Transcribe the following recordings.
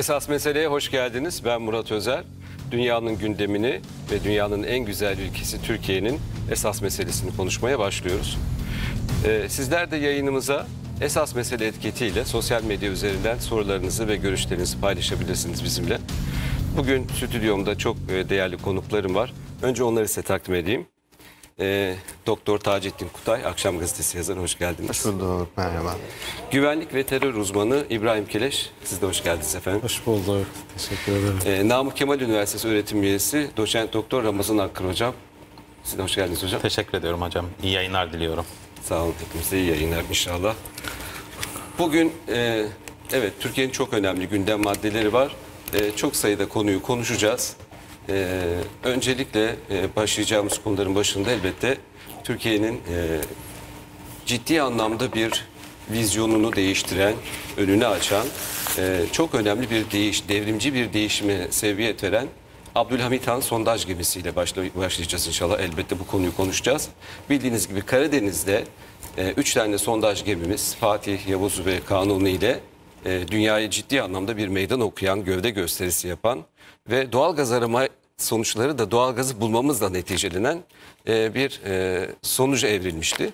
Esas Mesele'ye hoş geldiniz. Ben Murat Özer. Dünyanın gündemini ve dünyanın en güzel ülkesi Türkiye'nin esas meselesini konuşmaya başlıyoruz. Sizler de yayınımıza Esas Mesele etiketiyle sosyal medya üzerinden sorularınızı ve görüşlerinizi paylaşabilirsiniz bizimle. Bugün stüdyomda çok değerli konuklarım var. Önce onları size takdim edeyim. Doktor Taceddin Kutay, Akşam Gazetesi yazarı. Hoş geldiniz. Hoş bulduk. Merhaba. Güvenlik ve terör uzmanı İbrahim Keleş. Siz de hoş geldiniz efendim. Hoş bulduk. Teşekkür ederim. Namık Kemal Üniversitesi öğretim üyesi Doçent Doktor Ramazan Akkır hocam. Siz de hoş geldiniz hocam. Teşekkür ediyorum hocam. İyi yayınlar diliyorum. Sağ olun. Hepimize iyi yayınlar inşallah. Bugün evet, Türkiye'nin çok önemli gündem maddeleri var. Çok sayıda konuyu konuşacağız. Öncelikle başlayacağımız konuların başında elbette Türkiye'nin ciddi anlamda bir vizyonunu değiştiren, önünü açan, çok önemli bir devrimci bir değişime seviyet veren Abdülhamit Han sondaj gemisiyle başlayacağız inşallah. Elbette bu konuyu konuşacağız. Bildiğiniz gibi Karadeniz'de 3 tane sondaj gemimiz Fatih, Yavuz ve Kanuni ile dünyaya ciddi anlamda bir meydan okuyan, gövde gösterisi yapan ve doğalgaz arama sonuçları da doğalgazı bulmamızla neticelenen bir sonuca evrilmişti.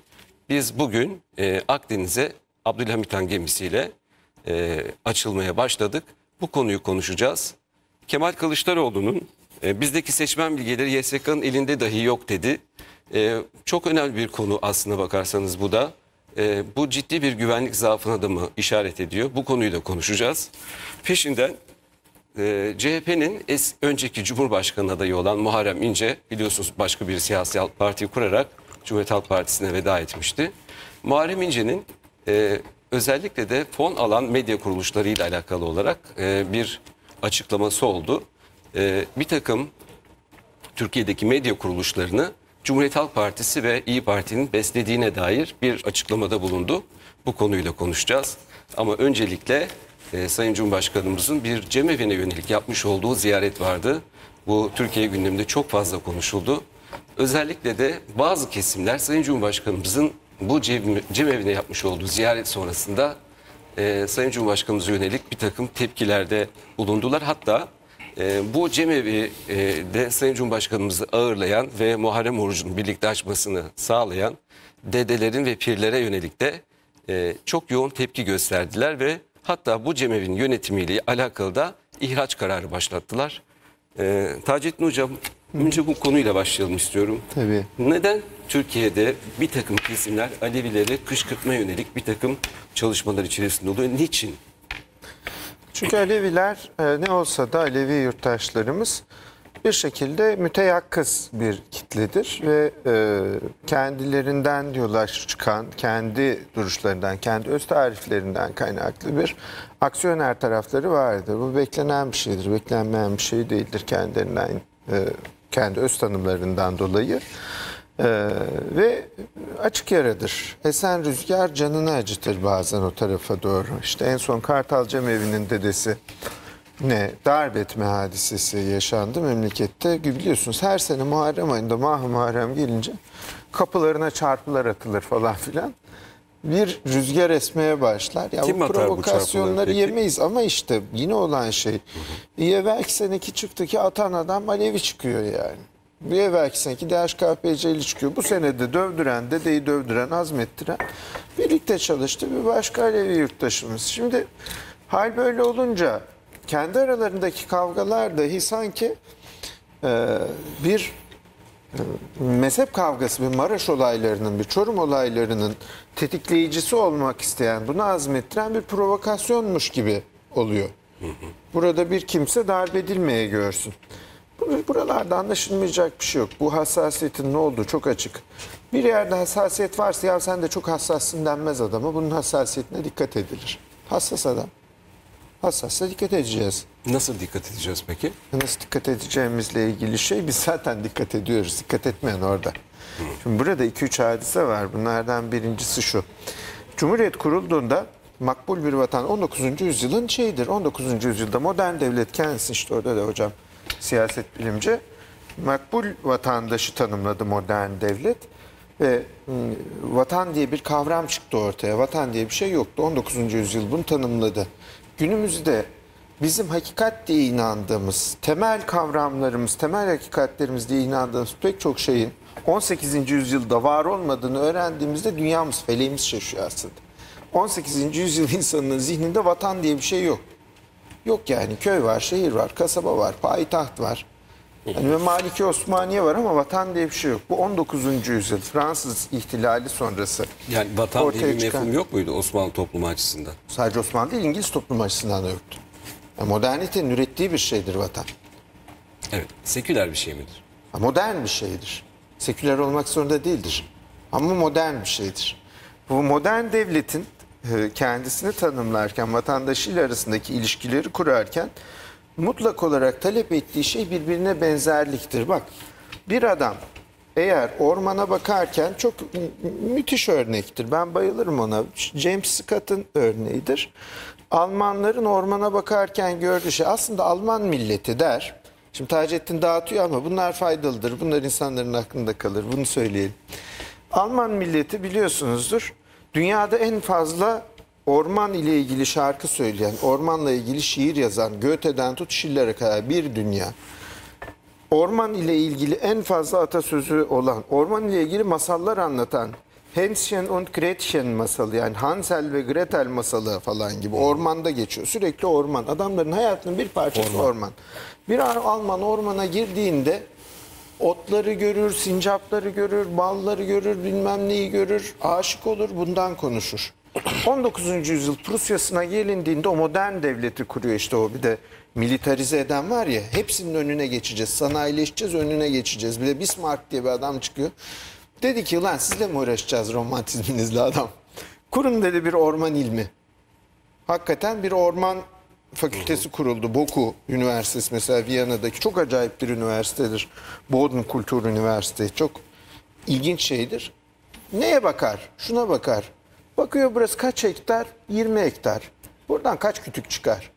Biz bugün Akdeniz'e Abdülhamit Han gemisiyle açılmaya başladık. Bu konuyu konuşacağız. Kemal Kılıçdaroğlu'nun bizdeki seçmen bilgileri YSK'nın elinde dahi yok dedi. Çok önemli bir konu aslına bakarsanız bu da. Bu ciddi bir güvenlik zaafına da mı işaret ediyor? Bu konuyu da konuşacağız. Peşinden CHP'nin önceki Cumhurbaşkanı adayı olan Muharrem İnce, biliyorsunuz başka bir siyasi parti kurarak Cumhuriyet Halk Partisi'ne veda etmişti. Muharrem İnce'nin özellikle de fon alan medya kuruluşlarıyla alakalı olarak bir açıklaması oldu. Bir takım Türkiye'deki medya kuruluşlarını Cumhuriyet Halk Partisi ve İyi Parti'nin beslediğine dair bir açıklamada bulundu. Bu konuyla konuşacağız. Ama öncelikle Sayın Cumhurbaşkanımızın bir cemevi'ne yönelik yapmış olduğu ziyaret vardı. Bu Türkiye gündeminde çok fazla konuşuldu. Özellikle de bazı kesimler Sayın Cumhurbaşkanımızın bu cemevi'ne yapmış olduğu ziyaret sonrasında Sayın Cumhurbaşkanımıza yönelik bir takım tepkilerde bulundular. Hatta bu cemevi de Sayın Cumhurbaşkanımızı ağırlayan ve Muharrem orucunu birlikte açmasını sağlayan dedelerin ve pirlere yönelik de çok yoğun tepki gösterdiler ve hatta bu cemevin yönetimiyle alakalı da ihraç kararı başlattılar. Taceddin Hocam, önce bu konuyla başlayalım istiyorum. Tabii. Neden Türkiye'de bir takım kesimler Alevileri kışkırtma yönelik bir takım çalışmalar içerisinde oluyor? Niçin? Çünkü Aleviler ne olsa da Alevi yurttaşlarımız bir şekilde müteyakkız bir kitledir ve kendilerinden yola çıkan, kendi duruşlarından, kendi öz tariflerinden kaynaklı bir aksiyoner tarafları vardır. Bu beklenen bir şeydir, beklenmeyen bir şey değildir kendilerinden, kendi öz tanımlarından dolayı. Ve açık yaradır. Esen rüzgar canını acıtır bazen o tarafa doğru. İşte en son Kartal Cemevi'nin dedesi ne darp etme hadisesi yaşandı memlekette. Biliyorsunuz her sene Muharrem ayında Muharrem gelince kapılarına çarpılar atılır falan filan. Bir rüzgar esmeye başlar. Ya kim bu provokasyonları bu yemeyiz ama işte yine olan şey. Evvelki seneki çıktı ki atan adam Alevi çıkıyor yani. Bir evvelki seneki DHKPC'li çıkıyor. Bu senede dövdüren, dedeyi dövdüren, azmettiren birlikte çalıştı bir başka Alevi yurttaşımız. Şimdi hal böyle olunca kendi aralarındaki kavgalar dahi sanki bir mezhep kavgası, bir Maraş olaylarının, bir Çorum olaylarının tetikleyicisi olmak isteyen, bunu azmettiren bir provokasyonmuş gibi oluyor. Burada bir kimse darp edilmeye görsün. Buralarda anlaşılmayacak bir şey yok. Bu hassasiyetin ne olduğu çok açık. Bir yerde hassasiyet varsa ya sen de çok hassassın denmez adama. Bunun hassasiyetine dikkat edilir. Hassas adam. Hassasla dikkat edeceğiz. Nasıl dikkat edeceğiz peki? Nasıl dikkat edeceğimizle ilgili şey biz zaten dikkat ediyoruz. Dikkat etmeyen orada. Şimdi burada 2-3 hadise var. Bunlardan birincisi şu. Cumhuriyet kurulduğunda makbul bir vatan 19. yüzyılın şeyidir. 19. yüzyılda modern devlet kendisi işte orada da hocam. Siyaset bilimci makbul vatandaşı tanımladı modern devlet ve vatan diye bir kavram çıktı ortaya. Vatan diye bir şey yoktu. 19. yüzyıl bunu tanımladı. Günümüzde bizim hakikat diye inandığımız, temel kavramlarımız, temel hakikatlerimiz diye inandığımız pek çok şeyin 18. yüzyılda var olmadığını öğrendiğimizde dünyamız, feleğimiz şaşıyor aslında. 18. yüzyıl insanının zihninde vatan diye bir şey yok. Yok yani, köy var, şehir var, kasaba var, payitaht var. Yani ve Maliki Osmaniye var ama vatan diye bir şey yok. Bu 19. yüzyıl Fransız ihtilali sonrası. Yani vatan diye bir mefhum yok muydu Osmanlı toplumu açısından? Sadece Osmanlı değil, İngiliz toplumu açısından da yoktu. Yani modernitenin ürettiği bir şeydir vatan. Evet, seküler bir şey midir? Modern bir şeydir. Seküler olmak zorunda değildir. Ama modern bir şeydir. Bu modern devletin kendisini tanımlarken, vatandaşıyla arasındaki ilişkileri kurarken mutlak olarak talep ettiği şey birbirine benzerliktir. Bak, bir adam eğer ormana bakarken, çok müthiş örnektir, ben bayılırım ona, James Scott'ın örneğidir. Almanların ormana bakarken gördüğü şey aslında Alman milleti der. Şimdi Taceddin dağıtıyor ama bunlar faydalıdır, bunlar insanların aklında kalır, bunu söyleyelim. Alman milleti biliyorsunuzdur, dünyada en fazla orman ile ilgili şarkı söyleyen, ormanla ilgili şiir yazan, Goethe'den tut Schiller'e kadar bir dünya. Orman ile ilgili en fazla atasözü olan, orman ile ilgili masallar anlatan, Hansel und Gretel masalı, yani Hansel ve Gretel masalı falan gibi, ormanda geçiyor. Sürekli orman. Adamların hayatının bir parçası orman. Bir Alman ormana girdiğinde otları görür, sincapları görür, balları görür, bilmem neyi görür, aşık olur, bundan konuşur. 19. yüzyıl Prusya'sına gelindiğinde o modern devleti kuruyor işte, o bir de militarize eden var ya, hepsinin önüne geçeceğiz, sanayileşeceğiz, önüne geçeceğiz. Bir de Bismarck diye bir adam çıkıyor. Dedi ki, ulan sizle mi uğraşacağız romantizminizle adam? Kurun dedi bir orman ilmi. Hakikaten bir orman fakültesi kuruldu. Boku Üniversitesi mesela, Viyana'daki çok acayip bir üniversitedir. Boden Kultur Üniversitesi, çok ilginç şeydir. Neye bakar? Şuna bakar. Bakıyor, burası kaç hektar? 20 hektar. Buradan kaç kütük çıkar?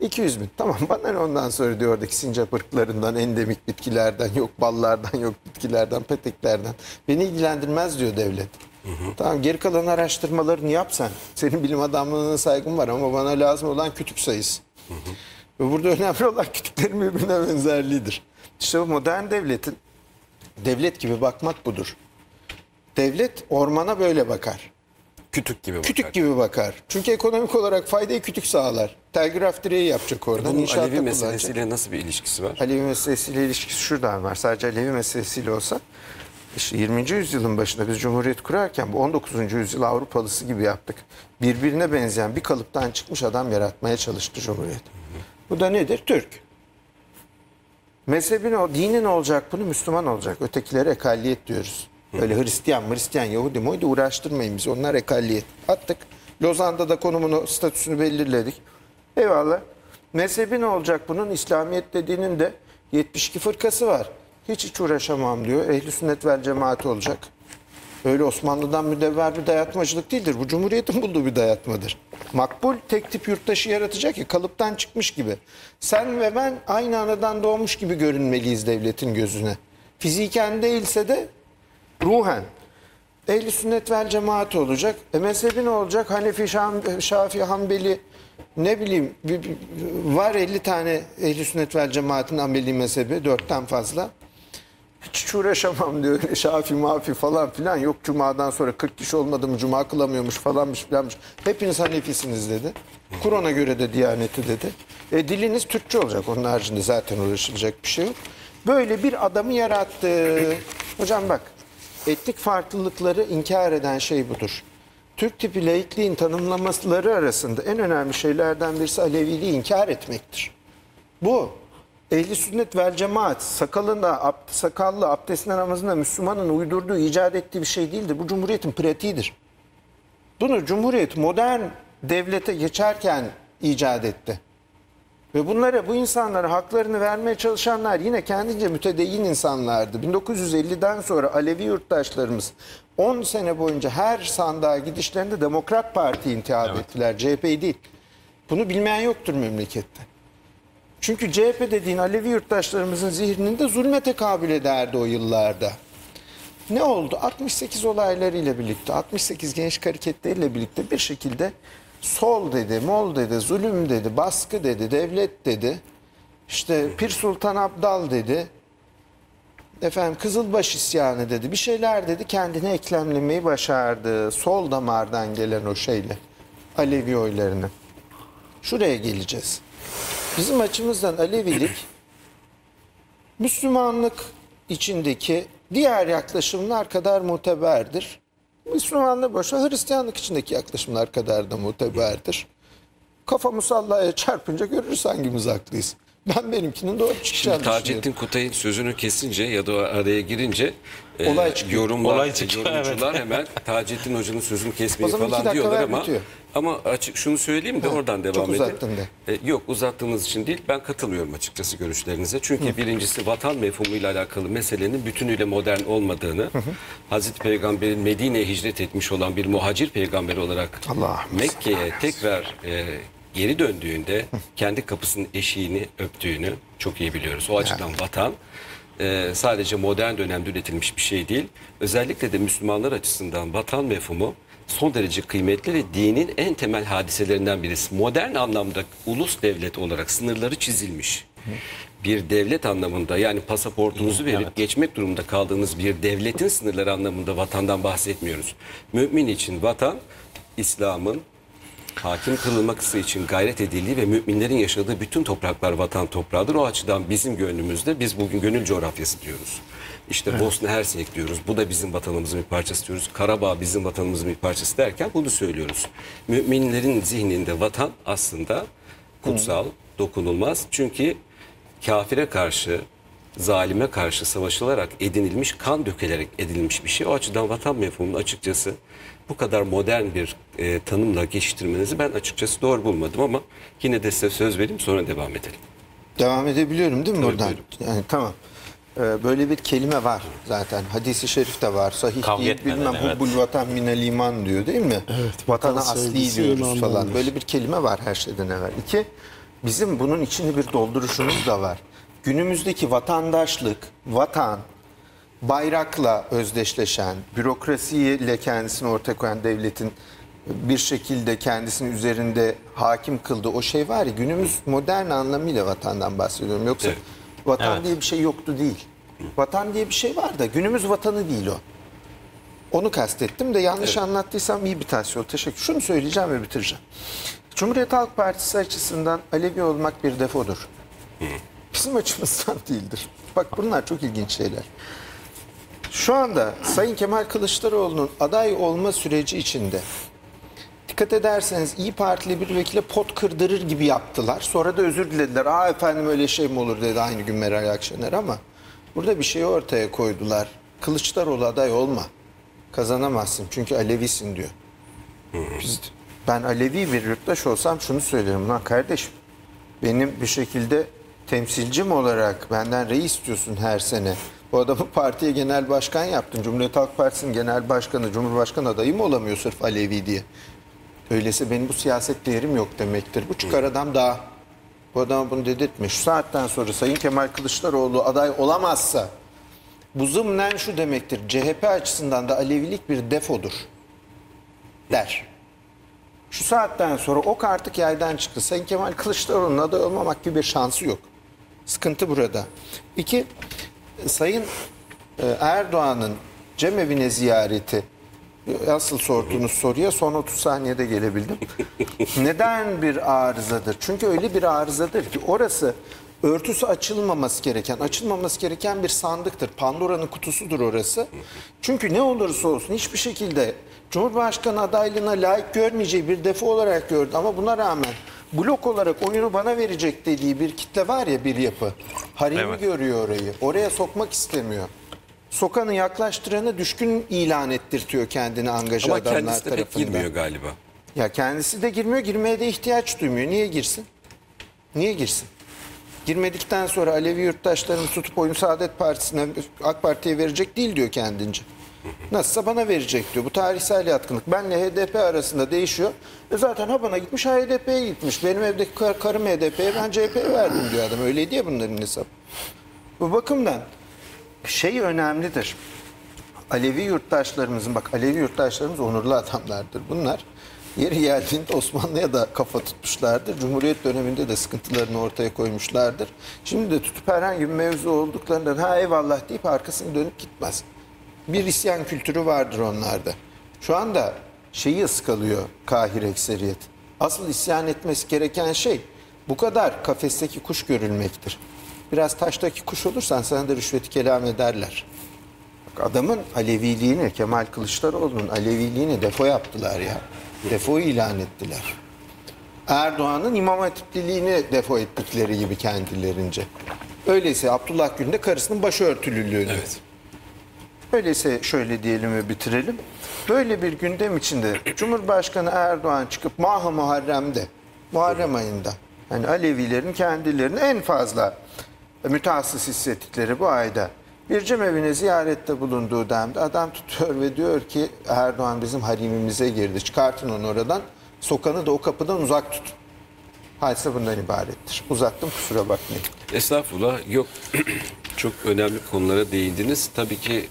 200 bin. Tamam, bana ne ondan sonra diyor oradaki sincap ırklarından, endemik bitkilerden, yok ballardan, yok bitkilerden, peteklerden. Beni ilgilendirmez diyor devlet. Tamam, geri kalan araştırmalarını yapsan. Senin bilim adamlığına saygım var ama bana lazım olan kütük sayısı. Ve burada önemli olan kütüklerin birbirine benzerliğidir. İşte bu modern devletin, devlet gibi bakmak budur. Devlet ormana böyle bakar. Kütük gibi bakar. Kütük gibi bakar. Çünkü ekonomik olarak faydayı kütük sağlar. Telgraf direği yapacak oradan. Bunun Alevi meselesiyle nasıl bir ilişkisi var? Alevi meselesiyle ilişkisi şuradan var. Sadece Alevi meselesiyle olsa, işte 20. yüzyılın başında biz Cumhuriyet kurarken bu 19. yüzyıl Avrupalısı gibi yaptık. Birbirine benzeyen bir kalıptan çıkmış adam yaratmaya çalıştı Cumhuriyet. Bu da nedir? Türk. Mezhebin, o dinin olacak, bunu Müslüman olacak. Ötekilere ekalliyet diyoruz. Öyle Hristiyan, Yahudi, Moydu uğraştırmayın bizi. Onlar ekalliyet. Attık. Lozan'da da konumunu, statüsünü belirledik. Eyvallah. Mezhebi ne olacak bunun? İslamiyet dediğinin de 72 fırkası var. Hiç uğraşamam diyor. Ehl-i Sünnet vel Cemaati olacak. Öyle Osmanlı'dan müdevver bir dayatmacılık değildir. Bu Cumhuriyet'in bulduğu bir dayatmadır. Makbul tek tip yurttaşı yaratacak ki kalıptan çıkmış gibi. Sen ve ben aynı anadan doğmuş gibi görünmeliyiz devletin gözüne. Fiziken değilse de ruhen. Ehl-i Sünnet vel Cemaati olacak. Mezhebi ne olacak? Hanefi, Şafii, Hanbeli, ne bileyim, var 50 tane Ehl-i Sünnet vel Cemaat'in ameli mezhebi, 4'ten fazla. Hiç uğraşamam diyor. Şafi mafi falan filan, yok cumadan sonra 40 kişi olmadı mı cuma kılamıyormuş falanmış filanmış. Hepiniz Hanefisiniz dedi. Kur'an'a göre de Diyaneti dedi. Diliniz Türkçe olacak. Onun haricinde zaten uğraşılacak bir şey yok. Böyle bir adamı yarattı. Hocam bak, etnik farklılıkları inkar eden şey budur. Türk tipi laikliğin tanımlamaları arasında en önemli şeylerden birisi Aleviliği inkar etmektir. Bu Ehl-i Sünnet vel Cemaat sakalına, sakallı, abdestine, namazına Müslümanın uydurduğu, icat ettiği bir şey değildir. Bu Cumhuriyet'in pratiğidir. Bunu Cumhuriyet modern devlete geçerken icat etti. Ve bunlara, bu insanlara haklarını vermeye çalışanlar yine kendince mütedeyyin insanlardı. 1950'den sonra Alevi yurttaşlarımız 10 sene boyunca her sandığa gidişlerinde Demokrat Parti'yi intihap ettiler. CHP'yi değil. Bunu bilmeyen yoktur memlekette. Çünkü CHP dediğin Alevi yurttaşlarımızın zihninde zulme tekabül ederdi o yıllarda. Ne oldu? 68 olaylarıyla birlikte, 68 gençlik hareketleriyle birlikte bir şekilde sol dedi, mol dedi, zulüm dedi, baskı dedi, devlet dedi, işte Pir Sultan Abdal dedi, efendim Kızılbaş isyanı dedi, bir şeyler dedi, kendini eklemlemeyi başardı. Sol damardan gelen o şeyle, Alevi oylarını. Şuraya geleceğiz. Bizim açımızdan Alevilik, Müslümanlık içindeki diğer yaklaşımlar kadar muteberdir. Müslümanlığı boşa Hristiyanlık içindeki yaklaşımlar kadar da muteberdir. Kafamı sallaya çarpınca görürüz hangimiz haklıyız. Ben benimkinin doğru çıkacağını düşünüyorum. Taceddin Kutay'ın sözünü kesince ya da araya girince yorumcular hemen Taceddin Hoca'nın sözünü kesmeyi falan diyorlar ama bitiyor. Ama açık şunu söyleyeyim de oradan devam edelim. Yok, uzattığınız için değil, ben katılmıyorum açıkçası görüşlerinize. Çünkü birincisi vatan mefhumuyla alakalı meselenin bütünüyle modern olmadığını, Hazreti Peygamber'in Medine'ye hicret etmiş olan bir muhacir peygamber olarak Mekke'ye tekrar geri döndüğünde kendi kapısının eşiğini öptüğünü çok iyi biliyoruz. O açıdan vatan sadece modern dönemde üretilmiş bir şey değil. Özellikle de Müslümanlar açısından vatan mefhumu son derece kıymetli ve dinin en temel hadiselerinden birisi. Modern anlamda ulus devlet olarak sınırları çizilmiş. Bir devlet anlamında, yani pasaportunuzu verip geçmek durumunda kaldığınız bir devletin sınırları anlamında vatandan bahsetmiyoruz. Mümin için vatan, İslam'ın hakim kılınması için gayret edildiği ve müminlerin yaşadığı bütün topraklar vatan toprağıdır. O açıdan bizim gönlümüzde, biz bugün gönül coğrafyası diyoruz. İşte Bosna Hersek diyoruz. Bu da bizim vatanımızın bir parçası diyoruz. Karabağ bizim vatanımızın bir parçası derken bunu söylüyoruz. Müminlerin zihninde vatan aslında kutsal, dokunulmaz. Çünkü kafire karşı, zalime karşı savaşılarak edinilmiş, kan dökülerek edinilmiş bir şey. O açıdan vatan mefhumunun açıkçası bu kadar modern bir tanımla geçiştirmenizi ben açıkçası doğru bulmadım ama yine de size söz vereyim, sonra devam edelim. Devam edebiliyorum değil mi tabii buradan? Yani, tamam. Böyle bir kelime var zaten. Hadis-i şerif de var. Sahih kavga değil bilmem hubbul vatan minel iman diyor değil mi? Evet, vatana asli diyoruz falan. Olur. Böyle bir kelime var her şeyden evvel. İki, bizim bunun içinde bir dolduruşumuz da var. Günümüzdeki vatandaşlık, vatan, bayrakla özdeşleşen, bürokrasiyle kendisini ortak koyan devletin bir şekilde kendisini üzerinde hakim kıldığı o şey var ya, günümüz modern anlamıyla vatandan bahsediyorum. Yoksa vatan diye bir şey yoktu değil. Vatan diye bir şey var da günümüz vatanı değil o. Onu kastettim de yanlış anlattıysam iyi bir tavsiye. Teşekkür. Şunu söyleyeceğim ve bitireceğim. Cumhuriyet Halk Partisi açısından Alevi olmak bir defodur. Bizim açımızdan değildir. Bak, bunlar çok ilginç şeyler. Şu anda Sayın Kemal Kılıçdaroğlu'nun aday olma süreci içinde dikkat ederseniz İYİ Partili bir vekile pot kırdırır gibi yaptılar. Sonra da özür dilediler. Aa efendim öyle şey mi olur dedi aynı gün Meral Akşener, ama burada bir şeyi ortaya koydular. Kılıçdaroğlu aday olma. Kazanamazsın çünkü Alevisin diyor. Ben Alevi bir yurttaş olsam şunu söylerim. Lan kardeşim, benim bir şekilde temsilcim olarak benden reis istiyorsun her sene. Bu adamı partiye genel başkan yaptın. Cumhuriyet Halk Partisi'nin genel başkanı, cumhurbaşkanı adayı mı olamıyor sırf Alevi diye? Öyleyse benim bu siyaset değerim yok demektir. Bu çıkar adam daha. Bu adama bunu dedirtmiş. Şu saatten sonra Sayın Kemal Kılıçdaroğlu aday olamazsa bu zımnen şu demektir. CHP açısından da Alevilik bir defodur der. Şu saatten sonra ok artık yaydan çıktı. Sayın Kemal Kılıçdaroğlu'nun aday olmamak gibi bir şansı yok. Sıkıntı burada. İki, Sayın Erdoğan'ın cemevi'ne ziyareti, asıl sorduğunuz soruya son 30 saniyede gelebildim. Neden bir arızadır? Çünkü öyle bir arızadır ki orası örtüsü açılmaması gereken bir sandıktır. Pandora'nın kutusudur orası. Çünkü ne olursa olsun hiçbir şekilde Cumhurbaşkanı adaylığına layık görmeyeceği bir defo olarak gördü. Ama buna rağmen blok olarak oyunu bana verecek dediği bir kitle var ya, bir yapı. Harimi görüyor orayı. Oraya sokmak istemiyor. Sokanı, yaklaştıranı düşkün ilan ettirtiyor kendini angajı adamlar tarafından. Ama kendisi de pek girmiyor galiba. Ya kendisi de girmiyor. Girmeye de ihtiyaç duymuyor. Niye girsin? Niye girsin? Girmedikten sonra Alevi yurttaşlarını tutup oyunu Saadet Partisi'ne, AK Parti'ye verecek değil diyor kendince. Nasılsa bana verecek diyor. Bu tarihsel yatkınlık. Benle HDP arasında değişiyor. Zaten ha bana gitmiş, ha HDP'ye gitmiş. Benim evdeki karım HDP'ye, ben CHP'ye verdim diyor adam. Öyle diye bunların hesabı. Bu bakımdan şey önemlidir. Alevi yurttaşlarımız onurlu adamlardır bunlar. Yeri geldiğinde Osmanlı'ya da kafa tutmuşlardır. Cumhuriyet döneminde de sıkıntılarını ortaya koymuşlardır. Şimdi de tutup herhangi bir mevzu olduklarından ha eyvallah deyip arkasını dönüp gitmez. Bir isyan kültürü vardır onlarda. Şu anda şeyi ıskalıyor kahir ekseriyet. Asıl isyan etmesi gereken şey bu kadar kafesteki kuş görülmektir. Biraz taştaki kuş olursan sana da rüşveti kelam ederler. Bak adamın Aleviliğini, Kemal Kılıçdaroğlu'nun Aleviliğini defo yaptılar ya. Defo ilan ettiler. Erdoğan'ın imam hatipliliğini defo ettikleri gibi kendilerince. Öyleyse Abdullah Gül'ün de karısının başörtülülüğünü. Evet. Öyleyse şöyle diyelim ve bitirelim. Böyle bir gündem içinde Cumhurbaşkanı Erdoğan çıkıp Muharrem ayında yani Alevilerin kendilerini en fazla mütehassıs hissettikleri bu ayda bir cemevine ziyarette bulunduğu dönemde adam tutuyor ve diyor ki Erdoğan bizim harimimize girdi. Çıkartın onu oradan. Sokanı da o kapıdan uzak tutun. Hadise bundan ibarettir. Uzattım, kusura bakmayın. Estağfurullah. Yok. Çok önemli konulara değindiniz. Tabii ki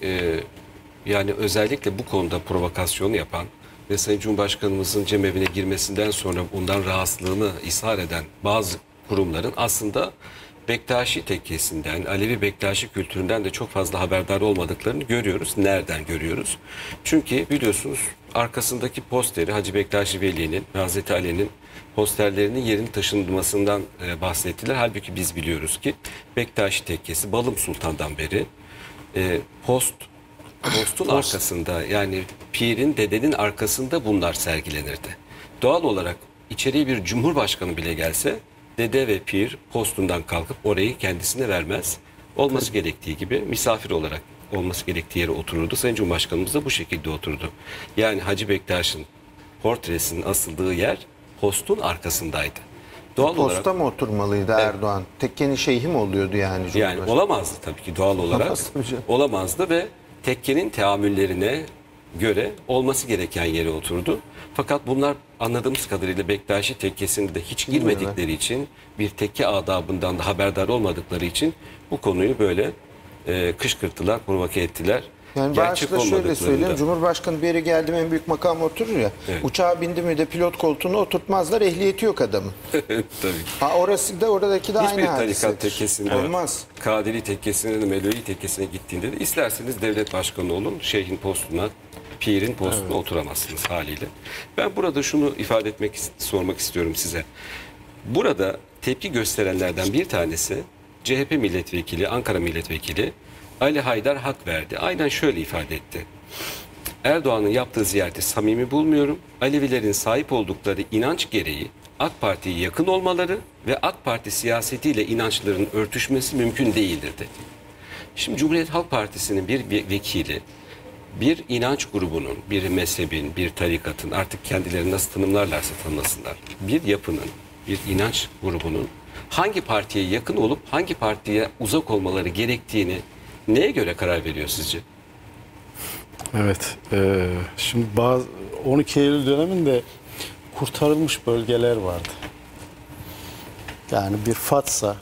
yani özellikle bu konuda provokasyonu yapan ve Sayın Cumhurbaşkanımızın cemevine girmesinden sonra bundan rahatsızlığını ishar eden bazı kurumların aslında Bektaşi tekkesinden, Alevi Bektaşi kültüründen de çok fazla haberdar olmadıklarını görüyoruz. Nereden görüyoruz? Çünkü biliyorsunuz arkasındaki posteri Hacı Bektaşi Veli'nin, Hazreti Ali'nin posterlerinin yerin taşınmasından bahsettiler. Halbuki biz biliyoruz ki Bektaşi tekkesi Balım Sultan'dan beri postun arkasında yani pirin, dedenin arkasında bunlar sergilenirdi. Doğal olarak içeriye bir cumhurbaşkanı bile gelse dede ve pir postundan kalkıp orayı kendisine vermez. Olması gerektiği gibi misafir olarak olması gerektiği yere otururdu. Sayın Cumhurbaşkanımız da bu şekilde oturdu. Yani Hacı Bektaş'ın portresinin asıldığı yer postun arkasındaydı. Doğal olarak mı oturmalıydı Erdoğan? Tekkenin şeyhi mi oluyordu yani? Yani olamazdı tabii ki doğal olarak. Olamazdı ve tekkenin teamüllerine göre olması gereken yere oturdu. Fakat bunlar anladığımız kadarıyla Bektaşi tekkesinde de hiç girmedikleri için bir tekke adabından da haberdar olmadıkları için bu konuyu böyle kışkırttılar, provoke ettiler. Yani gerçek şöyle söyleyeyim, Cumhurbaşkanı bir yere geldi en büyük makam oturur ya, evet. Uçağa bindi mi de pilot koltuğuna oturtmazlar, ehliyeti yok adamın. Tabii. Ha, orası da oradaki de hiçbir aynı hadisedir. Hiçbir tarikat tekkesine, olmaz. Kadiri tekkesine, Mevlevi tekkesine gittiğinde de isterseniz devlet başkanı olun, şeyhin postuna, pirin postuna oturamazsınız haliyle. Ben burada şunu ifade etmek, sormak istiyorum size. Burada tepki gösterenlerden bir tanesi CHP milletvekili, Ankara milletvekili Ali Haydar hak verdi. Aynen şöyle ifade etti. Erdoğan'ın yaptığı ziyareti samimi bulmuyorum. Alevilerin sahip oldukları inanç gereği AK Parti'ye yakın olmaları ve AK Parti siyasetiyle inançların örtüşmesi mümkün değildir dedi. Şimdi Cumhuriyet Halk Partisi'nin bir vekili, bir inanç grubunun, bir mezhebin, bir tarikatın, artık kendilerini nasıl tanımlarlarsa tanımlasınlar, bir yapının, bir inanç grubunun hangi partiye yakın olup hangi partiye uzak olmaları gerektiğini neye göre karar veriyor sizce? Evet, şimdi bazı 12 Eylül döneminde kurtarılmış bölgeler vardı. Yani bir Fatsa,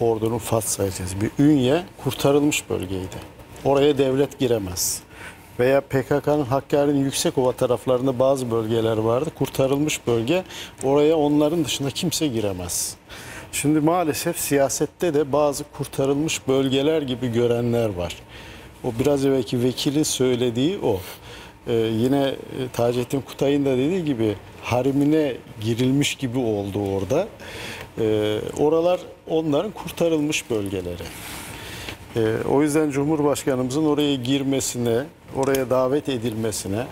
ordunun Fatsa ilçesi, bir Ünye kurtarılmış bölgeydi. Oraya devlet giremez. Veya PKK'nın Hakkari'nin Yüksekova taraflarında bazı bölgeler vardı. Kurtarılmış bölge. Oraya onların dışında kimse giremez. Şimdi maalesef siyasette de bazı kurtarılmış bölgeler gibi görenler var. O biraz evvelki vekilin söylediği o. Yine Taceddin Kutay'ın da dediği gibi harimine girilmiş gibi oldu orada. Oralar onların kurtarılmış bölgeleri. O yüzden Cumhurbaşkanımızın oraya girmesine, oraya davet edilmesine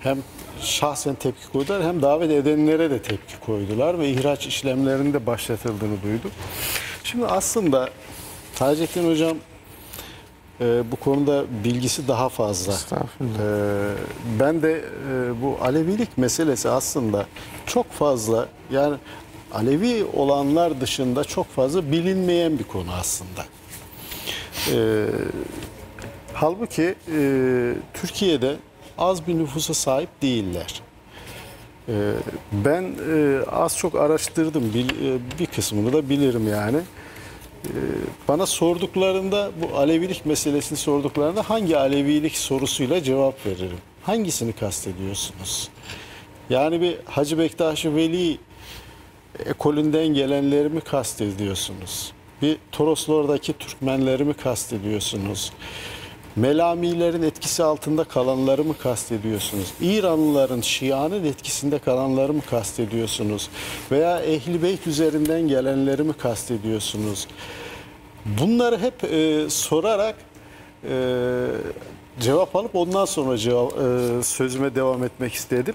hem şahsen tepki koydular hem davet edenlere de tepki koydular ve ihraç işlemlerinin de başlatıldığını duyduk. Şimdi aslında Taceddin Hocam bu konuda bilgisi daha fazla. Ben de bu Alevilik meselesi aslında çok fazla yani Alevi olanlar dışında çok fazla bilinmeyen bir konu aslında. Halbuki Türkiye'de az bir nüfusa sahip değiller. Ben az çok araştırdım, bir kısmını da bilirim yani. Bana sorduklarında bu Alevilik meselesini sorduklarında hangi Alevilik sorusuyla cevap veririm? Hangisini kastediyorsunuz? Yani bir Hacı Bektaş-ı Veli ekolünden gelenleri mi kastediyorsunuz? Bir Toroslu'daki Türkmenleri mi kastediyorsunuz? Melamilerin etkisi altında kalanları mı kastediyorsunuz? İranlıların, Şia'nın etkisinde kalanları mı kastediyorsunuz? Veya Ehl-i Beyt üzerinden gelenleri mi kastediyorsunuz? Bunları hep sorarak cevap alıp ondan sonra sözüme devam etmek istedim.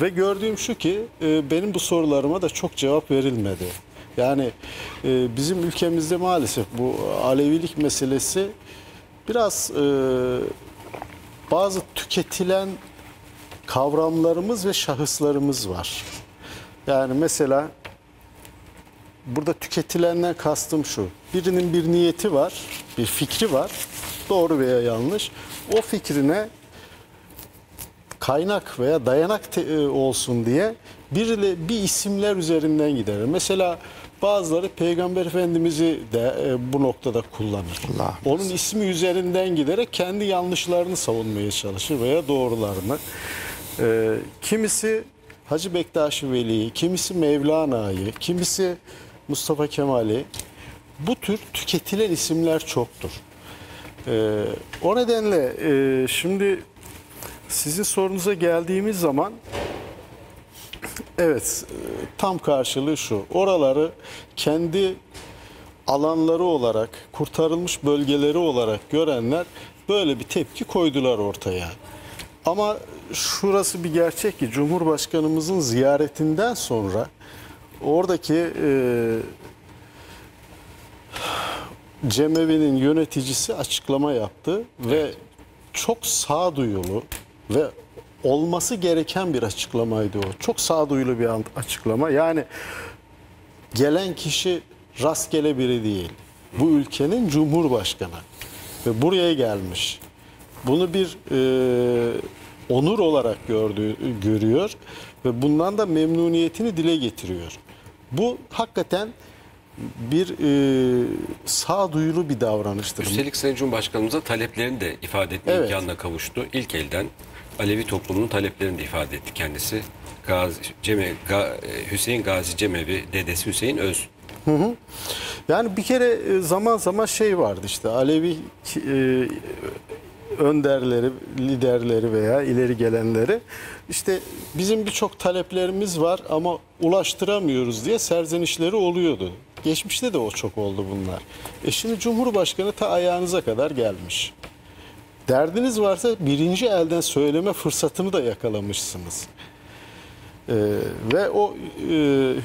Ve gördüğüm şu ki benim bu sorularıma da çok cevap verilmedi. Yani bizim ülkemizde maalesef bu Alevilik meselesi biraz bazı tüketilen kavramlarımız ve şahıslarımız var. Yani mesela burada tüketilenden kastım şu. Birinin bir niyeti var, bir fikri var. Doğru veya yanlış. O fikrine kaynak veya dayanak olsun diye bir isimler üzerinden gider. Mesela bazıları Peygamber Efendimiz'i de bu noktada kullanır. Onun ismi üzerinden giderek kendi yanlışlarını savunmaya çalışır veya doğrularını. Kimisi Hacı Bektaş-ı Veli'yi, kimisi Mevlana'yı, kimisi Mustafa Kemal'i. Bu tür tüketilen isimler çoktur. O nedenle şimdi sizin sorunuza geldiğimiz zaman evet tam karşılığı şu. Oraları kendi alanları olarak, kurtarılmış bölgeleri olarak görenler böyle bir tepki koydular ortaya. Ama şurası bir gerçek ki Cumhurbaşkanımızın ziyaretinden sonra oradaki Cemevi'nin yöneticisi açıklama yaptı ve çok sağduyulu ve olması gereken bir açıklamaydı o. Çok sağduyulu bir açıklama. Yani gelen kişi rastgele biri değil. Bu ülkenin Cumhurbaşkanı ve buraya gelmiş. Bunu bir onur olarak görüyor ve bundan da memnuniyetini dile getiriyor. Bu hakikaten bir sağduyulu bir davranıştır. Üstelik Sayın Cumhurbaşkanımıza taleplerini de ifade etme imkanına kavuştu. İlk elden Alevi toplumunun taleplerini de ifade etti kendisi. Hüseyin Gazi Cemevi, dedesi Hüseyin Öz. Hı hı. Yani bir kere zaman zaman şey vardı işte Alevi önderleri, liderleri veya ileri gelenleri işte bizim birçok taleplerimiz var ama ulaştıramıyoruz diye serzenişleri oluyordu. Geçmişte de o çok oldu bunlar. Şimdi Cumhurbaşkanı ta ayağınıza kadar gelmiş. Derdiniz varsa birinci elden söyleme fırsatını da yakalamışsınız. Ve o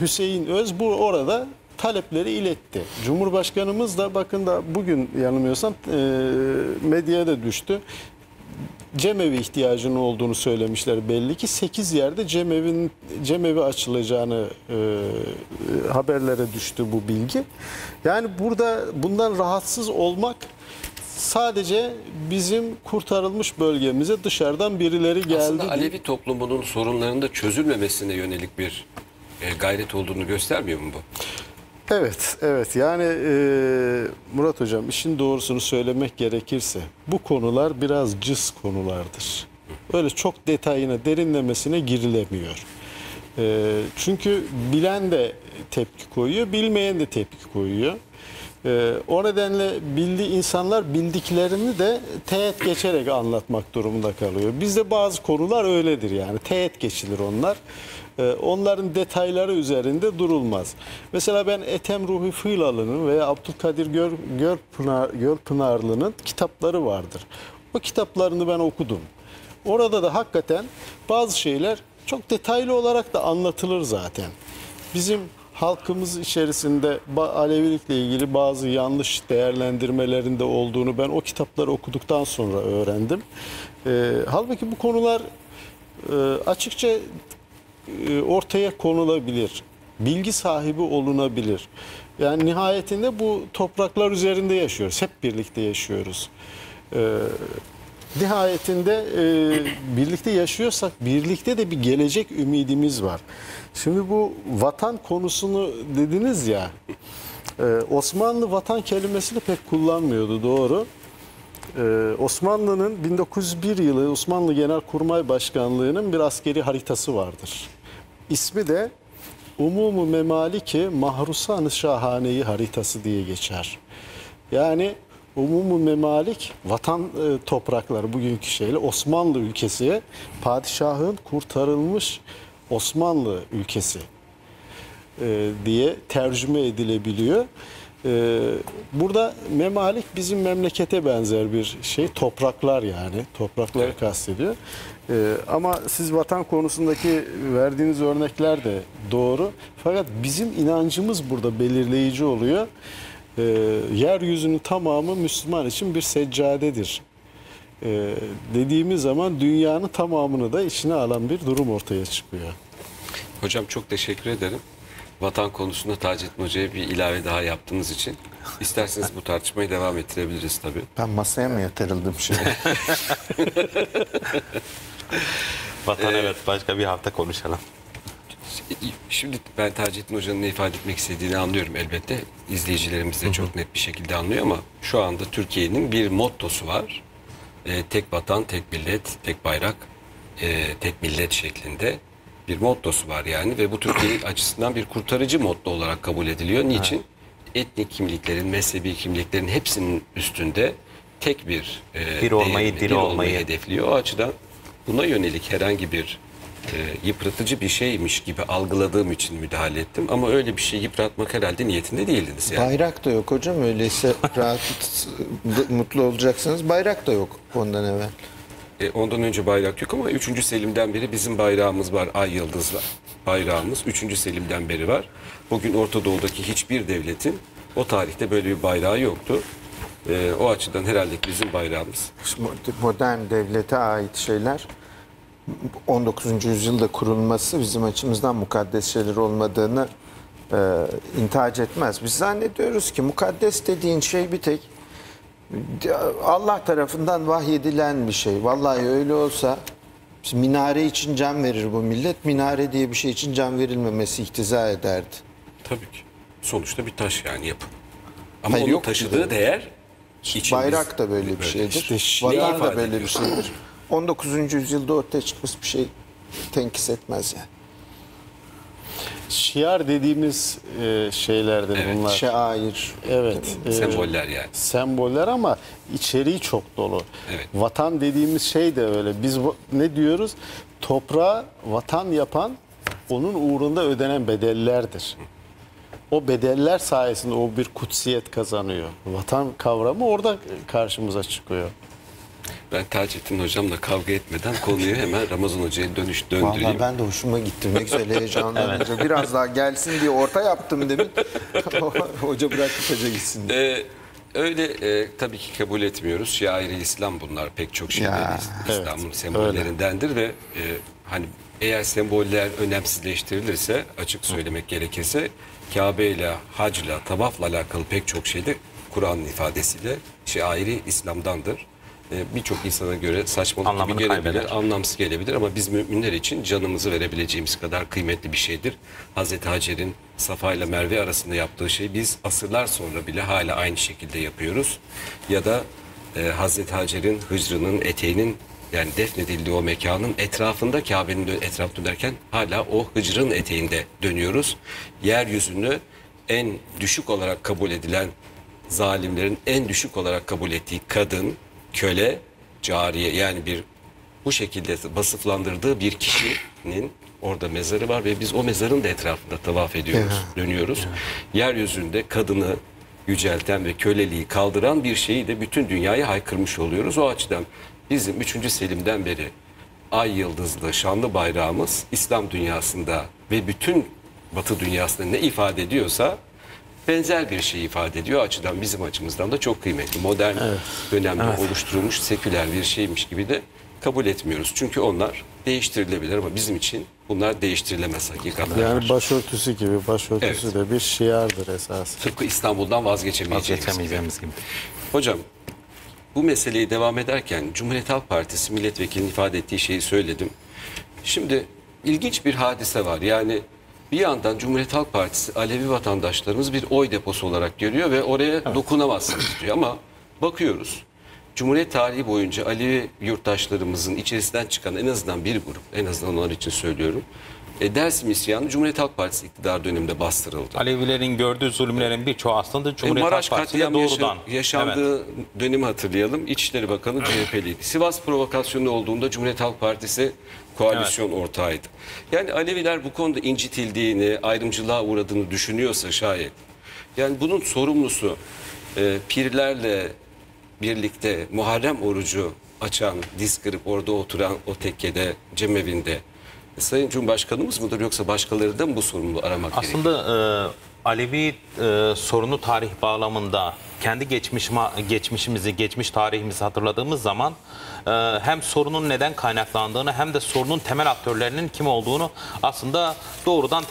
Hüseyin Öz bu orada talepleri iletti. Cumhurbaşkanımız da bakın da bugün yanılmıyorsam medyaya da düştü. Cemevi ihtiyacının olduğunu söylemişler belli ki 8 yerde cemevi açılacağını haberlere düştü bu bilgi. Yani burada bundan rahatsız olmak sadece bizim kurtarılmış bölgemize dışarıdan birileri geldi. Aslında Alevi toplumunun sorunlarının da çözülmemesine yönelik bir gayret olduğunu göstermiyor mu bu? Evet, evet. Yani Murat Hocam işin doğrusunu söylemek gerekirse bu konular biraz cız konulardır. Öyle çok detayına, derinlemesine girilemiyor. Çünkü bilen de tepki koyuyor, bilmeyen de tepki koyuyor. O nedenle insanlar bildiklerini de teğet geçerek anlatmak durumunda kalıyor. Bizde bazı konular öyledir yani. Teğet geçilir onlar. Onların detayları üzerinde durulmaz. Mesela ben Ethem Ruhi Fılalı'nın veya Abdülkadir Gölpınarlı'nın kitapları vardır. O kitaplarını ben okudum. Orada da hakikaten bazı şeyler çok detaylı olarak da anlatılır zaten. Bizim halkımız içerisinde Alevilikle ilgili bazı yanlış değerlendirmelerinde olduğunu ben o kitapları okuduktan sonra öğrendim. Halbuki bu konular açıkça ortaya konulabilir, bilgi sahibi olunabilir. Yani nihayetinde bu topraklar üzerinde yaşıyoruz, hep birlikte yaşıyoruz. Nihayetinde birlikte yaşıyorsak birlikte de bir gelecek ümidimiz var. Şimdi bu vatan konusunu dediniz ya, Osmanlı vatan kelimesini pek kullanmıyordu doğru. Osmanlı'nın 1901 yılı Osmanlı Genelkurmay Başkanlığı'nın bir askeri haritası vardır. İsmi de Umumu Memaliki Mahrusan-ı Şahaneyi haritası diye geçer. Yani Umumu Memalik vatan toprakları, bugünkü şeyle Osmanlı ülkesi, padişahın kurtarılmış Osmanlı ülkesi diye tercüme edilebiliyor. Burada memalik bizim memlekete benzer bir şey, topraklar yani, toprakları evet, kastediyor. Ama siz vatan konusundaki verdiğiniz örnekler de doğru. Fakat bizim inancımız burada belirleyici oluyor. Yeryüzünün tamamı Müslüman için bir seccadedir dediğimiz zaman dünyanın tamamını da içine alan bir durum ortaya çıkıyor. Hocam çok teşekkür ederim. Vatan konusunda Taceddin Hoca'ya bir ilave daha yaptığınız için. İsterseniz bu tartışmayı devam ettirebiliriz tabii. Ben masaya mı yatırıldım şimdi? Vatan evet, başka bir hafta konuşalım. Şimdi ben Taceddin Hoca'nın ne ifade etmek istediğini anlıyorum elbette. İzleyicilerimiz de çok net bir şekilde anlıyor ama şu anda Türkiye'nin bir mottosu var. Tek vatan, tek millet, tek bayrak, tek millet şeklinde bir mottosu var yani ve bu Türkiye açısından bir kurtarıcı motto olarak kabul ediliyor. Niçin? Ha. Etnik kimliklerin, mezhebi kimliklerin hepsinin üstünde tek bir dil olmayı hedefliyor. O açıdan buna yönelik herhangi bir yıpratıcı bir şeymiş gibi algıladığım için müdahale ettim. Ama öyle bir şey yıpratmak herhalde niyetinde değildiniz yani. Bayrak da yok hocam, öyleyse rahat mutlu olacaksınız. Bayrak da yok ondan evvel. Ondan önce bayrak yok ama 3. Selim'den beri bizim bayrağımız var, ay yıldızla bayrağımız 3. Selim'den beri var. Bugün Orta Doğu'daki hiçbir devletin o tarihte böyle bir bayrağı yoktu. O açıdan herhalde bizim bayrağımız. Modern devlete ait şeyler 19. yüzyılda kurulması bizim açımızdan mukaddes şeyler olmadığını intihac etmez. Biz zannediyoruz ki mukaddes dediğin şey bir tek Allah tarafından vahyedilen bir şey. Vallahi öyle olsa minare için can verir bu millet. Minare diye bir şey için can verilmemesi iktiza ederdi. Tabii ki. Sonuçta bir taş yani yapı. Ama hayır, onun taşıdığı değer içimiz. Bayrak da böyle bir şeydir. İşte vatan da böyle bir şeydir. 19. yüzyılda ortaya çıkmış bir şey tenkis etmez yani. Şiar dediğimiz şeylerden evet, bunlar. Şair. Evet. Semboller yani. Semboller ama içeriği çok dolu. Evet. Vatan dediğimiz şey de öyle. Biz ne diyoruz? Toprağa vatan yapan onun uğrunda ödenen bedellerdir. O bedeller sayesinde o bir kutsiyet kazanıyor. Vatan kavramı orada karşımıza çıkıyor. Ben Taceddin Hocam'la kavga etmeden konuyu hemen Ramazan Hoca'ya döndüreyim. Vallahi ben de hoşuma gitti. Ne güzel heyecanlanınca. Evet. Biraz daha gelsin diye orta yaptım demin. Hoca bıraktı, hoca gitsin diye. Öyle tabii ki kabul etmiyoruz. Şair-i İslam bunlar, pek çok şey İslam'ın evet, sembollerindendir öyle. Ve hani eğer semboller önemsizleştirilirse, açık söylemek gerekirse Kabe ile, hacla, tavafla alakalı pek çok şey de Kur'an'ın ifadesiyle şair-i İslam'dandır. Birçok insana göre saçmalık gibi gelebilir, anlamsız gelebilir ama biz müminler için canımızı verebileceğimiz kadar kıymetli bir şeydir. Hazreti Hacer'in Safa ile Merve arasında yaptığı şey biz asırlar sonra bile hala aynı şekilde yapıyoruz. Ya da Hazreti Hacer'in Hıcr'ının eteğinin, yani defnedildiği o mekanın etrafında, Kabe'nin etrafı dönerken hala o Hıcr'ın eteğinde dönüyoruz. Yeryüzünü en düşük olarak kabul edilen zalimlerin en düşük olarak kabul ettiği kadın, köle, cariye, yani bir bu şekilde basıflandırdığı bir kişinin orada mezarı var ve biz o mezarın da etrafında tavaf ediyoruz, dönüyoruz. Yeryüzünde kadını yücelten ve köleliği kaldıran bir şeyi de bütün dünyaya haykırmış oluyoruz. O açıdan bizim 3. Selim'den beri ay yıldızlı şanlı bayrağımız İslam dünyasında ve bütün Batı dünyasında ne ifade ediyorsa benzer bir şey ifade ediyor. O açıdan bizim açımızdan da çok kıymetli. Modern dönemde oluşturulmuş seküler bir şeymiş gibi de kabul etmiyoruz. Çünkü onlar değiştirilebilir ama bizim için bunlar değiştirilemez hakikatler. Yani başörtüsü gibi, başörtüsü de bir şiardır esas. Tıpkı İstanbul'dan vazgeçemeyeceğimiz gibi. Hocam bu meseleyi devam ederken Cumhuriyet Halk Partisi milletvekilinin ifade ettiği şeyi söyledim. Şimdi ilginç bir hadise var. Yani bir yandan Cumhuriyet Halk Partisi Alevi vatandaşlarımız bir oy deposu olarak görüyor ve oraya dokunamazsınız diyor. Ama bakıyoruz Cumhuriyet tarihi boyunca Alevi yurttaşlarımızın içerisinden çıkan en azından bir grup, en azından onlar için söylüyorum, Dersim isyanı Cumhuriyet Halk Partisi iktidar döneminde bastırıldı. Alevilerin gördüğü zulümlerin birçoğu aslında Cumhuriyet Halk Partisi'yle doğrudan. Yaşandığı dönemi hatırlayalım. İçişleri Bakanı CHP'liydi. Sivas provokasyonu olduğunda Cumhuriyet Halk Partisi koalisyon ortağıydı. Yani Aleviler bu konuda incitildiğini, ayrımcılığa uğradığını düşünüyorsa şayet, yani bunun sorumlusu pirlerle birlikte Muharrem orucu açan, diz kırıp orada oturan o tekkede, cemevinde Sayın Cumhurbaşkanımız mıdır yoksa başkaları da mı bu sorumluluğu aramak gerekiyor? Aslında Alevi sorunu tarih bağlamında kendi geçmiş tarihimizi hatırladığımız zaman hem sorunun neden kaynaklandığını hem de sorunun temel aktörlerinin kim olduğunu aslında doğrudan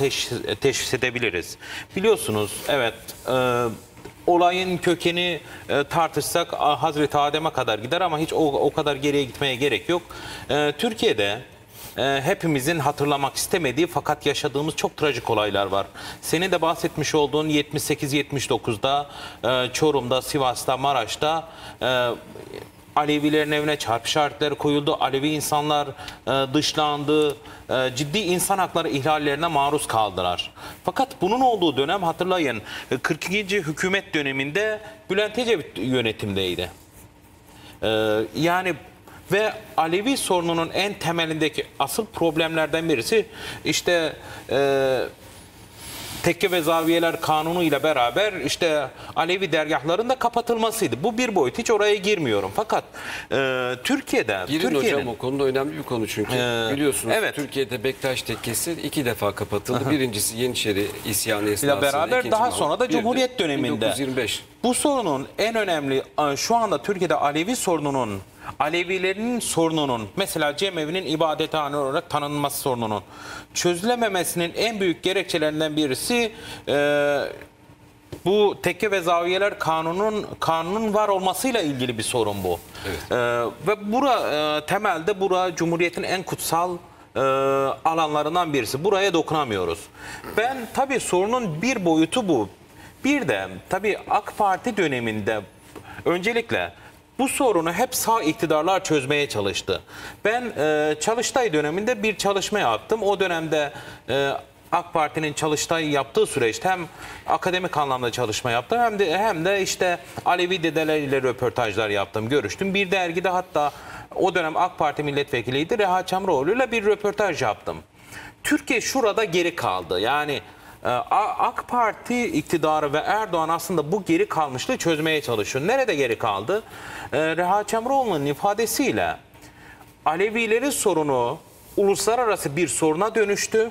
teşhis edebiliriz. Biliyorsunuz evet, olayın kökeni tartışsak Hazreti Adem'e kadar gider ama hiç o kadar geriye gitmeye gerek yok. Türkiye'de hepimizin hatırlamak istemediği fakat yaşadığımız çok trajik olaylar var. Senin de bahsetmiş olduğun 78-79'da Çorum'da, Sivas'ta, Maraş'ta Alevilerin evine çarpı işaretleri koyuldu. Alevi insanlar dışlandı. Ciddi insan hakları ihlallerine maruz kaldılar. Fakat bunun olduğu dönem hatırlayın 42. hükümet döneminde Bülent Ecevit yönetimdeydi. Yani ve Alevi sorununun en temelindeki asıl problemlerden birisi işte tekke ve zaviyeler kanunu ile beraber işte Alevi dergahların da kapatılmasıydı. Bu bir boyut. Hiç oraya girmiyorum. Fakat Türkiye'nin hocam o konuda önemli bir konu çünkü. Biliyorsunuz Türkiye'de Bektaş Tekkesi 2 defa kapatıldı. Birincisi Yeniçeri isyanı esnasında. Beraber daha sonra da Cumhuriyet döneminde. 1925. Bu sorunun en önemli şu anda Türkiye'de Alevilerin sorununun mesela cemevinin ibadethane olarak tanınması sorununun çözülememesinin en büyük gerekçelerinden birisi bu tekke ve zaviyeler kanunun var olmasıyla ilgili bir sorun bu. Evet. Ve temelde bura Cumhuriyet'in en kutsal alanlarından birisi. Buraya dokunamıyoruz. Ben tabii sorunun bir boyutu bu. Bir de tabii AK Parti döneminde öncelikle bu sorunu hep sağ iktidarlar çözmeye çalıştı. Ben Çalıştay döneminde bir çalışma yaptım. O dönemde AK Parti'nin Çalıştay yaptığı süreçte hem akademik anlamda çalışma yaptım hem de işte Alevi dedeleriyle röportajlar yaptım, görüştüm. Bir dergide hatta o dönem AK Parti milletvekiliydi Reha Çamroğlu'yla bir röportaj yaptım. Türkiye şurada geri kaldı. Yani AK Parti iktidarı ve Erdoğan aslında bu geri kalmışlığı çözmeye çalışıyor. Nerede geri kaldı? Reha Çamroğlu'nun ifadesiyle Alevilerin sorunu uluslararası bir soruna dönüştü.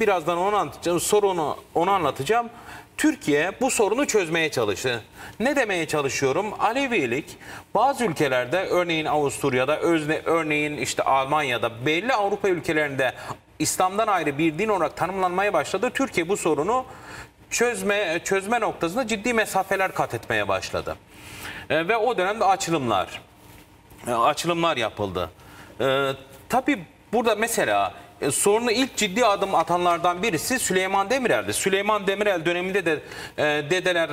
Birazdan onu anlatacağım. Türkiye bu sorunu çözmeye çalıştı. Ne demeye çalışıyorum? Alevilik bazı ülkelerde, örneğin Avusturya'da, örneğin işte Almanya'da, belli Avrupa ülkelerinde İslam'dan ayrı bir din olarak tanımlanmaya başladı. Türkiye bu sorunu çözme noktasında ciddi mesafeler kat etmeye başladı. Ve o dönemde açılımlar yapıldı. Tabii burada mesela sorunu ilk ciddi adım atanlardan birisi Süleyman Demirel'di. Süleyman Demirel döneminde de dedeler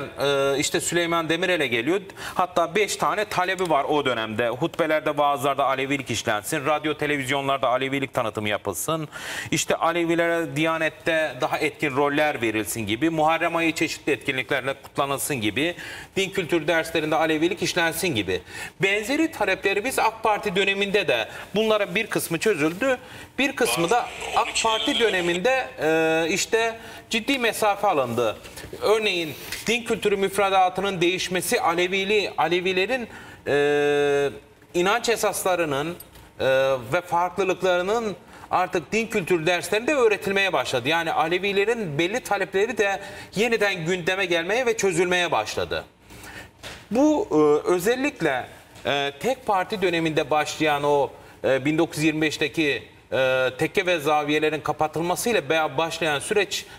işte Süleyman Demirel'e geliyor. Hatta 5 tane talebi var o dönemde. Hutbelerde, vaazlarda Alevilik işlensin. Radyo, televizyonlarda Alevilik tanıtımı yapılsın. İşte Alevilere Diyanet'te daha etkin roller verilsin gibi. Muharrem ayı çeşitli etkinliklerle kutlanılsın gibi. Din kültürü derslerinde Alevilik işlensin gibi. Benzeri talepleri biz AK Parti döneminde de bunlara bir kısmı çözüldü. Bir kısmı da AK Parti döneminde işte ciddi mesafe alındı. Örneğin din kültürü müfredatının değişmesi, Alevilerin inanç esaslarının ve farklılıklarının artık din kültürü derslerinde öğretilmeye başladı. Yani Alevilerin belli talepleri de yeniden gündeme gelmeye ve çözülmeye başladı. Bu özellikle tek parti döneminde başlayan o 1925'teki tekke ve zaviyelerin kapatılmasıyla başlayan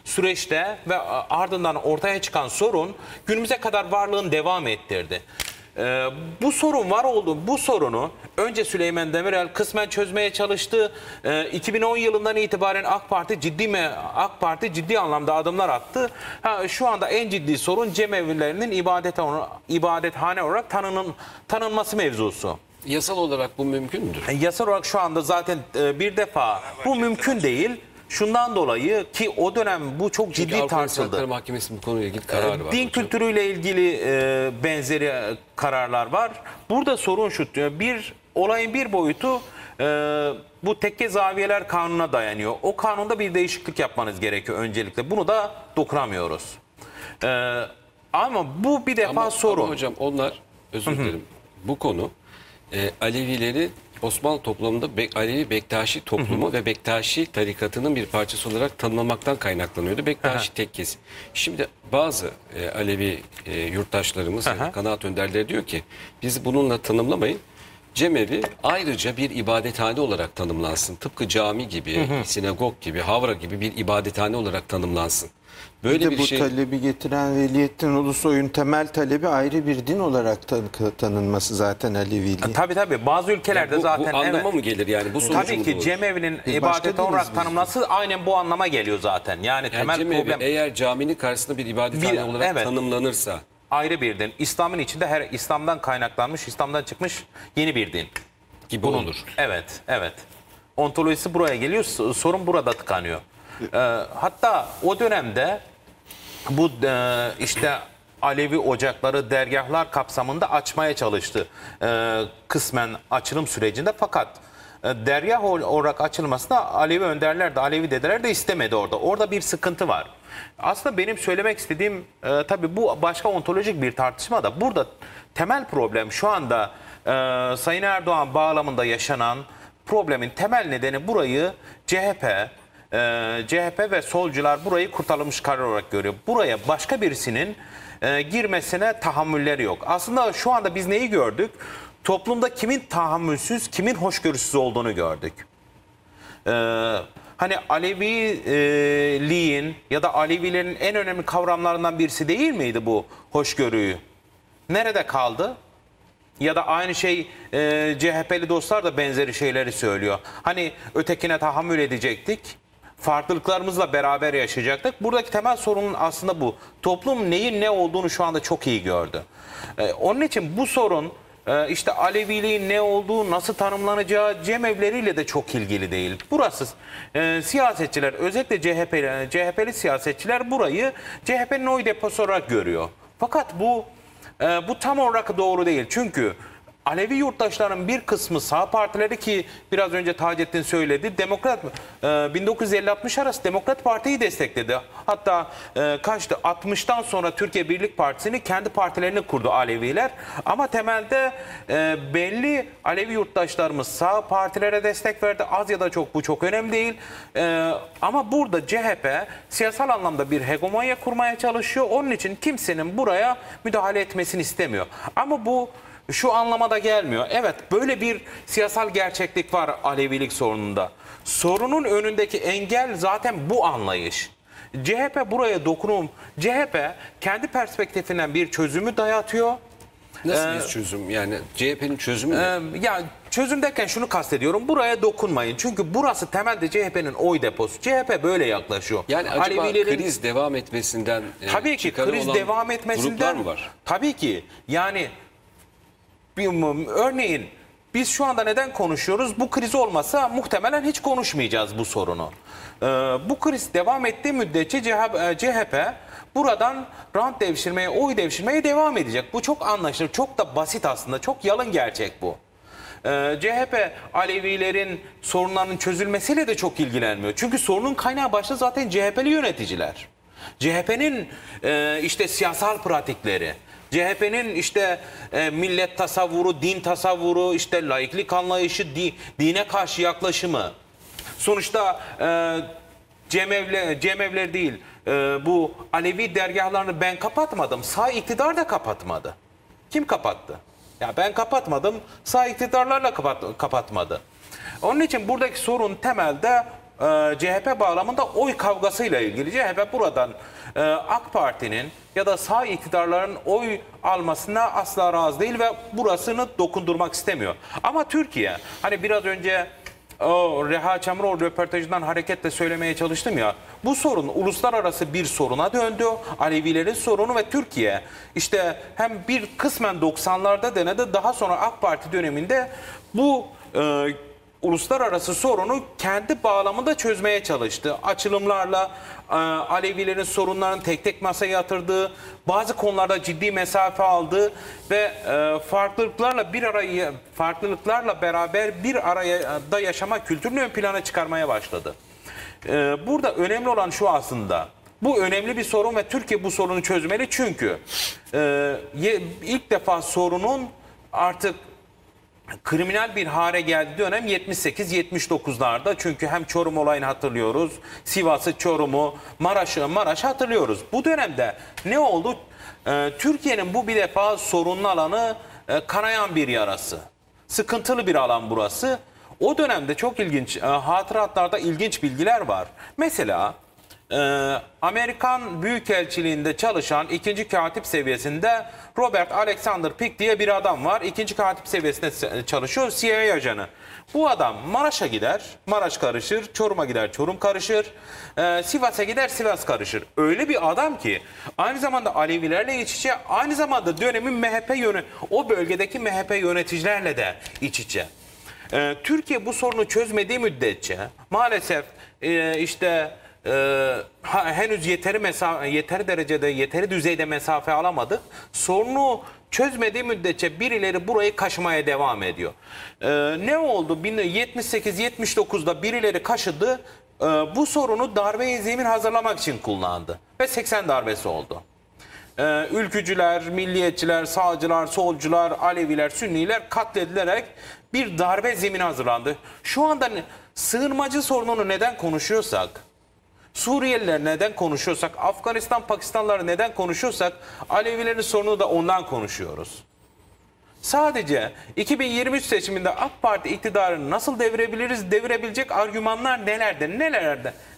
süreçte ve ardından ortaya çıkan sorun günümüze kadar varlığını devam ettirdi. Bu sorun var oldu. Bu sorunu önce Süleyman Demirel kısmen çözmeye çalıştı. 2010 yılından itibaren AK Parti ciddi anlamda adımlar attı. Şu anda en ciddi sorun cemevlerinin ibadethane olarak tanınması mevzusu. Yasal olarak bu mümkün müdür? Yasal olarak şu anda zaten bir defa bu mümkün değil. Şundan dolayı ki o dönem bu çok ciddi tartışıldı. Mahkemesi bu konuyla ilgili kararı var. Din kültürüyle ilgili benzeri kararlar var. Burada sorun şu, olayın bir boyutu bu tekke zaviyeler kanununa dayanıyor. O kanunda bir değişiklik yapmanız gerekiyor öncelikle. Bunu da dokunamıyoruz. Ama bu bir defa sorun. Ama hocam onlar, özür dilerim, bu konu Alevileri Osmanlı toplumunda Alevi Bektaşi toplumu ve Bektaşi tarikatının bir parçası olarak tanımlamaktan kaynaklanıyordu. Bektaşi tekkesi. Şimdi bazı Alevi yurttaşlarımız, kanaat önderleri diyor ki biz bununla tanımlamayın. Cemevi ayrıca bir ibadethane olarak tanımlansın. Tıpkı cami gibi, sinagog gibi, havra gibi bir ibadethane olarak tanımlansın. Böyle bir bu talebi getiren Veliyettin Ulusoy'un temel talebi ayrı bir din olarak tanınması zaten Aleviliği. Tabii bazı ülkelerde yani zaten. Bu anlama mı gelir yani? Bu tabii ki cemevinin ibadet olarak tanımlanması aynen bu anlama geliyor zaten. Yani temel cemevi, problem. Eğer caminin karşısında bir ibadethane olarak tanımlanırsa. Ayrı bir din. İslam'ın içinde her İslam'dan kaynaklanmış, İslam'dan çıkmış yeni bir din. Gibi bunun, olur. Evet, evet. Ontolojisi buraya geliyor, sorun burada tıkanıyor. Hatta o dönemde bu işte Alevi ocakları, dergahlar kapsamında açmaya çalıştı kısmen açılım sürecinde. Fakat dergah olarak açılmasına Alevi önderler de, Alevi dedeler de istemedi orada. Orada bir sıkıntı var. Aslında benim söylemek istediğim tabii bu başka ontolojik bir tartışma da. Burada temel problem şu anda Sayın Erdoğan bağlamında yaşanan problemin temel nedeni burayı CHP ve solcular burayı kurtarılmış karar olarak görüyor. Buraya başka birisinin girmesine tahammülleri yok. Aslında şu anda biz neyi gördük? Toplumda kimin tahammülsüz, kimin hoşgörüsüz olduğunu gördük. Hani Aleviliğin ya da Alevilerin en önemli kavramlarından birisi değil miydi bu hoşgörüyü? Nerede kaldı? Ya da aynı şey CHP'li dostlar da benzeri şeyleri söylüyor. Hani ötekine tahammül edecektik, farklılıklarımızla beraber yaşayacaktık. Buradaki temel sorunun aslında bu. Toplum neyin ne olduğunu şu anda çok iyi gördü. Onun için bu sorun işte Aleviliğin ne olduğu, nasıl tanımlanacağı cemevleriyle de çok ilgili değil. Burası siyasetçiler, özellikle CHP'li siyasetçiler burayı CHP'nin oy deposu olarak görüyor. Fakat bu tam olarak doğru değil. Çünkü Alevi yurttaşların bir kısmı sağ partileri ki biraz önce Taceddin söyledi. 1950-60 arası Demokrat Parti'yi destekledi. Hatta kaçtı? 60'tan sonra Türkiye Birlik Partisi'ni kendi partilerini kurdu Aleviler. Ama temelde belli Alevi yurttaşlarımız sağ partilere destek verdi. Az ya da çok, bu çok önemli değil. Ama burada CHP siyasal anlamda bir hegemonya kurmaya çalışıyor. Onun için kimsenin buraya müdahale etmesini istemiyor. Ama bu şu anlamada gelmiyor. Evet, böyle bir siyasal gerçeklik var Alevilik sorununda. Sorunun önündeki engel zaten bu anlayış. CHP buraya CHP kendi perspektifinden bir çözümü dayatıyor. Nasıl bir çözüm? Yani CHP'nin çözümü ne? Yani çözüm derken şunu kastediyorum. Buraya dokunmayın. Çünkü burası temelde CHP'nin oy deposu. CHP böyle yaklaşıyor. Yani acaba kriz devam etmesinden tabii ki kriz devam etmesinden mı var? Tabii ki. Yani örneğin biz şu anda neden konuşuyoruz? Bu kriz olmasa muhtemelen hiç konuşmayacağız bu sorunu. Bu kriz devam ettiği müddetçe CHP buradan rant devşirmeye, oy devşirmeye devam edecek. Bu çok anlaşılır, çok da basit aslında. Çok yalın gerçek bu. CHP Alevilerin sorunlarının çözülmesiyle de çok ilgilenmiyor. Çünkü sorunun kaynağı başta zaten CHP'li yöneticiler. CHP'nin işte siyasal pratikleri. CHP'nin işte millet tasavvuru, din tasavvuru, işte laiklik anlayışı, dine karşı yaklaşımı. Sonuçta cemevler değil, bu Alevi dergahlarını ben kapatmadım, sağ iktidar da kapatmadı. Kim kapattı? Ya ben kapatmadım, sağ iktidarlarla kapatmadı. Onun için buradaki sorun temelde CHP bağlamında oy kavgasıyla ilgili. CHP buradan AK Parti'nin ya da sağ iktidarların oy almasına asla razı değil ve burasını dokundurmak istemiyor. Ama Türkiye, hani biraz önce Reha Çamroğlu röportajından hareketle söylemeye çalıştım ya, bu sorun uluslararası bir soruna döndü. Alevilerin sorunu ve Türkiye işte hem bir kısmen 90'larda denedi, daha sonra AK Parti döneminde bu uluslararası sorunu kendi bağlamında çözmeye çalıştı. Açılımlarla Alevilerin sorunlarını tek tek masaya yatırdığı, bazı konularda ciddi mesafe aldı ve farklılıklarla beraber bir araya da yaşama kültürünü ön plana çıkarmaya başladı. Burada önemli olan şu aslında. Bu önemli bir sorun ve Türkiye bu sorunu çözmeli, çünkü ilk defa sorunun artık kriminal bir hale geldiği dönem 78-79'larda. Çünkü hem Çorum olayını hatırlıyoruz, Sivas'ı, Çorum'u, Maraş'ı hatırlıyoruz. Bu dönemde ne oldu? Türkiye'nin bu bir defa sorunlu alanı kanayan bir yarası. Sıkıntılı bir alan burası. O dönemde çok ilginç, hatıratlarda ilginç bilgiler var. Mesela Amerikan Büyükelçiliğinde çalışan 2. katip seviyesinde Robert Alexander Pick diye bir adam var. 2. katip seviyesinde çalışıyor, CIA ajanı. Bu adam Maraş'a gider, Maraş karışır, Çorum'a gider, Çorum karışır, Sivas'a gider, Sivas karışır. Öyle bir adam ki aynı zamanda Alevilerle iç içe, aynı zamanda dönemin o bölgedeki MHP yöneticilerle de iç içe. Türkiye bu sorunu çözmediği müddetçe maalesef henüz yeteri düzeyde mesafe alamadık. Sorunu çözmediği müddetçe birileri burayı kaşımaya devam ediyor. Ne oldu? 78-79'da birileri kaşıdı. Bu sorunu darbe-i zemin hazırlamak için kullandı. Ve 80 darbesi oldu. Ülkücüler, milliyetçiler, sağcılar, solcular, Aleviler, Sünniler katledilerek bir darbe zemini hazırlandı. Şu anda sığınmacı sorununu neden konuşuyorsak, Suriyeliler neden konuşuyorsak, Afganistan, Pakistanlılar neden konuşuyorsak, Alevilerin sorunu da ondan konuşuyoruz. Sadece 2023 seçiminde AK Parti iktidarını nasıl devirebiliriz, devirebilecek argümanlar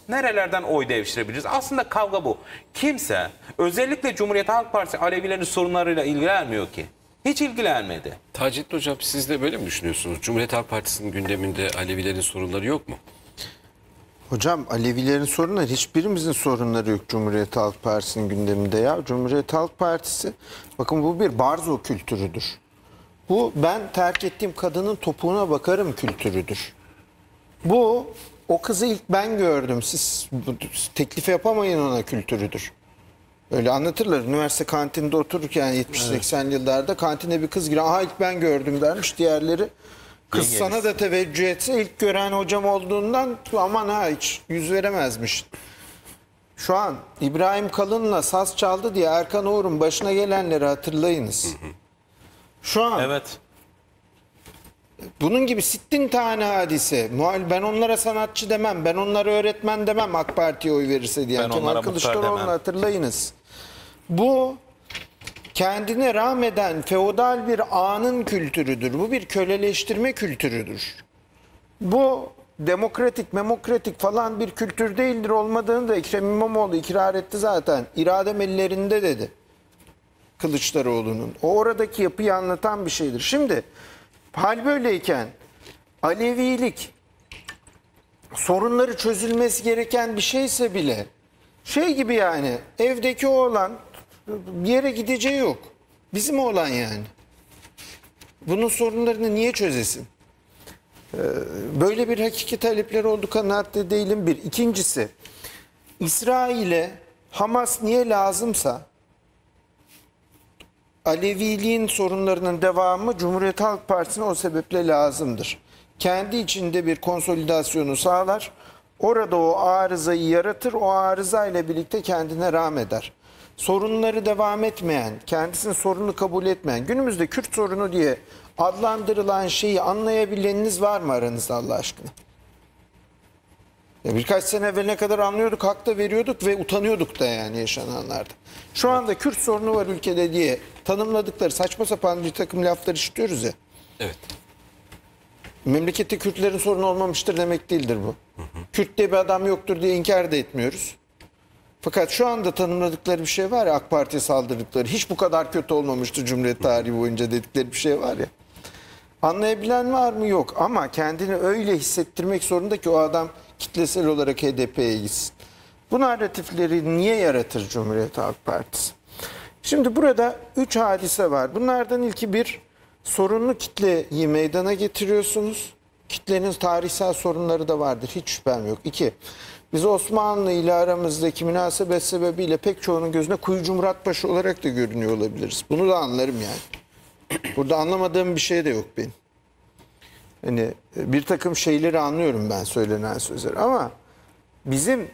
nerelerden oy devşirebiliriz? Aslında kavga bu. Kimse, özellikle Cumhuriyet Halk Partisi, Alevilerin sorunlarıyla ilgilenmiyor ki. Hiç ilgilenmedi. Taceddin Hocam, siz de böyle mi düşünüyorsunuz? Cumhuriyet Halk Partisi'nin gündeminde Alevilerin sorunları yok mu? Hocam, Alevilerin sorunları, hiçbirimizin sorunları yok Cumhuriyet Halk Partisi'nin gündeminde ya. Cumhuriyet Halk Partisi, bakın, bu bir barzo kültürüdür. Bu ben terk ettiğim kadının topuğuna bakarım kültürüdür. Bu o kızı ilk ben gördüm, siz teklif yapamayın ona kültürüdür. Öyle anlatırlar. Üniversite kantininde otururken 70-80 yıllarda kantine bir kız girer, aha ilk ben gördüm dermiş, diğerleri. Kız sana da teveccüh etse ilk gören hocam olduğundan aman ha hiç yüz veremezmiş. Şu an İbrahim Kalın'la saz çaldı diye Erkan Oğur'un başına gelenleri hatırlayınız. Şu an evet. Bunun gibi sittin tane hadise. Ben onlara sanatçı demem, ben onlara öğretmen demem AK Parti'ye oy verirse diye. Kemal Kılıçdaroğlu'nu hatırlayınız. Bu kendine rağmeden feodal bir ağanın kültürüdür. Bu bir köleleştirme kültürüdür. Bu demokratik falan bir kültür değildir, olmadığını da Ekrem İmamoğlu ikrar etti zaten. İradem ellerinde dedi Kılıçdaroğlu'nun. O oradaki yapıyı anlatan bir şeydir. Şimdi hal böyleyken Alevilik sorunları çözülmesi gereken bir şeyse bile şey gibi, yani evdeki oğlan bir yere gideceği yok. Bizim oğlan yani. Bunun sorunlarını niye çözesin? Böyle bir hakiki talepler olduğu kanaatte değilim bir. İkincisi, İsrail'e Hamas niye lazımsa Aleviliğin sorunlarının devamı Cumhuriyet Halk Partisi'ne o sebeple lazımdır. Kendi içinde bir konsolidasyonu sağlar. Orada o arızayı yaratır. O arızayla birlikte kendine rağm eder. Sorunları devam etmeyen, kendisini sorunlu kabul etmeyen, günümüzde Kürt sorunu diye adlandırılan şeyi anlayabileniniz var mı aranızda Allah aşkına? Ya birkaç sene evveline kadar anlıyorduk, hak da veriyorduk ve utanıyorduk da yani yaşananlarda. Şu anda Kürt sorunu var ülkede diye tanımladıkları saçma sapan bir takım laflar işitiyoruz ya. Evet. Memlekette Kürtlerin sorunu olmamıştır demek değildir bu. Kürt diye bir adam yoktur diye inkar da etmiyoruz. Fakat şu anda tanımladıkları bir şey var ya, AK Parti'ye saldırdıkları, hiç bu kadar kötü olmamıştı Cumhuriyet tarihi boyunca dedikleri bir şey var ya. Anlayabilen var mı? Yok. Ama kendini öyle hissettirmek zorunda ki o adam kitlesel olarak HDP'ye gitsin. Bu narratifleri niye yaratır Cumhuriyet Halk Partisi? Şimdi burada 3 hadise var. Bunlardan ilki, bir, sorunlu kitleyi meydana getiriyorsunuz. Kitlenin tarihsel sorunları da vardır, hiç şüphem yok. 2. Biz Osmanlı ile aramızdaki münasebet sebebiyle pek çoğunun gözüne Kuyucu Muratpaşa olarak da görünüyor olabiliriz. Bunu da anlarım yani. Burada anlamadığım bir şey de yok benim. Hani bir takım şeyleri anlıyorum ben, söylenen sözleri, ama bizim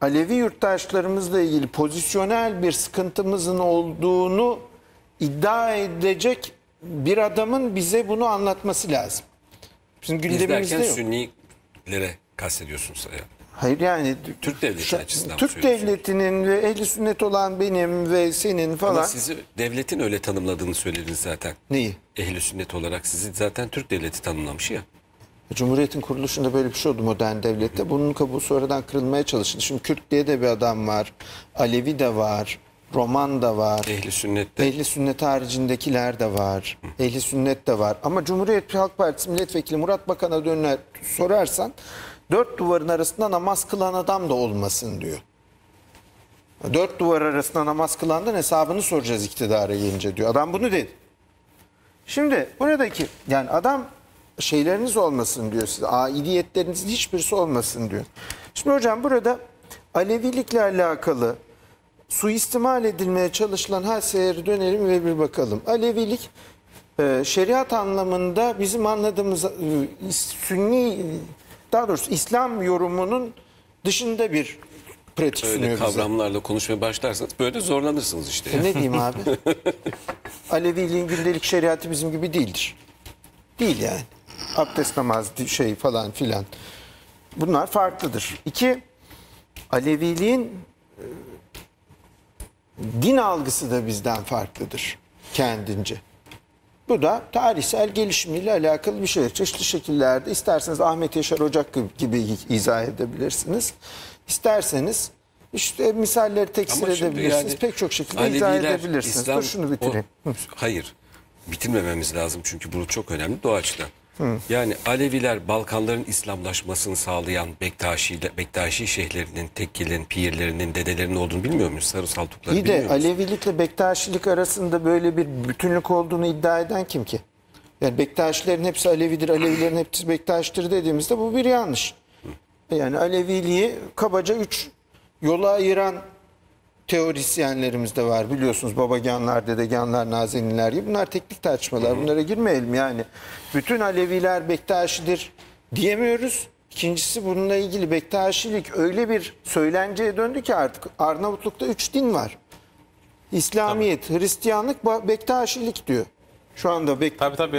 Alevi yurttaşlarımızla ilgili pozisyonel bir sıkıntımızın olduğunu iddia edecek bir adamın bize bunu anlatması lazım. Bizim gündemimizde yok. Sünnilere kastediyorsunuz ya. Hayır yani Türk devleti açısından. Türk devletinin ve ehli sünnet olan benim ve senin falan. Ama sizi devletin öyle tanımladığını söylediniz zaten. Neyi? Ehli sünnet olarak sizi zaten Türk devleti tanımlamış ya. Cumhuriyet'in kuruluşunda böyle bir şey oldu modern devlette. Bunun kabuğu sonradan kırılmaya çalışıldı. Şimdi Kürt diye de bir adam var. Alevi de var. Roman da var. Ehli sünnet de. Ehli sünnet haricindekiler de var. Ehli sünnet de var. Ama Cumhuriyet Halk Partisi milletvekili Murat Bakan'a dönüp sorarsan, dört duvarın arasında namaz kılan adam da olmasın diyor. Dört duvar arasında namaz kılandan hesabını soracağız iktidara gelince diyor. Adam bunu dedi. Şimdi buradaki yani adam şeyleriniz olmasın diyor size. Aidiyetlerinizin hiçbirisi olmasın diyor. Şimdi hocam burada Alevilikle alakalı suistimal edilmeye çalışılan her seyre dönelim ve bir bakalım. Alevilik şeriat anlamında bizim anladığımız Sünni, daha doğrusu İslam yorumunun dışında bir pratik sunuyor bize. Öyle kavramlarla konuşmaya başlarsanız böyle zorlanırsınız işte. Ne diyeyim abi? Aleviliğin gündelik şeriatı bizim gibi değildir. Değil yani. Abdest, namaz, şey falan filan. Bunlar farklıdır. 2. Aleviliğin din algısı da bizden farklıdır kendince. Bu da tarihsel gelişimiyle alakalı bir şey. Çeşitli şekillerde isterseniz Ahmet Yaşar Ocak gibi izah edebilirsiniz. İsterseniz işte misalleri teksir edebilirsiniz. Yani pek çok şekilde Aleviler, izah edebilirsiniz. İslam, dur şunu bitireyim. Hayır. Bitirmememiz lazım çünkü bu çok önemli doğaçtan. Yani Aleviler Balkanların İslamlaşmasını sağlayan Bektaşi şeyhlerinin, tekkilerin, pirlerinin, dedelerinin olduğunu bilmiyor muyuz? Sarı Saltukları bilmiyor muyuz? İyi de Alevilikle Bektaşilik arasında böyle bir bütünlük olduğunu iddia eden kim ki? Yani Bektaşilerin hepsi Alevidir, Alevilerin hepsi Bektaşidir dediğimizde bu bir yanlış. Yani Aleviliği kabaca 3 yola ayıran teorisyenlerimiz de var biliyorsunuz, babaganlar, dedeganlar, nazeniler gibi. Bunlar teknik tartışmalar, bunlara girmeyelim yani. Bütün Aleviler Bektaşidir diyemiyoruz. İkincisi, bununla ilgili Bektaşilik öyle bir söylenceye döndü ki artık Arnavutluk'ta 3 din var. İslamiyet, tabii. Hristiyanlık, Bektaşilik diyor. Şu anda tabii,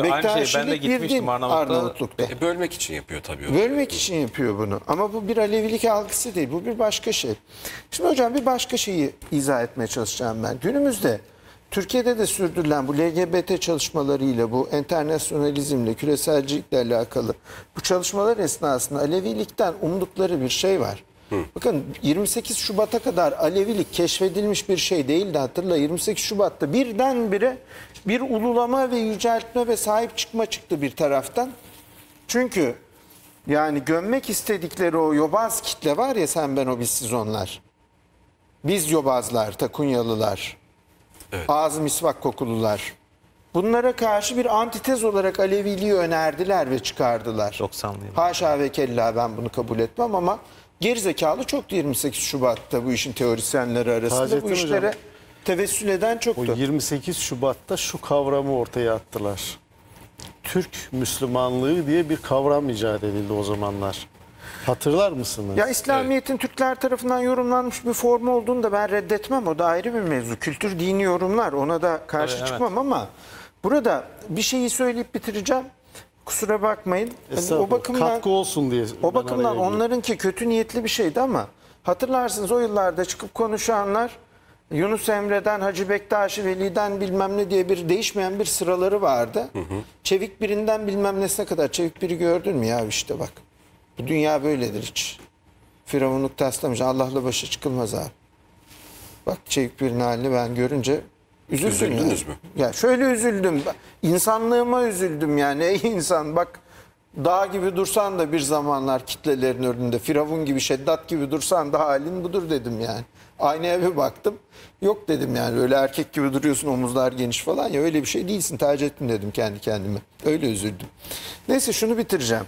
Bektaşilik şey, ben de gitmiştim Arnavutluk'ta. Bölmek için yapıyor tabii. Bölmek için yapıyor bunu. Ama bu bir Alevilik algısı değil. Bu bir başka şey. Şimdi hocam bir başka şeyi izah etmeye çalışacağım ben. Günümüzde Türkiye'de de sürdürülen bu LGBT çalışmalarıyla, bu enternasyonalizmle, küreselcilikle alakalı bu çalışmalar esnasında Alevilikten umdukları bir şey var. Bakın 28 Şubat'a kadar Alevilik keşfedilmiş bir şey değildi, hatırla. 28 Şubat'ta birdenbire bir ululama ve yüceltme ve sahip çıkma çıktı bir taraftan. Çünkü yani gömmek istedikleri o yobaz kitle var ya, sen ben o biz siz onlar. Biz yobazlar, takunyalılar, evet. Ağzı misvak kokulular. Bunlara karşı bir antitez olarak Aleviliği önerdiler ve çıkardılar. 90'lı yıllar. Haşa ve kella, ben bunu kabul etmem ama... Gerizekalı çoktu 28 Şubat'ta bu işin teorisyenleri arasında. Taceddin bu işlere hocam, tevessül eden çoktu. O 28 Şubat'ta şu kavramı ortaya attılar. Türk Müslümanlığı diye bir kavram icat edildi o zamanlar. Hatırlar mısınız? Ya İslamiyet'in evet. Türkler tarafından yorumlanmış bir formu olduğunu da ben reddetmem. O da ayrı bir mevzu. Kültür, dini yorumlar, ona da karşı evet, çıkmam evet. Ama burada bir şeyi söyleyip bitireceğim. Kusura bakmayın. Yani o bakımdan katkı olsun diye. O bakımdan onlarınki kötü niyetli bir şeydi ama hatırlarsınız o yıllarda çıkıp konuşanlar Yunus Emre'den Hacı Bektaşi Veli'den bilmem ne diye bir değişmeyen bir sıraları vardı. Çevik birinden bilmem nesine kadar. Çevik biri gördün mü ya işte bak. Bu dünya böyledir hiç. Firavunluk taslamış. Allah'la başa çıkılmaz abi. Bak Çeyükbir'in halini ben görünce üzüldüm. Üzüldünüz mü? Ya şöyle üzüldüm. İnsanlığıma üzüldüm yani. Ey insan bak, dağ gibi dursan da bir zamanlar kitlelerin önünde, Firavun gibi, Şeddat gibi dursan da halin budur dedim yani. Aynaya bir baktım. Yok dedim yani, öyle erkek gibi duruyorsun, omuzlar geniş falan ya, öyle bir şey değilsin, tercih ettim dedim kendi kendime. Öyle üzüldüm. Neyse, şunu bitireceğim.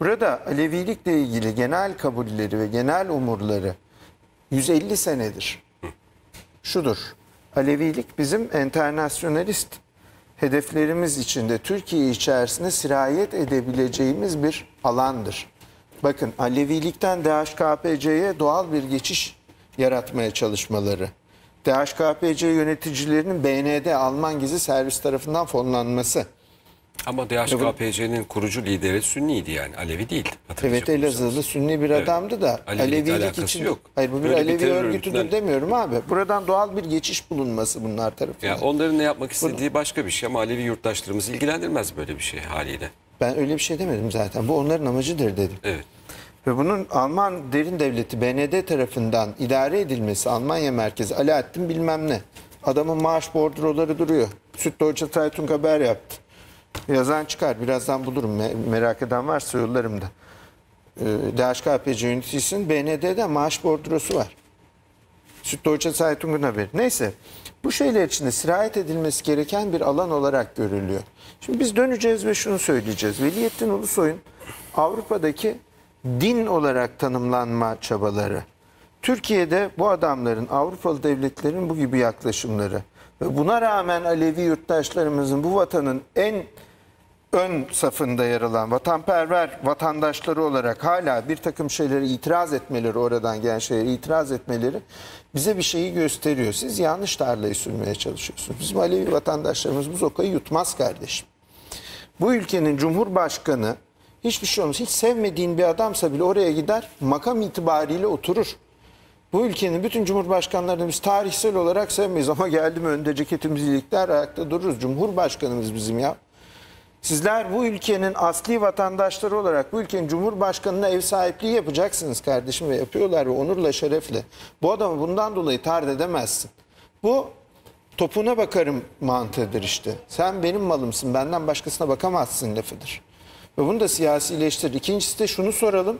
Burada Alevilikle ilgili genel kabulleri ve genel umurları 150 senedir. Şudur. Alevilik bizim enternasyonalist hedeflerimiz içinde Türkiye içerisinde sirayet edebileceğimiz bir alandır. Bakın, Alevilikten DHKPC'ye doğal bir geçiş yaratmaya çalışmaları, DHKPC yöneticilerinin BND Alman Gizli Servis tarafından fonlanması. Ama DHKPC'nin kurucu lideri Sünni'ydi yani, Alevi değildi. Evet, Elazığlı Sünni bir adamdı da evet. Alevilik için yok. Hayır, bu bir böyle Alevi bir örgütüdür demiyorum abi. Buradan doğal bir geçiş bulunması bunlar tarafından. Ya onların ne yapmak istediği başka bir şey ama Alevi yurttaşlarımızı ilgilendirmez böyle bir şey haliyle. Ben öyle bir şey demedim zaten. Bu onların amacıdır dedim. Evet. Ve bunun Alman derin devleti BND tarafından idare edilmesi, Almanya merkezi Alaaddin bilmem ne. Adamın maaş bordroları duruyor. Süddeutsche Zeitung haber yaptı. Yazan çıkar. Birazdan bulurum. Merak eden varsa yollarım da. DHKPC yöneticisinin BND'de maaş bordrosu var. Süddeutsche Zeitung'un haberi. Neyse. Bu şeyler içinde sirayet edilmesi gereken bir alan olarak görülüyor. Şimdi biz döneceğiz ve şunu söyleyeceğiz. Veliahdin Ulusoy'un Avrupa'daki din olarak tanımlanma çabaları, Türkiye'de bu adamların, Avrupalı devletlerin bu gibi yaklaşımları ve buna rağmen Alevi yurttaşlarımızın bu vatanın en ön safında yer alan vatanperver vatandaşları olarak hala bir takım şeylere itiraz etmeleri, oradan gelen şeylere itiraz etmeleri bize bir şeyi gösteriyor. Siz yanlış tarlayı sürmeye çalışıyorsunuz. Bizim Alevi vatandaşlarımız bu sokayı yutmaz kardeşim. Bu ülkenin Cumhurbaşkanı hiçbir şey olmaz. Hiç sevmediğin bir adamsa bile oraya gider, makam itibariyle oturur. Bu ülkenin bütün cumhurbaşkanlarını biz tarihsel olarak sevmeyiz ama geldi mi önde ceketimizi ilikler, ayakta dururuz. Cumhurbaşkanımız bizim ya. Sizler bu ülkenin asli vatandaşları olarak bu ülkenin cumhurbaşkanına ev sahipliği yapacaksınız kardeşim ve yapıyorlar ve onurla şerefle. Bu adamı bundan dolayı tard edemezsin. Bu topuna bakarım mantığıdır işte. Sen benim malımsın, benden başkasına bakamazsın lafıdır. Ve bunu da siyasileştir. İkincisi de şunu soralım.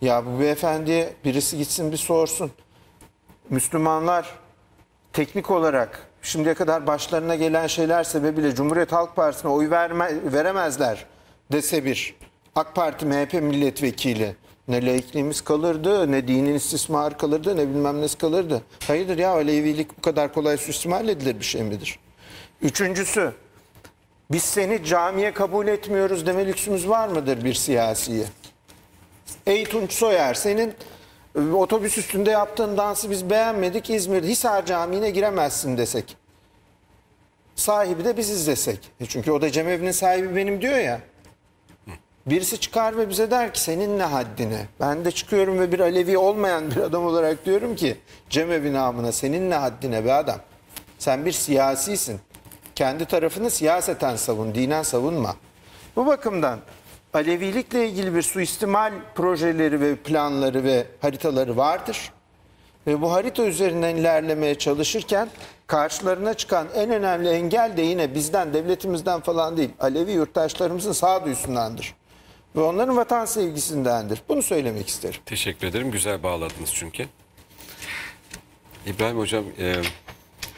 Ya bu beyefendiye birisi gitsin bir sorsun. Müslümanlar teknik olarak şimdiye kadar başlarına gelen şeyler sebebiyle Cumhuriyet Halk Partisi'ne oy veremezler dese bir AK Parti MHP milletvekili, ne laikliğimiz kalırdı, ne dinin istismarı kalırdı, ne bilmem nesi kalırdı. Hayırdır ya, Alevilik bu kadar kolay suistimal edilir bir şey midir? Üçüncüsü, biz seni camiye kabul etmiyoruz deme lüksümüz var mıdır bir siyasiye? Ey Tunç Soyer, senin otobüs üstünde yaptığın dansı biz beğenmedik, İzmir'de Hisar Camii'ne giremezsin desek. Sahibi de biziz desek. Çünkü o da cemevi'nin sahibi benim diyor ya. Birisi çıkar ve bize der ki senin ne haddine? Ben de çıkıyorum ve bir Alevi olmayan bir adam olarak diyorum ki cemevi namına senin ne haddine be adam? Sen bir siyasisin. Kendi tarafını siyaseten savun, dinen savunma. Bu bakımdan Alevilikle ilgili bir suistimal projeleri ve planları ve haritaları vardır. Ve bu harita üzerinden ilerlemeye çalışırken karşılarına çıkan en önemli engel de yine bizden, devletimizden falan değil, Alevi yurttaşlarımızın sağduyusundandır. Ve onların vatan sevgisindendir. Bunu söylemek isterim. Teşekkür ederim. Güzel bağladınız çünkü. İbrahim Hocam,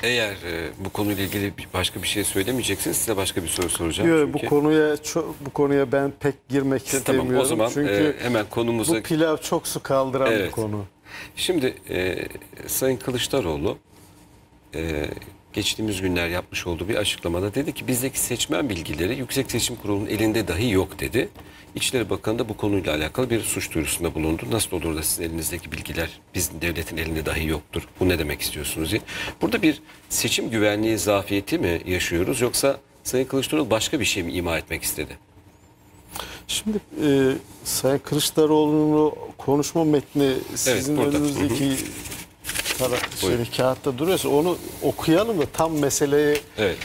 eğer bu konuyla ilgili başka bir şey söylemeyeceksiniz, size başka bir soru soracağım. Yok, çünkü bu konuya ben pek girmek istemiyorum. Tamam, o zaman çünkü hemen konumuza. Bu pilav çok su kaldıran evet. Bir konu. Şimdi Sayın Kılıçdaroğlu geçtiğimiz günler yapmış olduğu bir açıklamada dedi ki bizdeki seçmen bilgileri Yüksek Seçim Kurulu'nun elinde dahi yok dedi. İçişleri Bakanı da bu konuyla alakalı bir suç duyurusunda bulundu. Nasıl olur da sizin elinizdeki bilgiler bizim devletin elinde dahi yoktur? Bu ne demek istiyorsunuz diye. Burada bir seçim güvenliği zafiyeti mi yaşıyoruz yoksa Sayın Kılıçdaroğlu başka bir şey mi ima etmek istedi? Şimdi Sayın Kılıçdaroğlu'nun konuşma metni sizin evet, önünüzdeki kağıtta duruyorsa onu okuyalım da tam meseleyi evet.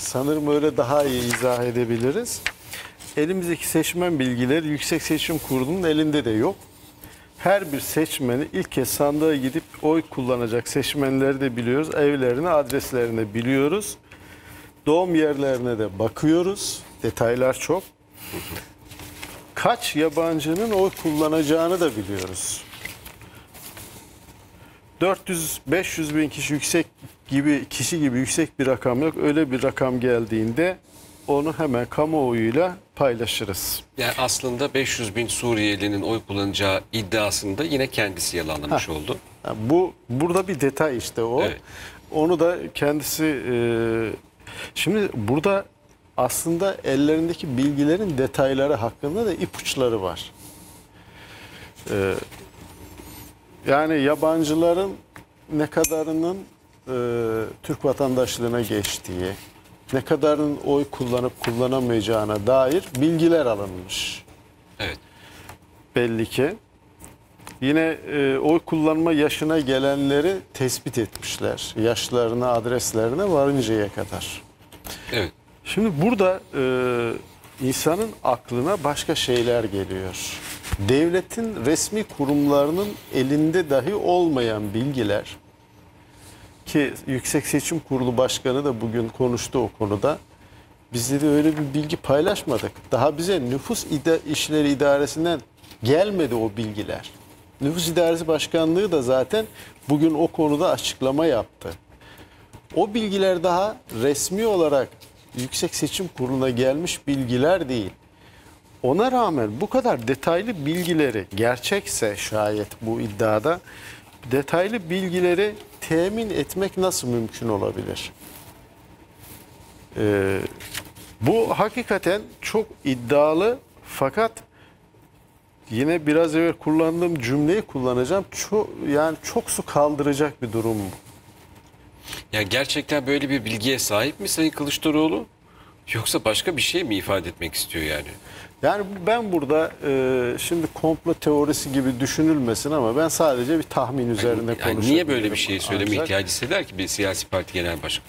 Sanırım öyle daha iyi izah edebiliriz. Elimizdeki seçmen bilgileri Yüksek Seçim Kurulu'nun elinde de yok. her bir seçmeni ilk kez sandığa gidip oy kullanacak seçmenleri de biliyoruz. Evlerini, adreslerini biliyoruz. Doğum yerlerine de bakıyoruz. Detaylar çok. Kaç yabancının oy kullanacağını da biliyoruz. 400-500 bin kişi gibi yüksek bir rakam yok. Öyle bir rakam geldiğinde onu hemen kamuoyuyla paylaşırız. Yani aslında 500 bin Suriyelinin oy kullanacağı iddiasını da yine kendisi yalanlamış oldu. Burada bir detay işte o. Evet. Onu da kendisi... şimdi burada aslında ellerindeki bilgilerin detayları hakkında da ipuçları var. Yani yabancıların ne kadarının Türk vatandaşlığına geçtiği, ne kadarının oy kullanıp kullanamayacağına dair bilgiler alınmış. Evet. Belli ki. Yine oy kullanma yaşına gelenleri tespit etmişler. Yaşlarına, adreslerine varıncaya kadar. Evet. Şimdi burada insanın aklına başka şeyler geliyor. Devletin resmi kurumlarının elinde dahi olmayan bilgiler, ki Yüksek Seçim Kurulu Başkanı da bugün konuştu o konuda. Biz de öyle bir bilgi paylaşmadık. Daha bize Nüfus İşleri İdaresi'nden gelmedi o bilgiler. Nüfus İdaresi Başkanlığı da zaten bugün o konuda açıklama yaptı. O bilgiler daha resmi olarak Yüksek Seçim Kurulu'na gelmiş bilgiler değil. Ona rağmen bu kadar detaylı bilgileri, gerçekse şayet bu iddiada, detaylı bilgileri temin etmek nasıl mümkün olabilir? Bu hakikaten çok iddialı, fakat yine biraz evvel kullandığım cümleyi kullanacağım. Çok su kaldıracak bir durum bu. Yani gerçekten böyle bir bilgiye sahip mi Sayın Kılıçdaroğlu? Yoksa başka bir şey mi ifade etmek istiyor yani? Yani ben burada şimdi komplo teorisi gibi düşünülmesin ama ben sadece bir tahmin üzerinde konuşuyorum. Niye böyle bir şey söyleme ihtiyacı hisseder ki bir siyasi parti genel başkanı?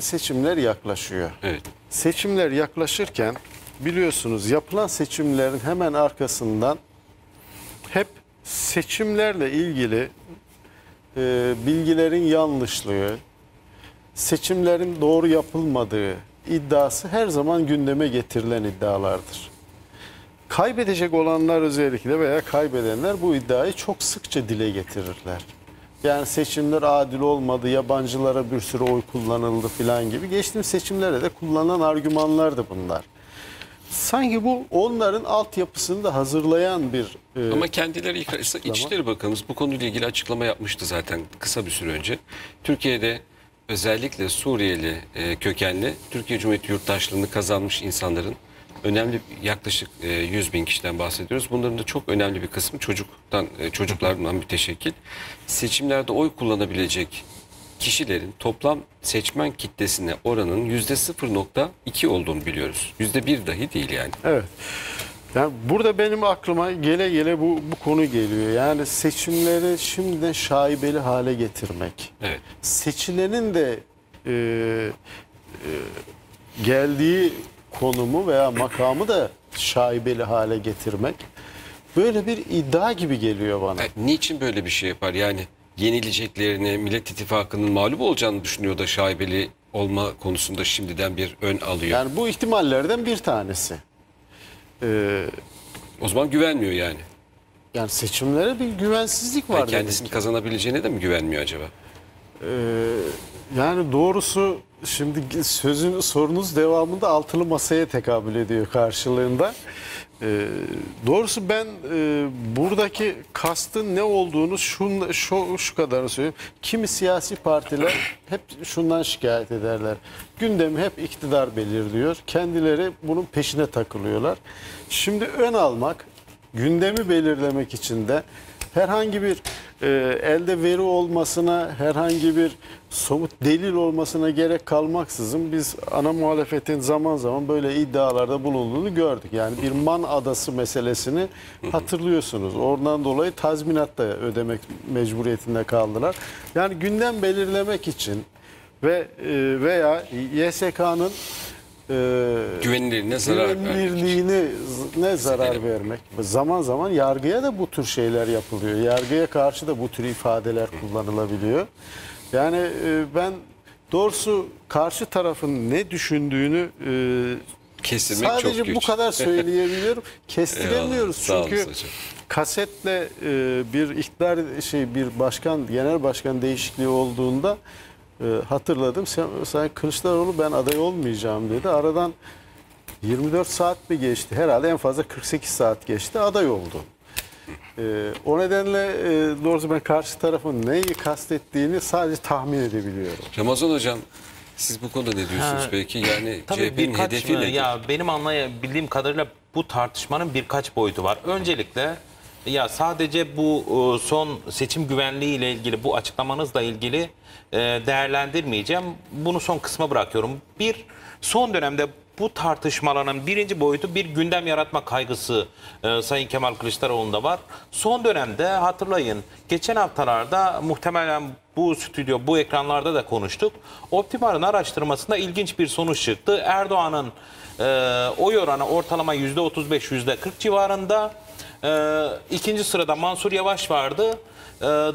Seçimler yaklaşıyor. Evet. Seçimler yaklaşırken biliyorsunuz yapılan seçimlerin hemen arkasından hep seçimlerle ilgili bilgilerin yanlışlığı, seçimlerin doğru yapılmadığı iddiası her zaman gündeme getirilen iddialardır. Kaybedecek olanlar özellikle veya kaybedenler bu iddiayı çok sıkça dile getirirler. Yani seçimler adil olmadı, yabancılara bir sürü oy kullanıldı falan gibi. Geçtiğimiz seçimlerde de kullanılan argümanlardı bunlar. Sanki bu onların altyapısını da hazırlayan bir ama kendileri İçişleri Bakanımız bu konuyla ilgili açıklama yapmıştı zaten kısa bir süre önce. Türkiye'de özellikle Suriyeli kökenli Türkiye Cumhuriyeti yurttaşlığını kazanmış insanların önemli, yaklaşık 100 bin kişiden bahsediyoruz. Bunların da çok önemli bir kısmı çocuklardan müteşekkil. Seçimlerde oy kullanabilecek kişilerin toplam seçmen kitlesine oranın %0.2 olduğunu biliyoruz. %1 dahi değil yani. Evet. Yani burada benim aklıma gele bu konu geliyor. Yani seçimleri şimdiden şaibeli hale getirmek. Evet. Seçilenin de geldiği konumu veya makamı da şaibeli hale getirmek. Böyle bir iddia gibi geliyor bana. Yani niçin böyle bir şey yapar? Yani yenileceklerini, Millet İttifakı'nın mağlup olacağını düşünüyor da şaibeli olma konusunda şimdiden bir ön alıyor. Yani bu ihtimallerden bir tanesi. O zaman güvenmiyor yani. Yani seçimlere bir güvensizlik var. Yani kendisini kazanabileceğine de mi güvenmiyor acaba? Yani doğrusu şimdi sorunuz devamında altılı masaya tekabül ediyor karşılığında. Doğrusu ben buradaki kastın ne olduğunu şu kadarını söyleyeyim. Kimi siyasi partiler hep şundan şikayet ederler. Gündemi hep iktidar belirliyor. Kendileri bunun peşine takılıyorlar. Şimdi ön almak, gündemi belirlemek için de herhangi bir elde veri olmasına, herhangi bir somut delil olmasına gerek kalmaksızın biz ana muhalefetin zaman zaman böyle iddialarda bulunduğunu gördük. Yani bir Man Adası meselesini hatırlıyorsunuz. Oradan dolayı tazminat da ödemek mecburiyetinde kaldılar. Yani gündem belirlemek için veya YSK'nın güvenilirliğini ne zarar vermek. Zaman zaman yargıya da bu tür şeyler yapılıyor. Yargıya karşı da bu tür ifadeler kullanılabiliyor. Yani ben doğrusu karşı tarafın ne düşündüğünü kesinlikle sadece çok bu kadar söyleyebiliyorum. Kestiremiyoruz çünkü kasetle bir iktidar bir başkan, genel başkan değişikliği olduğunda hatırladım. Sayın Kılıçdaroğlu ben aday olmayacağım dedi. Aradan 24 saat mi geçti? Herhalde en fazla 48 saat geçti. Aday oldu. O nedenle doğrusu ben karşı tarafın neyi kastettiğini sadece tahmin edebiliyorum. Ramazan Hocam, siz bu konuda ne diyorsunuz peki? Yani CHP'nin hedefi nedir? Ya benim anlayabildiğim kadarıyla bu tartışmanın birkaç boyutu var. Öncelikle ya sadece bu son seçim güvenliği ile ilgili bu açıklamanızla ilgili değerlendirmeyeceğim. Bunu son kısma bırakıyorum. Bir, son dönemde bu tartışmaların birinci boyutu bir gündem yaratma kaygısı Sayın Kemal Kılıçdaroğlu'nda var. Son dönemde hatırlayın, geçen haftalarda muhtemelen bu stüdyo, bu ekranlarda da konuştuk. Optimar'ın araştırmasında ilginç bir sonuç çıktı. Erdoğan'ın oy oranı ortalama %35-%40 civarında. İkinci sırada Mansur Yavaş vardı.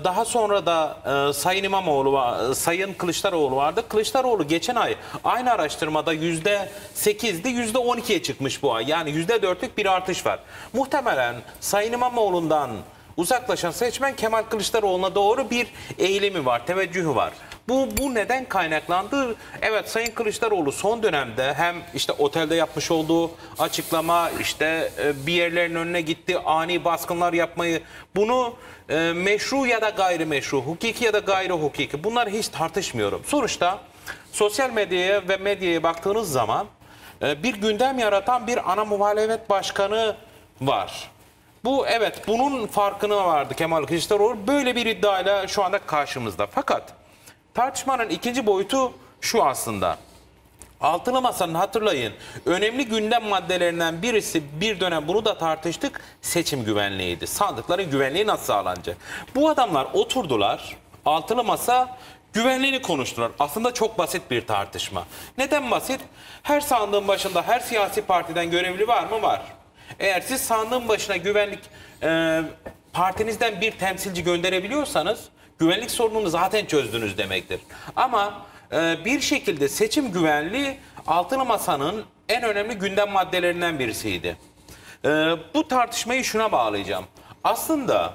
Daha sonra da Sayın İmamoğlu, Sayın Kılıçdaroğlu vardı. Kılıçdaroğlu geçen ay aynı araştırmada %8'di, %12'ye çıkmış bu ay. Yani %4'lük bir artış var. Muhtemelen Sayın İmamoğlu'ndan uzaklaşan seçmen Kemal Kılıçdaroğlu'na doğru bir eğilimi var, teveccühü var. Bu neden kaynaklandı? Evet, Sayın Kılıçdaroğlu son dönemde hem işte otelde yapmış olduğu açıklama, işte bir yerlerin önüne gitti, ani baskınlar yapmayı, bunu meşru ya da gayrimeşru, hukuki ya da gayri hukuki, bunları hiç tartışmıyorum. Sonuçta sosyal medyaya ve medyaya baktığınız zaman bir gündem yaratan bir ana muhalefet başkanı var. Bu evet, bunun farkına vardı Kemal Kılıçdaroğlu. Böyle bir iddiayla şu anda karşımızda. Fakat tartışmanın ikinci boyutu şu aslında. Altılı Masa'nın hatırlayın önemli gündem maddelerinden birisi, bir dönem bunu da tartıştık, seçim güvenliğiydi. Sandıkların güvenliği nasıl sağlanacak? Bu adamlar oturdular, Altılı Masa güvenliğini konuştular. Aslında çok basit bir tartışma. Neden basit? Her sandığın başında her siyasi partiden görevli var mı? Var. Eğer siz sandığın başına güvenlik partinizden bir temsilci gönderebiliyorsanız güvenlik sorununu zaten çözdünüz demektir. Ama bir şekilde seçim güvenliği Altılı Masa'nın en önemli gündem maddelerinden birisiydi. Bu tartışmayı şuna bağlayacağım. Aslında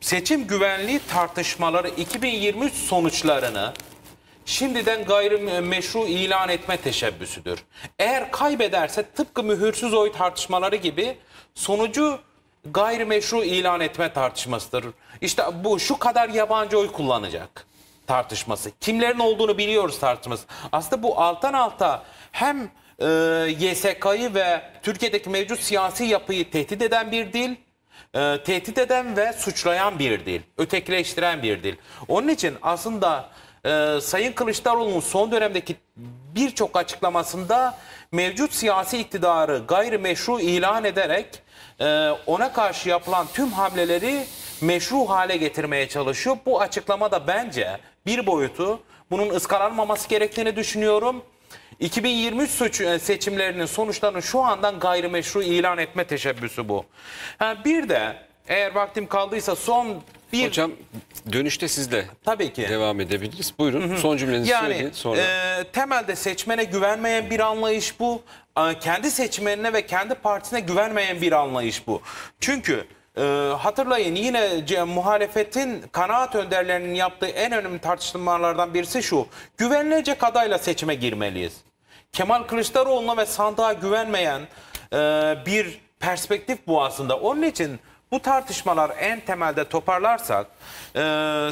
seçim güvenliği tartışmaları 2023 sonuçlarını şimdiden gayrimeşru ilan etme teşebbüsüdür. Eğer kaybederse tıpkı mühürsüz oy tartışmaları gibi sonucu gayrimeşru ilan etme tartışmasıdır. İşte bu şu kadar yabancı oy kullanacak tartışması. Kimlerin olduğunu biliyoruz tartışması. Aslında bu alttan alta hem YSK'yı ve Türkiye'deki mevcut siyasi yapıyı tehdit eden bir dil, tehdit eden ve suçlayan bir dil, ötekileştiren bir dil. Onun için aslında Sayın Kılıçdaroğlu'nun son dönemdeki birçok açıklamasında mevcut siyasi iktidarı gayrimeşru ilan ederek ona karşı yapılan tüm hamleleri meşru hale getirmeye çalışıyor. Bu açıklama da bence bir boyutu, bunun ıskalanmaması gerektiğini düşünüyorum. 2023 seçimlerinin sonuçlarını şu andan gayrimeşru ilan etme teşebbüsü bu. Bir de eğer vaktim kaldıysa son bir... Hocam dönüşte siz de tabii ki devam edebiliriz. Buyurun, son cümlenizi söyleyin sonra. Temelde seçmene güvenmeyen bir anlayış bu. Kendi seçmenine ve kendi partisine güvenmeyen bir anlayış bu. Çünkü hatırlayın yine muhalefetin kanaat önderlerinin yaptığı en önemli tartışmalardan birisi şu. Güvenilecek adayla seçime girmeliyiz. Kemal Kılıçdaroğlu'na ve sandığa güvenmeyen bir perspektif bu aslında. Onun için bu tartışmalar en temelde toparlarsak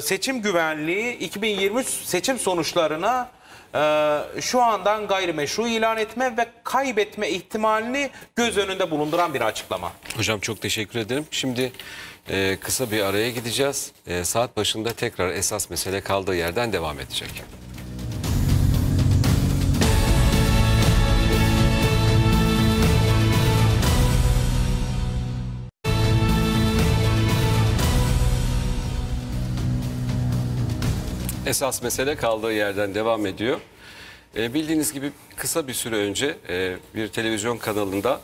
seçim güvenliği 2023 seçim sonuçlarına şu andan gayrimeşru ilan etme ve kaybetme ihtimalini göz önünde bulunduran bir açıklama. Hocam çok teşekkür ederim. Şimdi kısa bir araya gideceğiz. Saat başında tekrar esas mesele kaldığı yerden devam edecek. Esas mesele kaldığı yerden devam ediyor. Bildiğiniz gibi kısa bir süre önce bir televizyon kanalında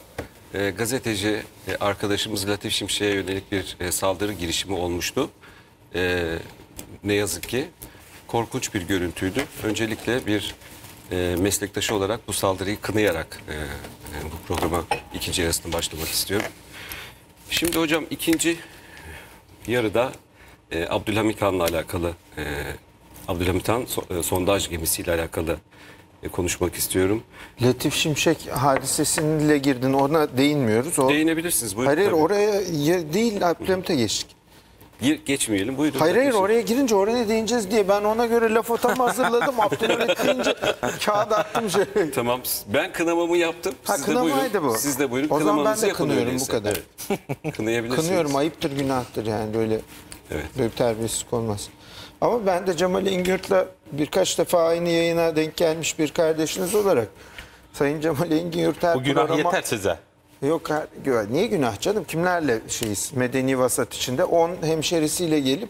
gazeteci arkadaşımız Latif Şimşek'e yönelik bir saldırı girişimi olmuştu. Ne yazık ki korkunç bir görüntüydü. Öncelikle bir meslektaşı olarak bu saldırıyı kınayarak bu programa ikinci yarısını başlamak istiyorum. Şimdi hocam ikinci yarıda Abdülhamit Han'la alakalı, Abdülhamit Han sondaj gemisiyle alakalı konuşmak istiyorum. Latif Şimşek hadisesiyle girdin, ona değinmiyoruz. Değinebilirsiniz. Buyurun. Hayır, oraya değil, Abdülhamit'e geçtik. Geçmeyelim, buyurun. Hayır, oraya girince oraya değineceğiz diye ben ona göre lafı tam hazırladım. Abdülhamit deyince kağıt attım. Şey. Tamam, ben kınamamı yaptım. Siz de buyurun. Bu. Siz de buyurun. O zaman ben de kınıyorum bu kadar. Evet. Kınayabilirsiniz. Kınıyorum, ayıptır, günahtır yani böyle. Evet. Böyle bir terbiyesizlik olmaz. Ama ben de Cemal İngört'le birkaç defa aynı yayına denk gelmiş bir kardeşiniz olarak Sayın Cemal İngört her bugün programa... yeter size. Yok, niye günah canım? Kimlerle şeyiz? Medeni vasat içinde 10 hemşerisiyle gelip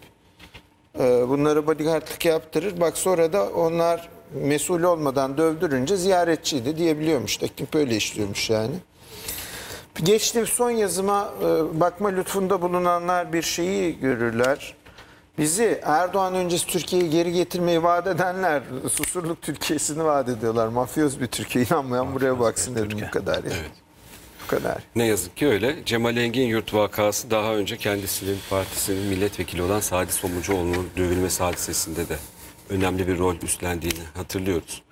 bunları bodyguardlık yaptırır. Bak sonra da onlar mesul olmadan dövdürünce ziyaretçiydi diyebiliyormuş. Teknik böyle işliyormuş yani. Geçtiğim son yazıma bakma lütfunda bulunanlar bir şeyi görürler. Bizi Erdoğan öncesi Türkiye'yi geri getirmeyi vaat edenler susurluk Türkiye'sini vaat ediyorlar. Mafyoz bir Türkiye, inanmayan mafyoz buraya baksın dedim, bu kadar yani. Evet. Kadar. Ne yazık ki öyle. Cemal Engin-Yurt vakası daha önce kendisinin, partisinin milletvekili olan Sadi Somuncuoğlu'nun dövülmesi hadisesinde de önemli bir rol üstlendiğini hatırlıyoruz.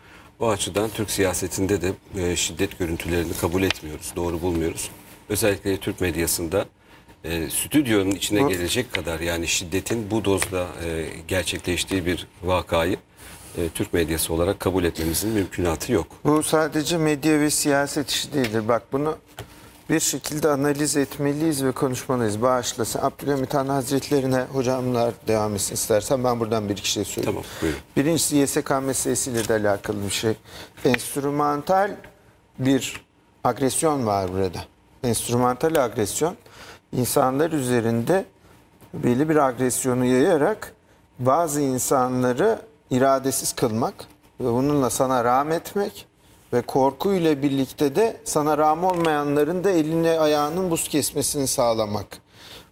O açıdan Türk siyasetinde de şiddet görüntülerini kabul etmiyoruz, doğru bulmuyoruz. Özellikle Türk medyasında stüdyonun içine gelecek kadar yani şiddetin bu dozda gerçekleştiği bir vakayı Türk medyası olarak kabul etmemizin mümkünatı yok. Bu sadece medya ve siyaset işi değildir. Bak, bunu bir şekilde analiz etmeliyiz ve konuşmalıyız. Bağışlasın. Abdülhamit Han Hazretlerine hocamlar devam etsin istersen. Ben buradan bir iki şey söyleyeyim. Tamam, buyurun. Birincisi YSK meselesiyle de alakalı bir şey. Enstrümantal bir agresyon var burada. Enstrümantal agresyon. İnsanlar üzerinde belli bir agresyonu yayarak bazı insanları iradesiz kılmak ve bununla sana rağm etmek ve korkuyla birlikte de sana rağm olmayanların da eline ayağının buz kesmesini sağlamak.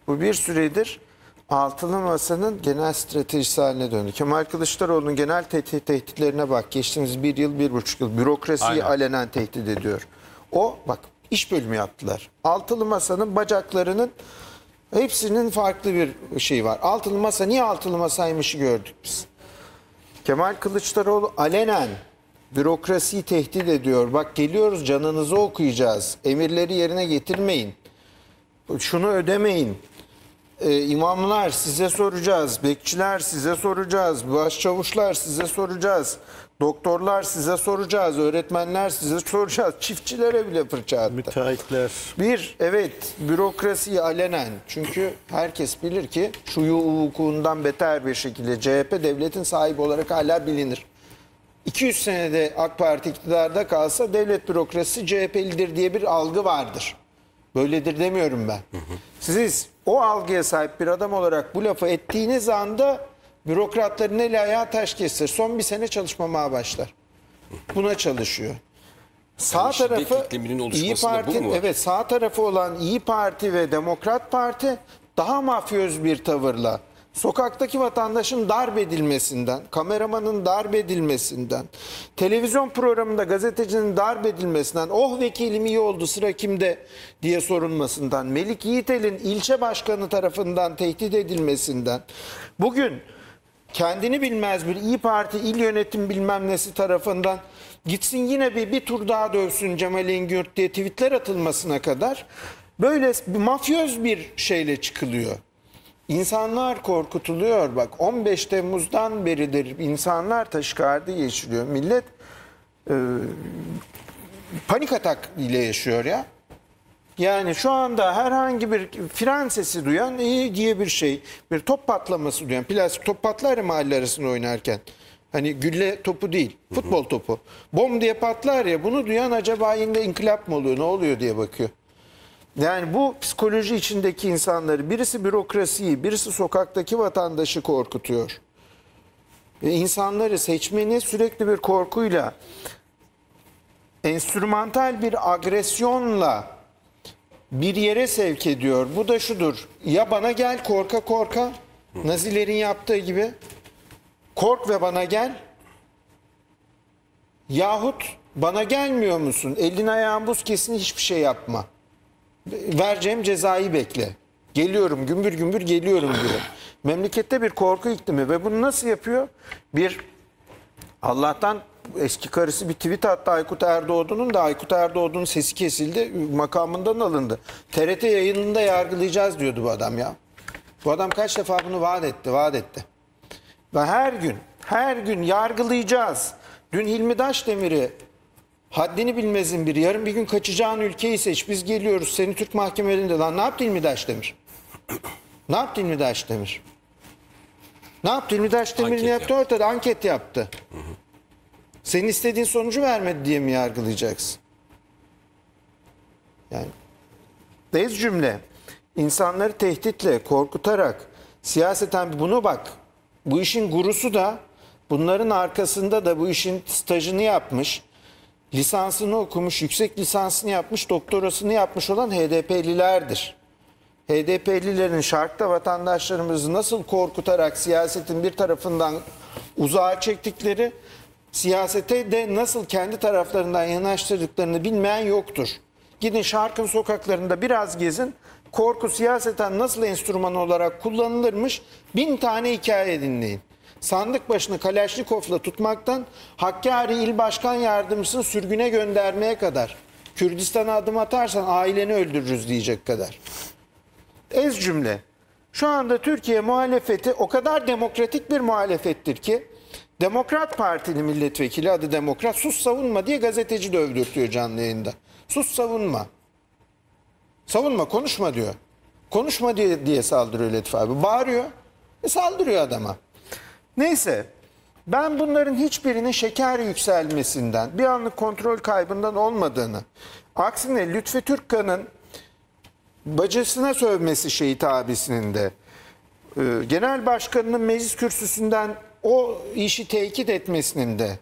Bu bir süredir altılı masanın genel stratejisi haline döndü. Kemal Kılıçdaroğlu'nun genel tehditlerine bak, geçtiğimiz bir yıl, 1,5 yıl bürokrasiyi aynen alenen tehdit ediyor. O bak, iş bölümü yaptılar. Altılı masanın bacaklarının hepsinin farklı bir şeyi var. Altılı masa niye altılı masaymışı gördük biz. Kemal Kılıçdaroğlu alenen bürokrasiyi tehdit ediyor. Bak, geliyoruz, canınızı okuyacağız. Emirleri yerine getirmeyin. Şunu ödemeyin. İmamlar size soracağız. Bekçiler size soracağız. Başçavuşlar size soracağız. Doktorlar size soracağız. Öğretmenler size soracağız. Çiftçilere bile fırça attı. Müteahhitler. Bir, evet, bürokrasiyi alenen. Çünkü herkes bilir ki şuyu hukukundan beter bir şekilde CHP devletin sahibi olarak hala bilinir. 200 senede AK Parti iktidarda kalsa devlet bürokrasisi CHP'lidir diye bir algı vardır. Böyledir demiyorum ben. Siz o algıya sahip bir adam olarak bu lafı ettiğiniz anda bürokratların eli ayağı taş kesir. Son bir sene çalışmamaya başlar. Buna çalışıyor. Sağ tarafı İyi Parti, evet, sağ tarafı olan İyi Parti ve Demokrat Parti daha mafyöz bir tavırla sokaktaki vatandaşın darp edilmesinden, kameramanın darp edilmesinden, televizyon programında gazetecinin darp edilmesinden, oh vekilim iyi oldu sıra kimde diye sorulmasından, Melik Yiğitel'in ilçe başkanı tarafından tehdit edilmesinden, bugün kendini bilmez bir İyi Parti il yönetim bilmem nesi tarafından gitsin yine bir tur daha dövsün Cemal İngört diye tweetler atılmasına kadar böyle mafyöz bir şeyle çıkılıyor. İnsanlar korkutuluyor. Bak, 15 Temmuz'dan beridir insanlar taşkardı geçiriyor. Millet panik atak ile yaşıyor ya. Yani şu anda herhangi bir fren sesi duyan diye bir şey, bir top patlaması duyan, plastik top patlar ya mahalle arasında oynarken. Hani gülle topu değil, futbol topu. Bom diye patlar ya, bunu duyan acaba yine inkılap mı oluyor, ne oluyor diye bakıyor. Yani bu psikoloji içindeki insanları, birisi bürokrasiyi, birisi sokaktaki vatandaşı korkutuyor. Ve insanları, seçmeni sürekli bir korkuyla, enstrümantal bir agresyonla bir yere sevk ediyor. Bu da şudur: ya bana gel korka korka, Nazilerin yaptığı gibi, kork ve bana gel, yahut bana gelmiyor musun, elin ayağın buz kesin, hiçbir şey yapma, vereceğim cezayı bekle, geliyorum gümbür gümbür geliyorum diyor. Memlekette bir korku iklimi. Ve bunu nasıl yapıyor? Bir, Allah'tan eski karısı bir tweet attı Aykut Erdoğdu'nun da. Aykut Erdoğdu'nun sesi kesildi, makamından alındı. TRT yayınında yargılayacağız diyordu bu adam ya. Bu adam kaç defa bunu vaat etti. Ve her gün yargılayacağız. Dün Hilmi Daşdemir'i, haddini bilmezin biri, yarın bir gün kaçacağın ülkeyi seç, biz geliyoruz seni Türk mahkemelerinde. Lan ne yaptı Hilmi Daşdemir? Ne yaptı Hilmi Daşdemir? Yaptı ortada, anket yaptı. Hı hı. Senin istediğin sonucu vermedi diye mi yargılayacaksın? Yani tez cümle, insanları tehditle, korkutarak, siyaseten bunu bak. Bu işin gurusu da, bunların arkasında da bu işin stajını yapmış, lisansını okumuş, yüksek lisansını yapmış, doktorasını yapmış olan HDP'lilerdir. HDP'lilerin şarkta vatandaşlarımızı nasıl korkutarak siyasetin bir tarafından uzağa çektikleri, siyasete de nasıl kendi taraflarından yanaştırdıklarını bilmeyen yoktur. Gidin şarkın sokaklarında biraz gezin, korku siyaseten nasıl enstrüman olarak kullanılırmış 1000 tane hikaye dinleyin. Sandık başını Kalaşnikov'la tutmaktan Hakkari İl Başkan Yardımcısını sürgüne göndermeye kadar, Kürdistan'a adım atarsan aileni öldürürüz diyecek kadar. Ez cümle, şu anda Türkiye muhalefeti o kadar demokratik bir muhalefettir ki Demokrat Partili milletvekili, adı Demokrat, sus savunma diye gazeteci de övdürtüyor canlı yayında. Sus savunma. Savunma, konuşma diyor. Konuşma diye saldırıyor Latif abi. Bağırıyor. Saldırıyor adama. Neyse, ben bunların hiçbirinin şeker yükselmesinden, bir anlık kontrol kaybından olmadığını, aksine Lütfi Türkkan'ın bacısına sövmesi, şehit abisinin de, genel başkanının meclis kürsüsünden o işi tekit etmesinin de,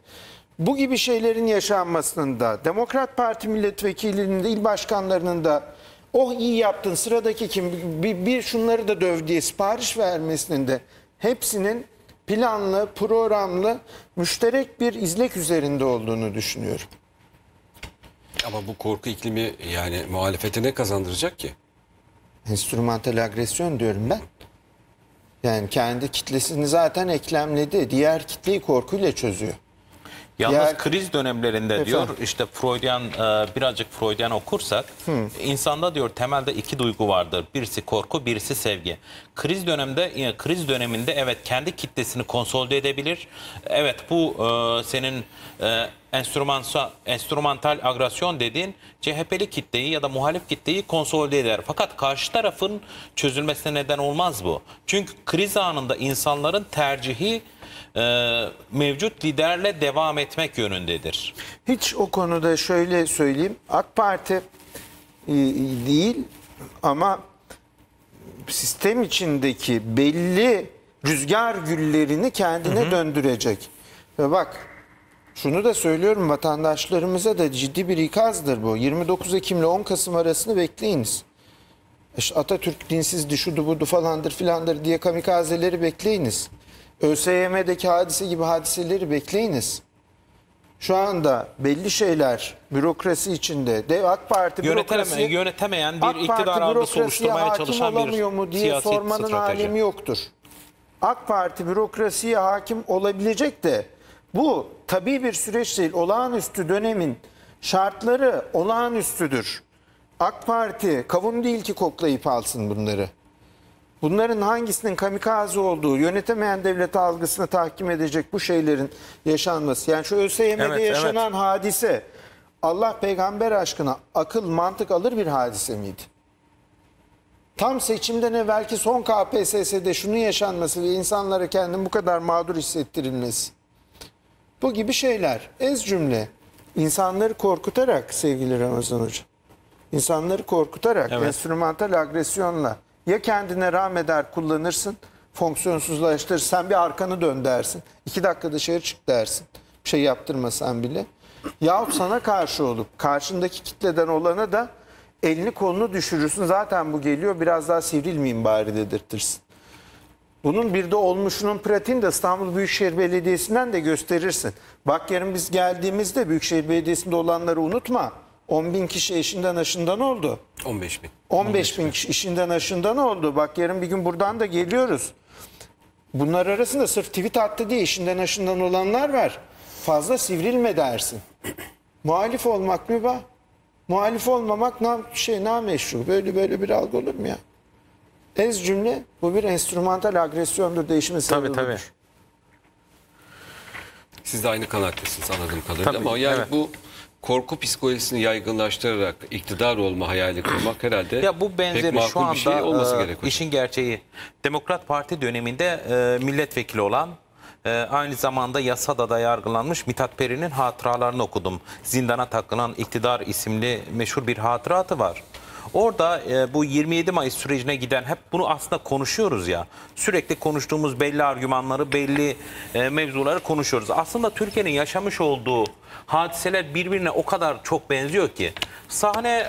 bu gibi şeylerin yaşanmasının da, Demokrat Parti milletvekilinin de, il başkanlarının da "oh iyi yaptın, sıradaki kim, bir şunları da döv" diye sipariş vermesinin de, hepsinin planlı, programlı, müşterek bir izlek üzerinde olduğunu düşünüyorum. Ama bu korku iklimi yani muhalefete ne kazandıracak ki? Enstrümantal agresyon diyorum ben. Yani kendi kitlesini zaten eklemledi. Diğer kitleyi korkuyla çözüyor. Yalnız diğer kriz dönemlerinde diyor işte Freudian, birazcık Freudian okursak, insanda diyor temelde 2 duygu vardır. Birisi korku, birisi sevgi. Kriz döneminde evet kendi kitlesini konsolide edebilir. Evet bu senin enstrümantal agresyon dediğin CHP'li kitleyi ya da muhalif kitleyi konsolide eder. Fakat karşı tarafın çözülmesine neden olmaz bu. Çünkü kriz anında insanların tercihi mevcut liderle devam etmek yönündedir. Hiç o konuda şöyle söyleyeyim. AK Parti değil ama sistem içindeki belli rüzgar güllerini kendine döndürecek. Ve bak, şunu da söylüyorum vatandaşlarımıza da, ciddi bir ikazdır bu. 29 Ekim ile 10 Kasım arasını bekleyiniz. İşte Atatürk dinsizdi, şudu budu falandır filandır diye kamikazeleri bekleyiniz. ÖSYM'deki hadise gibi hadiseleri bekleyiniz. Şu anda belli şeyler bürokrasi içinde, dev AK Parti bürokrasi, yönetemeyen bir iktidar algısı oluşturmaya çalışan bir siyasi sormanın strateji alemi yoktur. AK Parti bürokrasiye hakim olabilecek de, bu tabii bir süreç değil. Olağanüstü dönemin şartları olağanüstüdür. AK Parti kavun değil ki koklayıp alsın bunları. Bunların hangisinin kamikaze olduğu, yönetemeyen devlet algısını tahkim edecek bu şeylerin yaşanması. Yani şu ÖSYM'de yaşanan hadise, Allah peygamber aşkına akıl mantık alır bir hadise miydi? Tam seçimden evvelki son KPSS'de şunun yaşanması ve insanlara kendini bu kadar mağdur hissettirilmesi. Bu gibi şeyler, ez cümle, insanları korkutarak sevgili Ramazan Hoca, insanları korkutarak enstrümantal agresyonla, ya kendine rahmeder kullanırsın, fonksiyonsuzlaştır, sen bir arkanı dön dersin, 2 dakika dışarı çık dersin, bir şey yaptırmasan bile, yahut sana karşı olup karşındaki kitleden olana da elini kolunu düşürürsün, zaten bu geliyor, biraz daha sivrilmeyeyim bari dedirtirsin. Bunun bir de olmuşunun pratiğini de İstanbul Büyükşehir Belediyesi'nden de gösterirsin. Bak yarın biz geldiğimizde Büyükşehir Belediyesi'nde olanları unutma. 10.000 kişi işinden aşından oldu. 15.000. 15.000 kişi işinden aşından oldu. Bak yarın bir gün buradan da geliyoruz. Bunlar arasında sırf tweet attı diye işinden aşından olanlar var. Fazla sivrilme dersin. Muhalif olmak mı bak? Muhalif olmamak nameşru. Böyle bir algı olur mu ya? Ez cümle, bu bir enstrümantal agresyondur, değişime sebep olur. Siz de aynı kanaatlisiniz anladığım kadarıyla, tabii, ama yani evet, bu korku psikolojisini yaygınlaştırarak iktidar olma hayali kurmak herhalde ya bu benzeri şu anda şey olması işin gerçeği. Demokrat Parti döneminde milletvekili olan, aynı zamanda yasada da yargılanmış Mithat Peri'nin hatıralarını okudum. Zindana takılan İktidar isimli meşhur bir hatıratı var. Orada bu 27 Mayıs sürecine giden, hep bunu aslında konuşuyoruz ya, sürekli konuştuğumuz belli argümanları, belli mevzuları konuşuyoruz. Aslında Türkiye'nin yaşamış olduğu hadiseler birbirine o kadar çok benziyor ki, sahne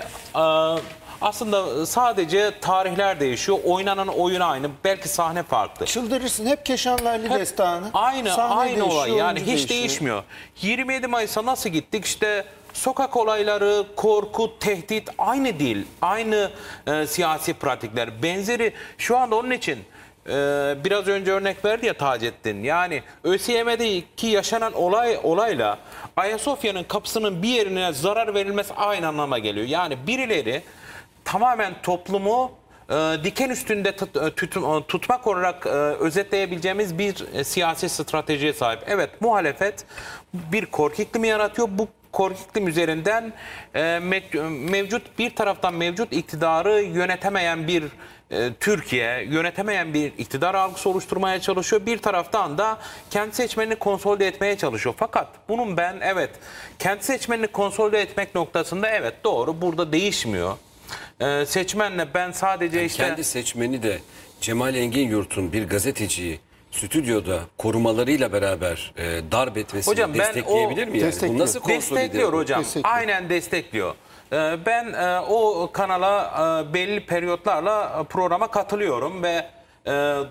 aslında sadece tarihler değişiyor, oynanan oyun aynı, belki sahne farklı. Çıldırırsın, hep Keşan Veli destanı. Aynı olay yani, hiç değişmiyor. 27 Mayıs'a nasıl gittik işte? Sokak olayları, korku, tehdit aynı değil, aynı siyasi pratikler benzeri. Şu anda onun için biraz önce örnek verdi ya Taceddin. Yani ÖSYM'deki yaşanan olayla Ayasofya'nın kapısının bir yerine zarar verilmesi aynı anlama geliyor. Yani birileri tamamen toplumu diken üstünde tutmak olarak özetleyebileceğimiz bir siyasi stratejiye sahip. Evet, muhalefet bir korku iklimi yaratıyor. Bu korku iklim üzerinden bir taraftan mevcut iktidarı yönetemeyen bir Türkiye, yönetemeyen bir iktidar algısı oluşturmaya çalışıyor. Bir taraftan da kendi seçmenini konsolide etmeye çalışıyor. Fakat bunun ben kendi seçmenini konsolide etmek noktasında doğru, burada değişmiyor. Seçmenle ben sadece yani kendi seçmeni de Cemal Engin-Yurt'un bir gazeteciyi stüdyoda korumalarıyla beraber darp etmesini hocam, destekleyebilir mi? Yani? Nasıl destekliyor hocam? Destekliyor. Aynen destekliyor. Ben o kanala belli periyotlarla programa katılıyorum ve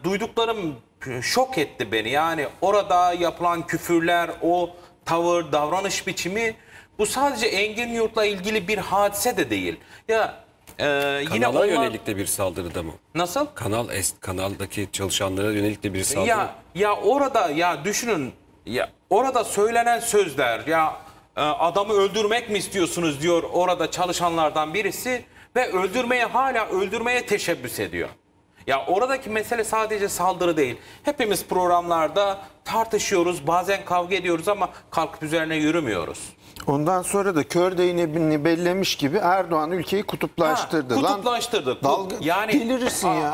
duyduklarım şok etti beni. Yani orada yapılan küfürler, o tavır, davranış biçimi, bu sadece Engin Yurt'la ilgili bir hadise de değil. Ya yine kanala yönelik de bir saldırıda mı? Nasıl? Kanaldaki çalışanlara yönelik de bir saldırı. Orada söylenen sözler, adamı öldürmek mi istiyorsunuz diyor orada çalışanlardan birisi ve hala öldürmeye teşebbüs ediyor. Ya oradaki mesele sadece saldırı değil. Hepimiz programlarda tartışıyoruz, bazen kavga ediyoruz ama kalkıp üzerine yürümüyoruz. Ondan sonra da kör değneğini bellemiş gibi Erdoğan ülkeyi kutuplaştırdı. Kutuplaştırdı. Yani delirirsin ya.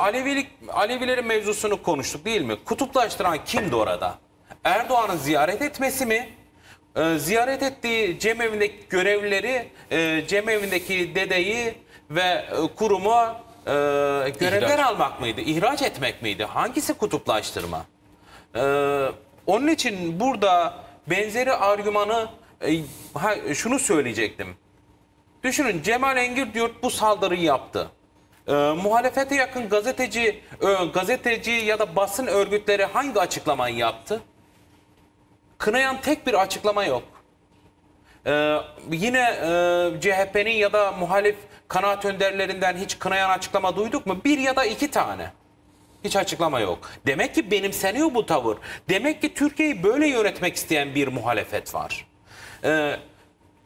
Alevilerin mevzusunu konuştuk değil mi? Kutuplaştıran kimdi orada? Erdoğan'ın ziyaret etmesi mi? Ziyaret ettiği cemeevindeki görevlileri, cemeevindeki dedeyi ve kurumu görevler almak mıydı? İhraç etmek miydi? Hangisi kutuplaştırma? Onun için burada benzeri argümanı şunu söyleyecektim. Düşünün, Cemal Engin-Yurt bu saldırıyı yaptı. Muhalefete yakın gazeteci ya da basın örgütleri hangi açıklamayı yaptı? Kınayan tek bir açıklama yok. Yine CHP'nin ya da muhalif kanaat önderlerinden hiç kınayan açıklama duyduk mu? Bir ya da iki tane. Hiç açıklama yok. Demek ki benimseniyor bu tavır. Demek ki Türkiye'yi böyle yönetmek isteyen bir muhalefet var.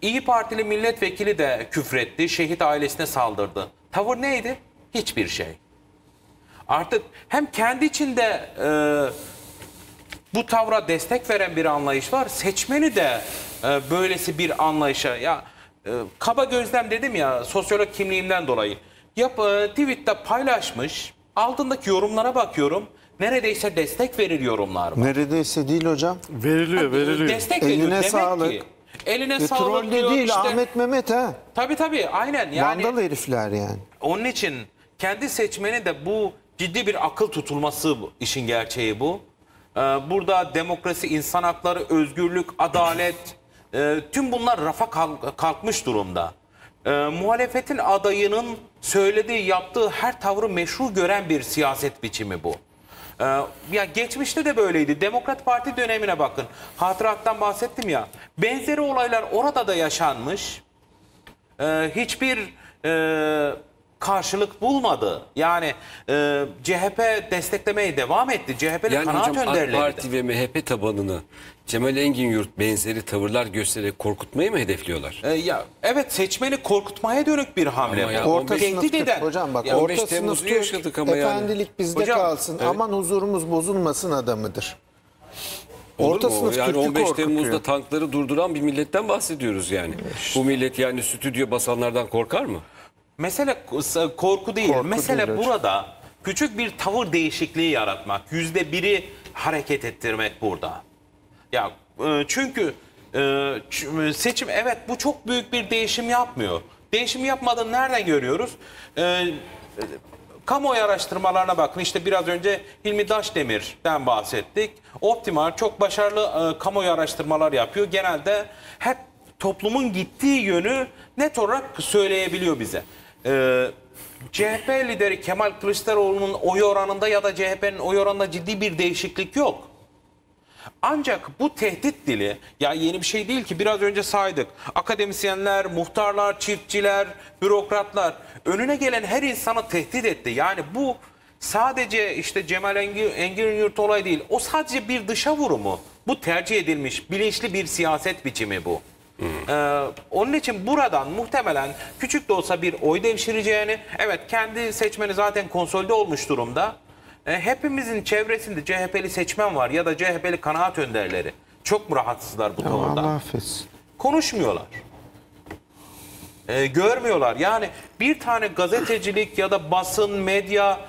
İYİ Partili milletvekili de küfretti, şehit ailesine saldırdı. Tavır neydi? Hiçbir şey. Artık hem kendi içinde bu tavra destek veren bir anlayış var, seçmeni de böylesi bir anlayışa, kaba gözlem dedim ya, sosyolog kimliğimden dolayı. Tweet'te paylaşmış, altındaki yorumlara bakıyorum. Neredeyse destek verir yorumlar var. Neredeyse değil hocam. Veriliyor. Destek veriyor. Eline sağlık. Ki, eline sağlık diyor. Troll de değil işte. Ahmet Mehmet ha. Tabii aynen. Yani, vandal herifler yani. Onun için kendi seçmeni de bu ciddi bir akıl tutulması, işin gerçeği bu. Burada demokrasi, insan hakları, özgürlük, adalet tüm bunlar rafa kalkmış durumda. muhalefetin adayının söylediği, yaptığı her tavrı meşru gören bir siyaset biçimi bu. Ya geçmişte de böyleydi. Demokrat Parti dönemine bakın. Hatırattan bahsettim ya. Benzeri olaylar orada da yaşanmış. Hiçbir karşılık bulmadı. Yani CHP desteklemeye devam etti. CHP'li yani kanaat önderleri. AK Parti ve MHP tabanını Cemal Engin-Yurt benzeri tavırlar göstererek korkutmayı mı hedefliyorlar? Ya evet, seçmeni korkutmaya dönük bir hamle. Yani orta sınıf Türk, hocam bak, ya, orta sınıf Türk ama efendilik yani bizde hocam, kalsın, evet, aman huzurumuz bozulmasın adamıdır. Orta sınıf yani 15 Temmuz'da tankları durduran bir milletten bahsediyoruz yani. İşte. Bu millet yani stüdyo basanlardan korkar mı? Mesele korku değil. Mesele burada küçük bir tavır değişikliği yaratmak. %1'i hareket ettirmek burada. Ya çünkü seçim, evet, bu çok büyük bir değişim yapmıyor. Değişim yapmadığını nereden görüyoruz? Kamuoyu araştırmalarına bakın. İşte biraz önce Hilmi Daşdemir'den bahsettik. Optima çok başarılı kamuoyu araştırmalar yapıyor. Genelde hep toplumun gittiği yönü net olarak söyleyebiliyor bize. CHP lideri Kemal Kılıçdaroğlu'nun oy oranında ya da CHP'nin oy oranında ciddi bir değişiklik yok. Ancak bu tehdit dili, ya yeni bir şey değil ki, biraz önce saydık. Akademisyenler, muhtarlar, çiftçiler, bürokratlar önüne gelen her insanı tehdit etti. Yani bu sadece işte Cemal Engin-Yurt olay değil. O sadece bir dışa vurumu. Bu tercih edilmiş, bilinçli bir siyaset biçimi bu. Onun için buradan muhtemelen küçük de olsa bir oy devşireceğini, evet, kendi seçmeni zaten konsolide olmuş durumda. Hepimizin çevresinde CHP'li seçmen var ya da CHP'li kanaat önderleri. Çok mu rahatsızlar bu konuda? Konuşmuyorlar. Görmüyorlar. Yani bir tane gazetecilik ya da basın, medya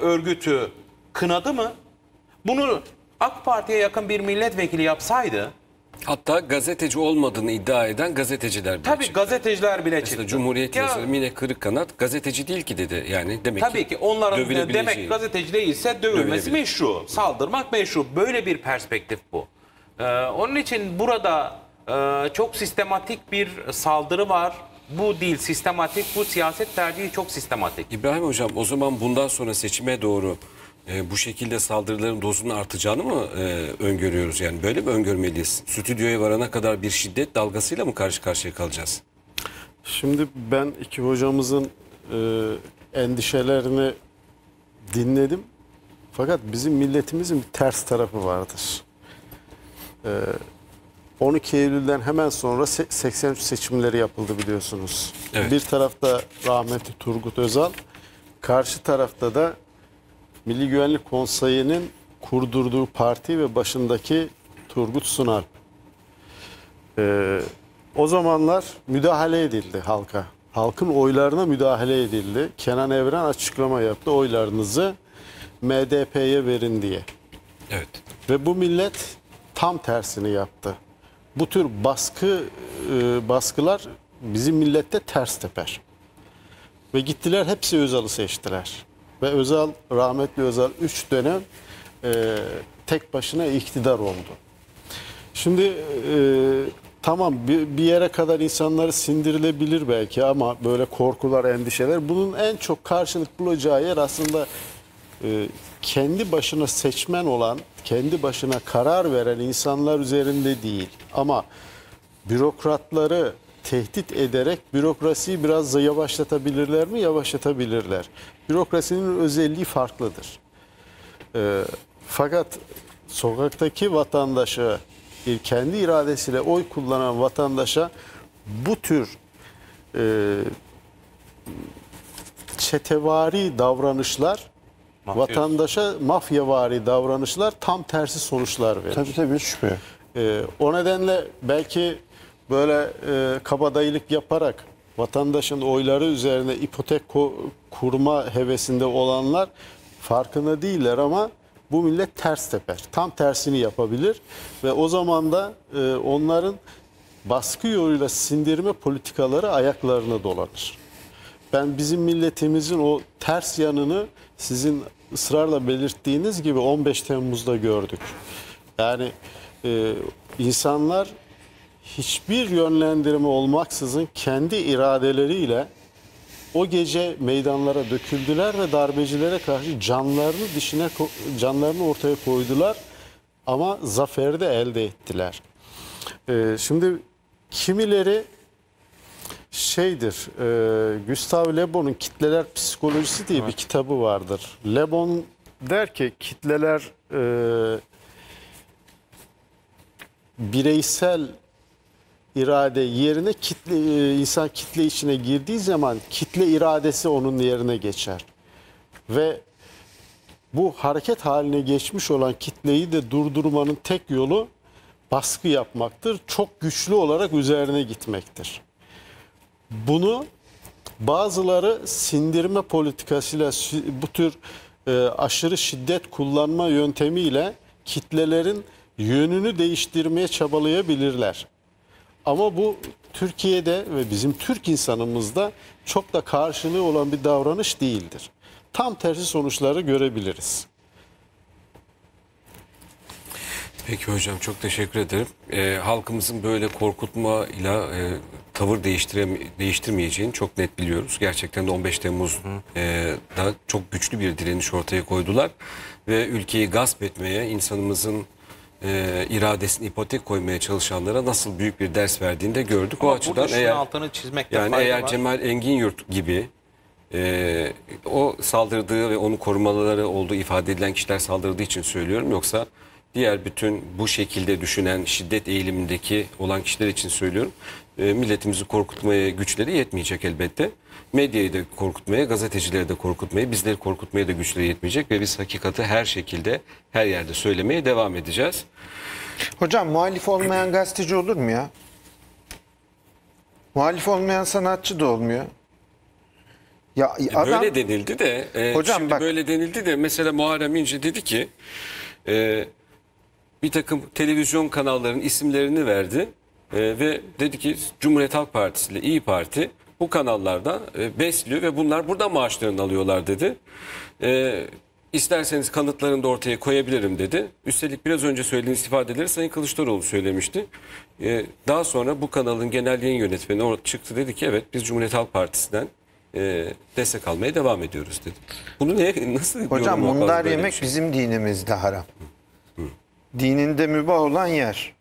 örgütü kınadı mı? Bunu AK Parti'ye yakın bir milletvekili yapsaydı, hatta gazeteci olmadığını iddia eden gazeteciler bile çıktı. Gazeteciler bile çıktı. Cumhuriyet yazarı Mine Kırıkkanat gazeteci değil ki dedi. Yani demek ki onların demek gazeteci değilse dövülmesi meşru. Saldırmak meşru. Böyle bir perspektif bu. Onun için burada çok sistematik bir saldırı var. Bu değil sistematik. Bu siyaset tercihi çok sistematik. İbrahim Hocam, o zaman bundan sonra seçime doğru bu şekilde saldırıların dozunun artacağını mı öngörüyoruz? Yani böyle mi öngörmeliyiz? Stüdyoya varana kadar bir şiddet dalgasıyla mı karşı karşıya kalacağız? Şimdi ben iki hocamızın endişelerini dinledim. Fakat bizim milletimizin bir ters tarafı vardır. 12 Eylül'den hemen sonra 83 seçimleri yapıldı, biliyorsunuz. Evet. Bir tarafta rahmetli Turgut Özal, karşı tarafta da Milli Güvenlik Konseyi'nin kurdurduğu parti ve başındaki Turgut Sunal. O zamanlar müdahale edildi halka. Halkın oylarına müdahale edildi. Kenan Evren açıklama yaptı. Oylarınızı MDP'ye verin diye. Evet. Ve bu millet tam tersini yaptı. Bu tür baskılar bizim millette ters teper. Ve gittiler hepsi Özal'ı seçtiler. Ve Özal, rahmetli Özal 3 dönem tek başına iktidar oldu. Şimdi tamam, bir yere kadar insanları sindirilebilir belki ama böyle korkular, endişeler, bunun en çok karşılık bulacağı yer aslında kendi başına seçmen olan, kendi başına karar veren insanlar üzerinde değil. Ama bürokratları tehdit ederek bürokrasiyi biraz da yavaşlatabilirler mi? Yavaşlatabilirler. Bürokrasinin özelliği farklıdır. Fakat sokaktaki vatandaşa, kendi iradesiyle oy kullanan vatandaşa bu tür çetevari davranışlar, vatandaşa mafyavari davranışlar tam tersi sonuçlar verir. Tabii tabii, şüphe. O nedenle belki böyle kabadayılık yaparak vatandaşın oyları üzerine ipotek kurma hevesinde olanlar farkında değiller ama bu millet ters teper. Tam tersini yapabilir ve o zaman da onların baskı yoluyla sindirme politikaları ayaklarına dolanır. Ben bizim milletimizin o ters yanını sizin ısrarla belirttiğiniz gibi 15 Temmuz'da gördük. Yani insanlar hiçbir yönlendirme olmaksızın kendi iradeleriyle o gece meydanlara döküldüler ve darbecilere karşı canlarını ortaya koydular ama zaferi de elde ettiler. Şimdi kimileri şeydir, Gustave Le Bon'un Kitleler Psikolojisi diye bir kitabı vardır. Le Bon der ki kitleler bireysel irade yerine insan kitle içine girdiği zaman kitle iradesi onun yerine geçer. Ve bu hareket haline geçmiş olan kitleyi de durdurmanın tek yolu baskı yapmaktır. Çok güçlü olarak üzerine gitmektir. Bunu bazıları sindirme politikasıyla bu tür aşırı şiddet kullanma yöntemiyle kitlelerin yönünü değiştirmeye çabalayabilirler. Ama bu Türkiye'de ve bizim Türk insanımızda çok da karşılığı olan bir davranış değildir. Tam tersi sonuçları görebiliriz. Peki hocam, çok teşekkür ederim. Halkımızın böyle korkutma ile tavır değiştirmeyeceğini çok net biliyoruz. Gerçekten de 15 Temmuz'da çok güçlü bir direniş ortaya koydular. Ve ülkeyi gasp etmeye, insanımızın iradesini ipotek koymaya çalışanlara nasıl büyük bir ders verdiğini de gördük. Ama o açıdan eğer, altını çizmekte yani eğer var. Cemal Enginyurt gibi o saldırdığı ve onu korumaları olduğu ifade edilen kişiler saldırdığı için söylüyorum. Yoksa diğer bütün bu şekilde düşünen şiddet eğilimindeki olan kişiler için söylüyorum. Milletimizi korkutmaya güçleri yetmeyecek elbette. Medyayı da korkutmaya, gazetecileri de korkutmaya, bizleri korkutmaya da güçleri yetmeyecek. Ve biz hakikati her şekilde, her yerde söylemeye devam edeceğiz. Hocam, muhalif olmayan gazeteci olur mu ya? Muhalif olmayan sanatçı da olmuyor. Ya, adam... Böyle denildi de, hocam, şimdi bak... böyle denildi de mesela Muharrem İnce dedi ki... bir takım televizyon kanallarının isimlerini verdi ve dedi ki Cumhuriyet Halk Partisi ile İYİ Parti bu kanallardan besliyor ve bunlar burada maaşlarını alıyorlar dedi. İsterseniz kanıtlarını da ortaya koyabilirim dedi. Üstelik biraz önce söylediğiniz ifadeleri Sayın Kılıçdaroğlu söylemişti. Daha sonra bu kanalın genel yayın yönetmeni orada çıktı, dedi ki evet biz Cumhuriyet Halk Partisi'nden destek almaya devam ediyoruz dedi. Bunu nasıl diyorum? Hocam mundar yemek şey, bizim dinimizde haram. Hı. Dininde mübah olan yer.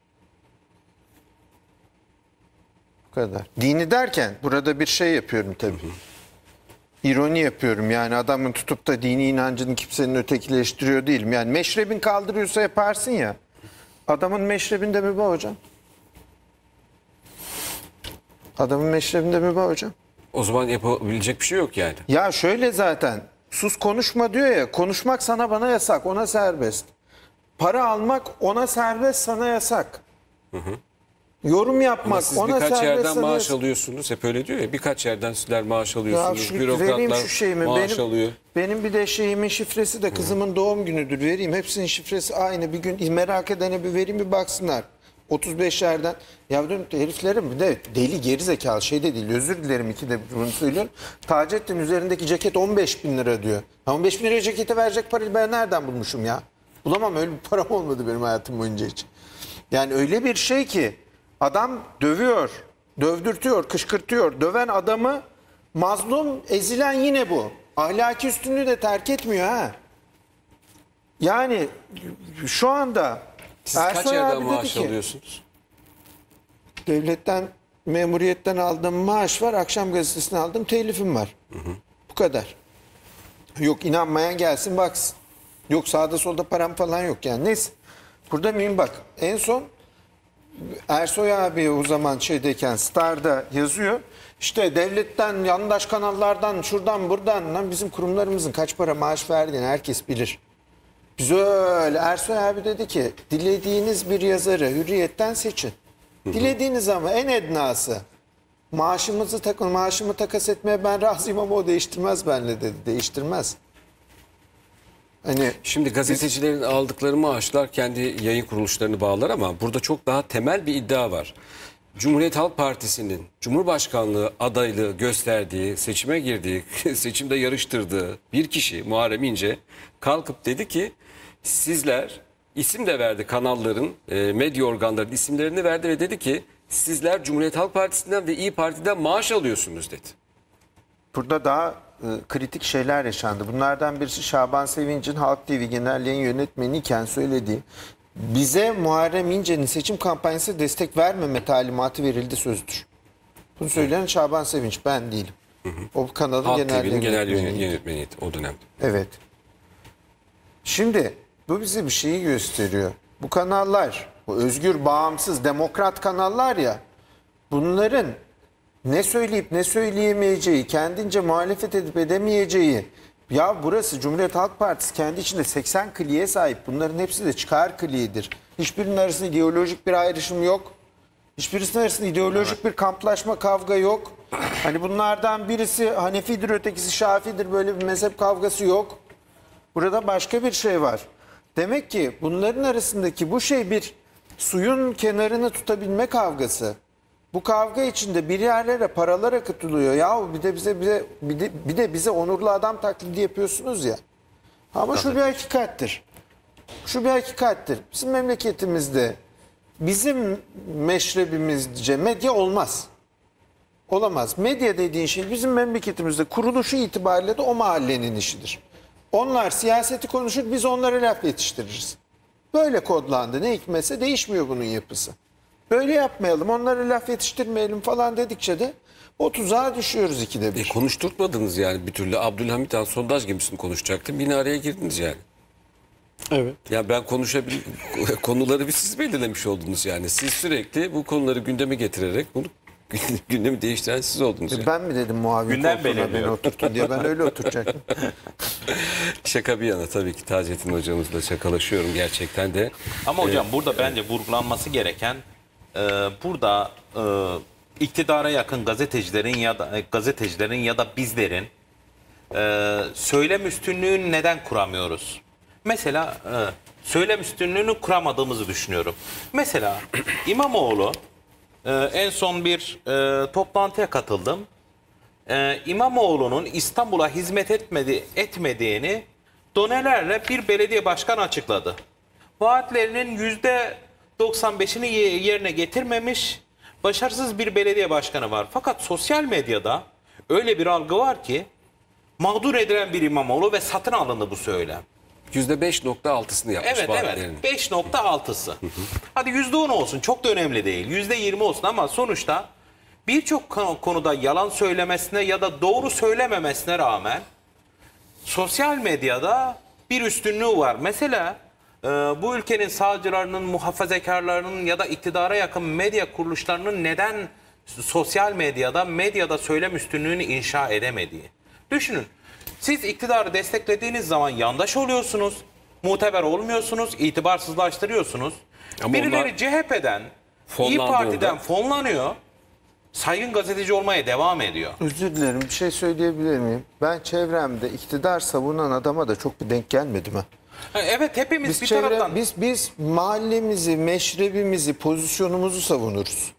Bu kadar. Dini derken burada bir şey yapıyorum tabii. Hı hı. İroni yapıyorum yani, adamın tutup da dini inancını kimsenin ötekileştiriyor değilim. Yani meşrebin kaldırıyorsa yaparsın ya. Adamın meşrebinde mübah hocam. Adamın meşrebinde mübah hocam. O zaman yapabilecek bir şey yok yani. Ya şöyle zaten, sus konuşma diyor ya, konuşmak sana bana yasak, ona serbest. Para almak ona serbest, sana yasak. Hı hı. Yorum yapmak ona serbest. Birkaç yerden maaş alıyorsunuz, hep öyle diyor ya, birkaç yerden sizler maaş alıyorsunuz, bürokratlar şu şeyimi, maaş alıyor. Benim bir de şeyimin şifresi de kızımın doğum günüdür, vereyim hepsinin şifresi aynı, bir gün merak edene bir vereyim, bir baksınlar. 35 yerden yavrum heriflerim, bir de deli gerizekalı şey de değil, özür dilerim iki de bunu söylüyorum. Taceddin üzerindeki ceket 15 bin lira diyor. 15 bin lira cekete verecek parayı ben nereden bulmuşum ya? Bulamam, öyle bir param olmadı benim hayatım boyunca hiç. Yani öyle bir şey ki adam dövüyor, dövdürtüyor, kışkırtıyor. Döven adamı mazlum, ezilen yine bu. Ahlaki üstünlüğü de terk etmiyor ha. Yani şu anda... Siz kaç yerden maaş alıyorsunuz? Devletten, memuriyetten aldığım maaş var. Akşam gazetesine aldığım telifim var. Hı hı. Bu kadar. Yok inanmayan gelsin baksın. Yok sağda solda param falan yok yani. Neyse. Burada mıyım bak. En son Ersoy abi o zaman şeydeyken Star'da yazıyor. İşte devletten, yandaş kanallardan, şuradan buradan. Lan bizim kurumlarımızın kaç para maaş verdiğini herkes bilir. Güzel. Ersoy abi dedi ki dilediğiniz bir yazarı Hürriyet'ten seçin. Dilediğiniz ama en ednası. Maaşımı takas etmeye ben razıyım ama o değiştirmez benimle dedi. Değiştirmez. Hani şimdi gazetecilerin aldıkları maaşlar kendi yayın kuruluşlarını bağlar ama burada çok daha temel bir iddia var. Cumhuriyet Halk Partisi'nin Cumhurbaşkanlığı adaylığı gösterdiği, seçime girdiği, seçimde yarıştırdığı bir kişi Muharrem İnce kalkıp dedi ki sizler, isim de verdi kanalların, medya organlarının isimlerini verdi ve dedi ki sizler Cumhuriyet Halk Partisi'nden ve İyi Parti'den maaş alıyorsunuz dedi. Burada daha kritik şeyler yaşandı. Bunlardan birisi Şaban Sevinç'in Halk TV Genel Yayın Yönetmeniyken söylediği, bize Muharrem İnce'nin seçim kampanyası destek vermeme talimatı verildi sözüdür. Bunu söyleyen Şaban Sevinç, ben değilim. Hı hı. O kanalın genel yönetmeniydi o dönemde. Evet. Şimdi bu bize bir şeyi gösteriyor. Bu kanallar, bu özgür, bağımsız, demokrat kanallar ya, bunların ne söyleyip ne söyleyemeyeceği, kendince muhalefet edip edemeyeceği, ya burası Cumhuriyet Halk Partisi kendi içinde 80 kliye sahip. Bunların hepsi de çıkar kliğidir. Hiçbirinin arasında ideolojik bir ayrışım yok. Hiçbirisinin arasında ideolojik bir kamplaşma, kavga yok. Hani bunlardan birisi Hanefidir, ötekisi Şafidir, böyle bir mezhep kavgası yok. Burada başka bir şey var. Demek ki bunların arasındaki bu şey bir suyun kenarını tutabilme kavgası. Bu kavga içinde bir yerlere paralar akıtılıyor. Yahu bir de bize onurlu adam taklidi yapıyorsunuz ya. Ama şu bir hakikattir. Şu bir hakikattir. Bizim memleketimizde, bizim meşrebimizce medya olmaz. Olamaz. Medya dediğin şey bizim memleketimizde kuruluşu itibariyle de o mahallenin işidir. Onlar siyaseti konuşur, biz onlara laf yetiştiririz. Böyle kodlandı. Ne hikmetse değişmiyor bunun yapısı. Böyle yapmayalım, onlara laf yetiştirmeyelim falan dedikçe de o tuzağa düşüyoruz ikide bir. Konuşturtmadınız yani bir türlü. Abdülhamit Han sondaj gemisini konuşacaktım. Yine araya girdiniz yani. Evet. Ya ben konuşabilirim. Konuları siz belirlemiş oldunuz yani. Siz sürekli bu konuları gündeme getirerek bunu gündemi değiştiren siz oldunuz. Yani. Ben mi dedim muhabir koltuğuna beni oturtun diye, ben öyle oturacaktım. Şaka bir yana tabii ki Taceddin hocamızla şakalaşıyorum gerçekten de. Ama hocam burada bence vurgulanması gereken, burada iktidara yakın gazetecilerin ya da bizlerin söylem üstünlüğünü neden kuramıyoruz? Mesela söylem üstünlüğünü kuramadığımızı düşünüyorum. Mesela İmamoğlu, en son bir toplantıya katıldım. İmamoğlu'nun İstanbul'a hizmet etmediğini donelerle bir belediye başkanı açıkladı. Vaatlerinin %95'ini yerine getirmemiş, başarısız bir belediye başkanı var. Fakat sosyal medyada öyle bir algı var ki, mağdur edilen bir İmamoğlu ve satın alındı bu söylem. %5.6'sını yapmış. Evet evet, 5.6'sı. Hadi %10 olsun, çok da önemli değil. %20 olsun, ama sonuçta birçok konuda yalan söylemesine ya da doğru söylememesine rağmen sosyal medyada bir üstünlüğü var. Mesela bu ülkenin sağcılarının, muhafazakarlarının ya da iktidara yakın medya kuruluşlarının neden sosyal medyada söylem üstünlüğünü inşa edemediği. Düşünün, siz iktidarı desteklediğiniz zaman yandaş oluyorsunuz, muteber olmuyorsunuz, itibarsızlaştırıyorsunuz. Ama birileri CHP'den, İYİ Parti'den fonlanıyor, saygın gazeteci olmaya devam ediyor. Özür dilerim, bir şey söyleyebilir miyim? Ben çevremde iktidar savunan adama da çok bir denk gelmedim ha. Evet, hepimiz bir taraftan. Biz mahallemizi, meşrebimizi, pozisyonumuzu savunuruz.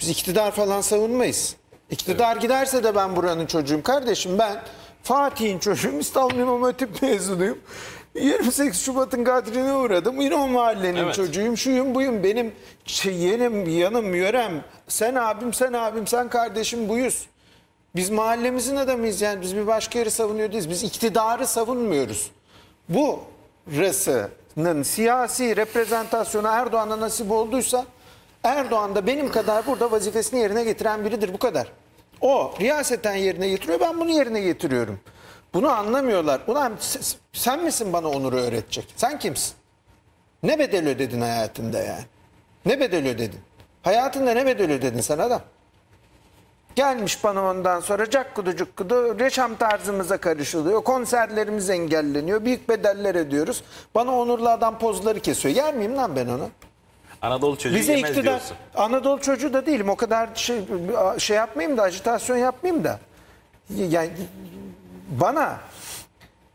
Biz iktidar falan savunmayız. İktidar giderse de ben buranın çocuğum. Kardeşim, ben Fatih'in çocuğum, İstanbul İmam Hatip mezunuyum. 28 Şubat'ın katrine uğradım. Yine o mahallenin çocuğuyum, şuyum, buyum. Benim yanım, yörem, sen abim, sen kardeşim, buyuz. Biz mahallemizin adamıyız yani, biz bir başka yeri savunuyor değiliz. Biz iktidarı savunmuyoruz. Bu burasının siyasi reprezentasyonu Erdoğan'a nasip olduysa, Erdoğan da benim kadar burada vazifesini yerine getiren biridir, bu kadar. O riyaseten yerine getiriyor, ben bunu yerine getiriyorum. Bunu anlamıyorlar. Ulan sen misin bana onuru öğretecek? Sen kimsin? Ne bedel ödedin hayatında yani? Ne bedel ödedin? Hayatında ne bedel ödedin sen adam? Gelmiş bana ondan sonra cakkudu, yaşam tarzımıza karışılıyor. Konserlerimiz engelleniyor. Büyük bedeller ödüyoruz. Bana onurlu adam pozları kesiyor. Yer miyim lan ben onu? Anadolu çocuğu bize yemez iktidar, diyorsun. Anadolu çocuğu da değilim. O kadar şey yapmayayım da, ajitasyon yapmayayım da. Yani bana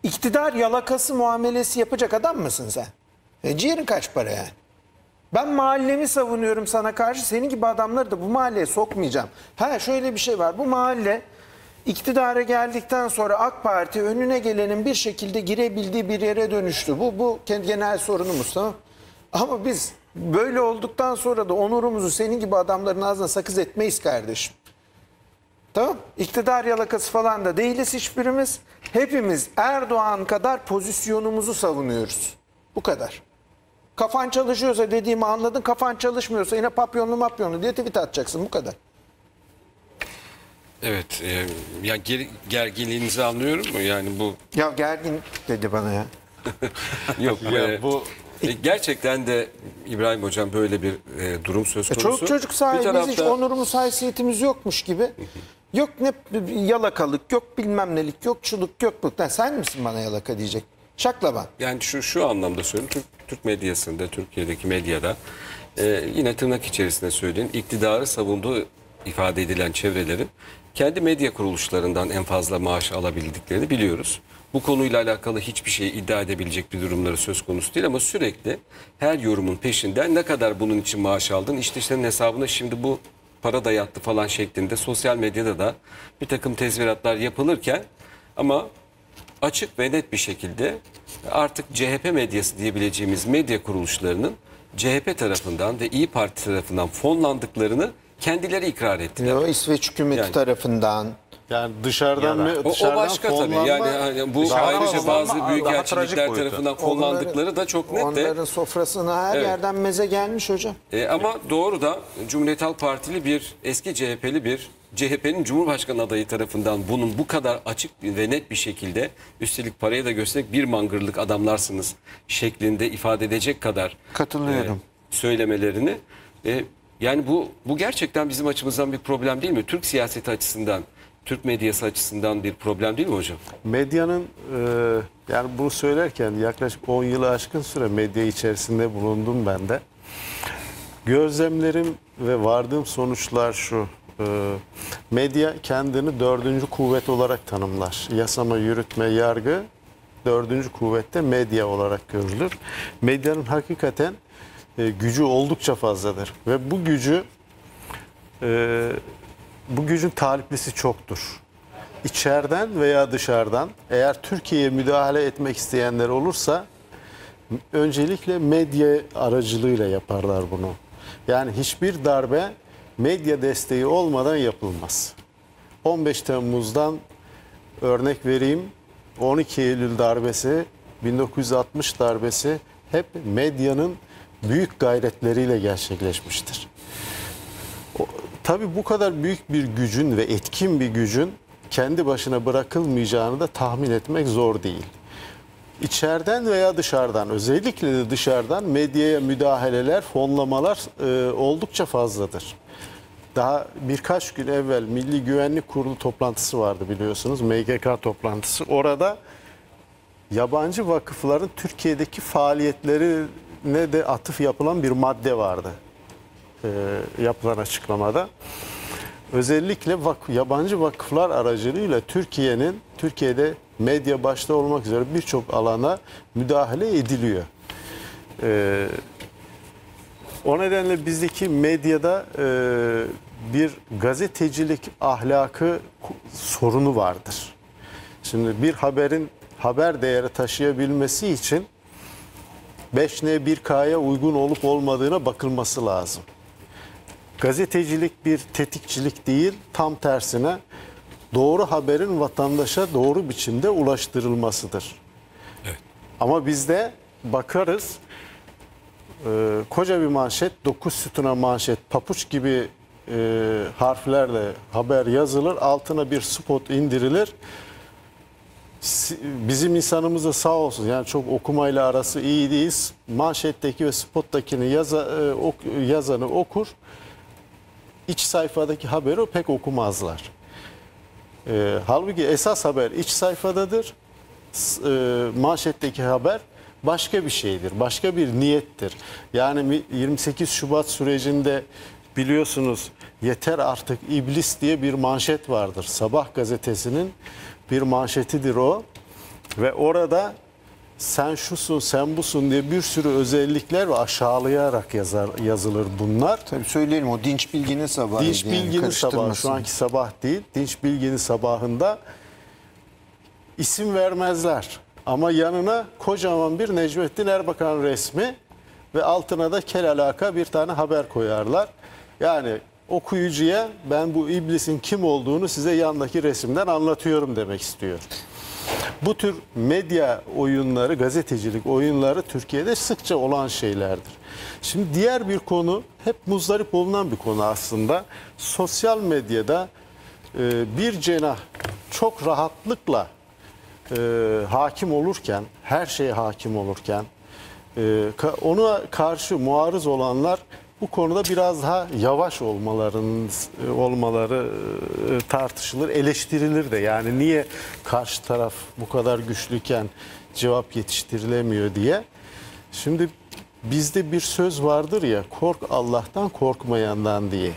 iktidar yalakası muamelesi yapacak adam mısın sen? Ciğerin kaç para yani? Ben mahallemi savunuyorum sana karşı. Senin gibi adamları da bu mahalleye sokmayacağım. Ha, şöyle bir şey var. Bu mahalle iktidara geldikten sonra AK Parti önüne gelenin bir şekilde girebildiği bir yere dönüştü. Bu kendi genel sorunumuz, tamam. Ama biz Böyle olduktan sonra da onurumuzu senin gibi adamların ağzına sakız etmeyiz kardeşim. Tamam? İktidar yalakası falan da değiliz hiçbirimiz. Hepimiz Erdoğan kadar pozisyonumuzu savunuyoruz. Bu kadar. Kafan çalışıyorsa dediğimi anladın. Kafan çalışmıyorsa yine papyonlu mapyonlu diye tweet atacaksın. Bu kadar. Evet. Ya gerginliğinizi anlıyorum mu? Yani bu... Ya gergin dedi bana ya. Yok ya bu... Gerçekten de İbrahim Hocam böyle bir durum söz konusu. Çok çocuk sahibiz, tarafta... hiç onurumuz, haysiyetimiz yokmuş gibi. Yok ne yalakalık, yok bilmem nelik, yok çuluk, yok bu. Yani sen misin bana yalaka diyecek? Şaklaban. Yani şu anlamda söyleyeyim. Türk medyasında, Türkiye'deki medyada yine tırnak içerisinde söyleyeyim. İktidarı savunduğu ifade edilen çevrelerin kendi medya kuruluşlarından en fazla maaş alabildiklerini biliyoruz. Bu konuyla alakalı hiçbir şey iddia edebilecek bir durumları söz konusu değil ama sürekli her yorumun peşinden ne kadar bunun için maaş aldın, işte senin hesabına şimdi bu para da yattı falan şeklinde sosyal medyada da bir takım tezviratlar yapılırken ama açık ve net bir şekilde artık CHP medyası diyebileceğimiz medya kuruluşlarının CHP tarafından ve İYİ Parti tarafından fonlandıklarını kendileri ikrar ettiler. O İsveç hükümeti tarafından... Yani dışarıdan o başka tabii. Yani bu ayrıca bazı büyükelçilikler tarafından fonlandıkları da çok net de. Onların sofrasına her yerden meze gelmiş hocam. Ama doğru da Cumhuriyet Halk Partili bir eski CHP'li bir CHP'nin Cumhurbaşkanı adayı tarafından bunun bu kadar açık ve net bir şekilde üstelik parayı da göstererek bir mangırlık adamlarsınız şeklinde ifade edecek kadar katılıyorum söylemelerini. Yani bu gerçekten bizim açımızdan bir problem değil mi? Türk siyaseti açısından, Türk medyası açısından bir problem değil mi hocam? Medyanın yani bunu söylerken yaklaşık 10 yılı aşkın süre medya içerisinde bulundum ben de. Gözlemlerim ve vardığım sonuçlar şu. Medya kendini 4. kuvvet olarak tanımlar. Yasama, yürütme, yargı 4. kuvvette medya olarak görülür. Medyanın hakikaten gücü oldukça fazladır. Ve bu gücü... Bu gücün taliplisi çoktur. İçeriden veya dışarıdan eğer Türkiye'ye müdahale etmek isteyenler olursa öncelikle medya aracılığıyla yaparlar bunu. Yani hiçbir darbe medya desteği olmadan yapılmaz. 15 Temmuz'dan örnek vereyim. 12 Eylül darbesi, 1960 darbesi hep medyanın büyük gayretleriyle gerçekleşmiştir. Tabii bu kadar büyük bir gücün ve etkin bir gücün kendi başına bırakılmayacağını da tahmin etmek zor değil. İçeriden veya dışarıdan, özellikle de dışarıdan medyaya müdahaleler, fonlamalar oldukça fazladır. Daha birkaç gün evvel Milli Güvenlik Kurulu toplantısı vardı biliyorsunuz, MGK toplantısı. Orada yabancı vakıfların Türkiye'deki faaliyetlerine de atıf yapılan bir madde vardı. Yapılan açıklamada özellikle yabancı vakıflar aracılığıyla Türkiye'de medya başta olmak üzere birçok alana müdahale ediliyor. O nedenle bizdeki medyada bir gazetecilik ahlakı sorunu vardır. Şimdi bir haberin haber değeri taşıyabilmesi için 5N1K'ya uygun olup olmadığına bakılması lazım. Gazetecilik bir tetikçilik değil, tam tersine doğru haberin vatandaşa doğru biçimde ulaştırılmasıdır. Evet. Ama bizde bakarız, koca bir manşet, 9 sütuna manşet, papuç gibi harflerle haber yazılır, altına bir spot indirilir. Bizim insanımız da sağ olsun, yani çok okumayla arası iyi değiliz. Manşetteki ve spottakini yazanı okur. İç sayfadaki haberi pek okumazlar. Halbuki esas haber iç sayfadadır. Manşetteki haber başka bir şeydir. Başka bir niyettir. Yani 28 Şubat sürecinde biliyorsunuz yeter artık iblis diye bir manşet vardır. Sabah gazetesinin bir manşetidir o. Ve orada sen şusun, sen busun diye bir sürü özellikler ve aşağılayarak yazılır bunlar. Tabii söyleyelim, o Dinç Bilgin'in sabahı. Dinç Bilgin'in yani, sabahı, şu anki sabah değil. Dinç Bilgin'in sabahında isim vermezler. Ama yanına kocaman bir Necmettin Erbakan resmi ve altına da kel alaka bir tane haber koyarlar. Yani okuyucuya ben bu iblisin kim olduğunu size yandaki resimden anlatıyorum demek istiyor. Bu tür medya oyunları, gazetecilik oyunları Türkiye'de sıkça olan şeylerdir. Şimdi diğer bir konu, hep muzdarip olunan bir konu aslında. Sosyal medyada bir cenah çok rahatlıkla hakim olurken, her şeye hakim olurken, ona karşı muarız olanlar bu konuda biraz daha yavaş olmaları tartışılır, eleştirilir de. Yani niye karşı taraf bu kadar güçlüyken cevap yetiştirilemiyor diye. Şimdi bizde bir söz vardır ya, kork Allah'tan korkmayandan diye.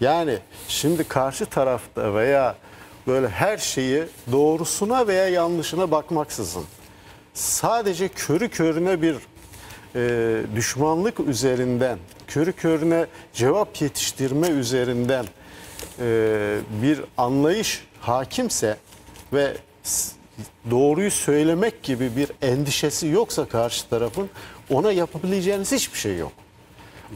Yani şimdi karşı tarafta veya böyle her şeyi doğrusuna veya yanlışına bakmaksızın sadece körü körüne bir düşmanlık üzerinden, körü körüne cevap yetiştirme üzerinden bir anlayış hakimse ve doğruyu söylemek gibi bir endişesi yoksa karşı tarafın, ona yapabileceğiniz hiçbir şey yok.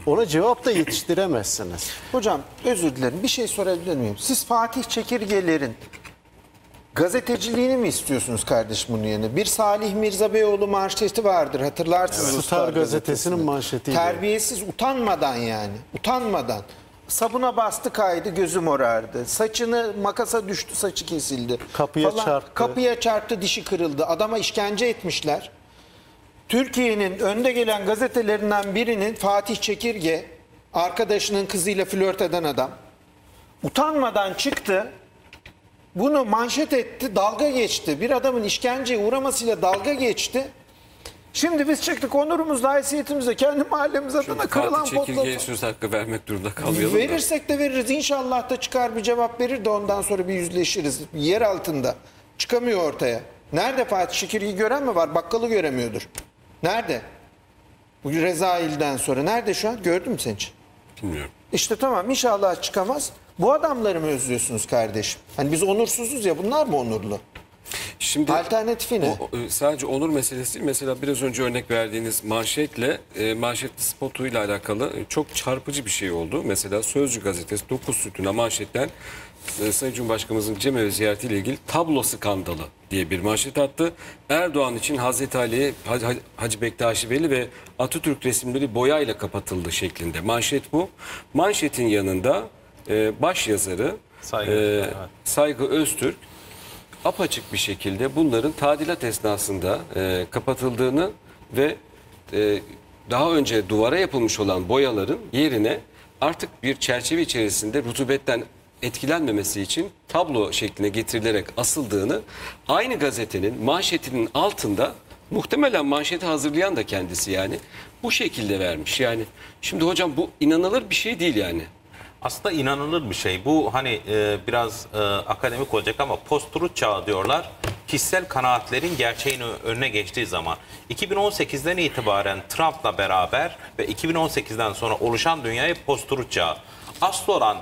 Ona cevap da yetiştiremezsiniz. Hocam özür dilerim, bir şey sorabilir miyim? Siz Fatih Çekirge'lerin gazeteciliğini mi istiyorsunuz kardeşim bunun yerine? Bir Salih Mirzabeyoğlu manşeti vardır, hatırlarsınız. Evet, Star gazetesinin manşetiydi. Terbiyesiz, utanmadan yani, utanmadan. Sabuna bastı kaydı, gözü morardı. Saçını makasa düştü, saçı kesildi. Kapıya falan çarptı. Kapıya çarptı, dişi kırıldı. Adama işkence etmişler. Türkiye'nin önde gelen gazetelerinden birinin Fatih Çekirge, arkadaşının kızıyla flört eden adam, utanmadan çıktı, bunu manşet etti, dalga geçti. Bir adamın işkenceye uğramasıyla dalga geçti. Şimdi biz çıktık, onurumuzla, haysiyetimizle, kendi mahallemiz adına kırılan potla. Çekirge'ye söz hakkı vermek durumunda kalmayalım. Verirsek de veririz. İnşallah da çıkar bir cevap verir de ondan sonra bir yüzleşiriz. Yer altında. Çıkamıyor ortaya. Nerede Fatih Çekirge'yi gören mi var? Bakkalı göremiyordur. Nerede? Bu Rezail'den sonra. Nerede şu an? Gördün mü sen hiç? Bilmiyorum. İşte tamam, inşallah çıkamaz. Bu adamları mı özlüyorsunuz kardeşim? Hani biz onursuzuz ya, bunlar mı onurlu? Şimdi alternatifi ne? Sadece onur meselesi değil. Mesela biraz önce örnek verdiğiniz manşetle, manşetli spotuyla alakalı çok çarpıcı bir şey oldu. Mesela Sözcü gazetesi 9 sütuna manşetten Sayın Cumhurbaşkanımızın Cemevi ziyaretiyle ilgili tablo skandalı diye bir manşet attı. Erdoğan için Hazreti Ali, Hacı Bektaşi Veli ve Atatürk resimleri boyayla kapatıldı şeklinde. Manşet bu. Manşetin yanında baş yazarı Saygı Öztürk apaçık bir şekilde bunların tadilat esnasında kapatıldığını ve daha önce duvara yapılmış olan boyaların yerine artık bir çerçeve içerisinde rutubetten etkilenmemesi için tablo şekline getirilerek asıldığını, aynı gazetenin manşetinin altında, muhtemelen manşeti hazırlayan da kendisi yani, bu şekilde vermiş. Yani şimdi hocam bu inanılır bir şey değil yani. Aslında inanılır bir şey. Bu hani biraz akademik olacak ama post-truth çağı diyorlar. Kişisel kanaatlerin gerçeğin önüne geçtiği zaman. 2018'den itibaren Trump'la beraber ve 2018'den sonra oluşan dünyaya post-truth çağı. Asıl olan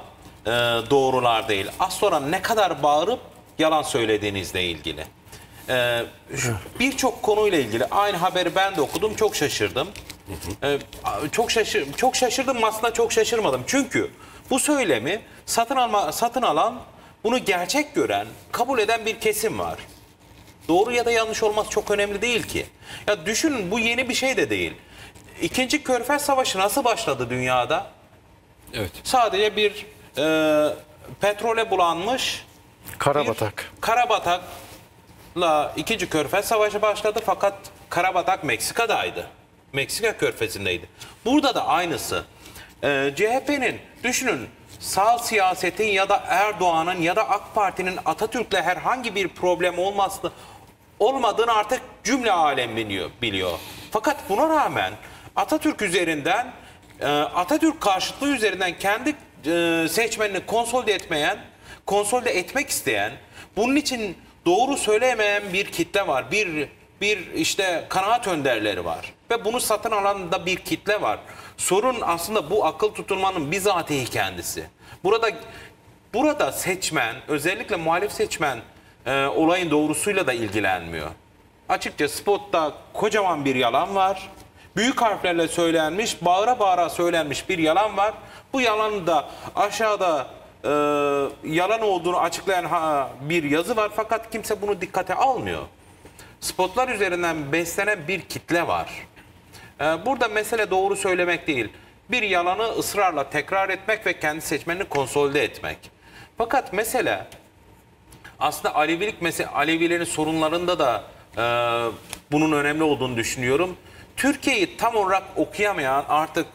doğrular değil. Asıl olan ne kadar bağırıp yalan söylediğinizle ilgili. Birçok konuyla ilgili. Aynı haberi ben de okudum. Çok şaşırdım. Çok şaşırdım aslında, çok şaşırmadım. Çünkü bu söylemi satın alan, bunu gerçek gören, kabul eden bir kesim var. Doğru ya da yanlış olması çok önemli değil ki. Ya düşünün, bu yeni bir şey de değil. İkinci Körfez Savaşı nasıl başladı dünyada? Evet. Sadece bir petrole bulanmış Karabatak'la İkinci Körfez Savaşı başladı, fakat Karabatak Meksika'daydı. Meksika Körfezi'ndeydi. Burada da aynısı. CHP'nin, düşünün, sağ siyasetin ya da Erdoğan'ın ya da AK Parti'nin Atatürk'le herhangi bir problem olmadığını artık cümle alem biliyor. Fakat buna rağmen Atatürk üzerinden, Atatürk karşıtlığı üzerinden kendi seçmenini konsolide etmek isteyen, bunun için doğru söyleyemeyen bir kitle var. Bir işte kanaat önderleri var. Ve bunu satın alan da bir kitle var. Sorun aslında bu akıl tutulmanın bizatihi kendisi. Burada seçmen, özellikle muhalif seçmen olayın doğrusuyla da ilgilenmiyor. Açıkça spotta kocaman bir yalan var. büyük harflerle söylenmiş, bağıra bağıra söylenmiş bir yalan var. Bu yalanı da aşağıda yalan olduğunu açıklayan bir yazı var, fakat kimse bunu dikkate almıyor. Spotlar üzerinden beslenen bir kitle var. Burada mesele doğru söylemek değil, bir yalanı ısrarla tekrar etmek ve kendi seçmenini konsolide etmek. Fakat mesele aslında Alevilik, mesela Alevilerin sorunlarında da bunun önemli olduğunu düşünüyorum. Türkiye'yi tam olarak okuyamayan, artık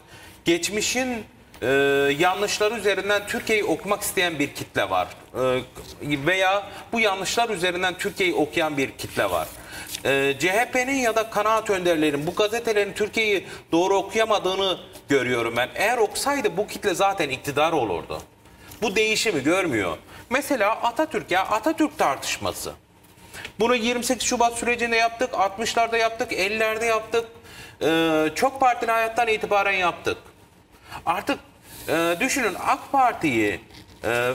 geçmişin yanlışları üzerinden Türkiye'yi okumak isteyen bir kitle var. Veya bu yanlışlar üzerinden Türkiye'yi okuyan bir kitle var. CHP'nin ya da kanaat önderlerinin, bu gazetelerin Türkiye'yi doğru okuyamadığını görüyorum ben. Eğer okusaydı bu kitle zaten iktidar olurdu. Bu değişimi görmüyor. Mesela Atatürk, ya Atatürk tartışması. Bunu 28 Şubat sürecinde yaptık, 60'larda yaptık, 50'lerde yaptık. Çok partili hayattan itibaren yaptık. Artık düşünün, AK Parti'yi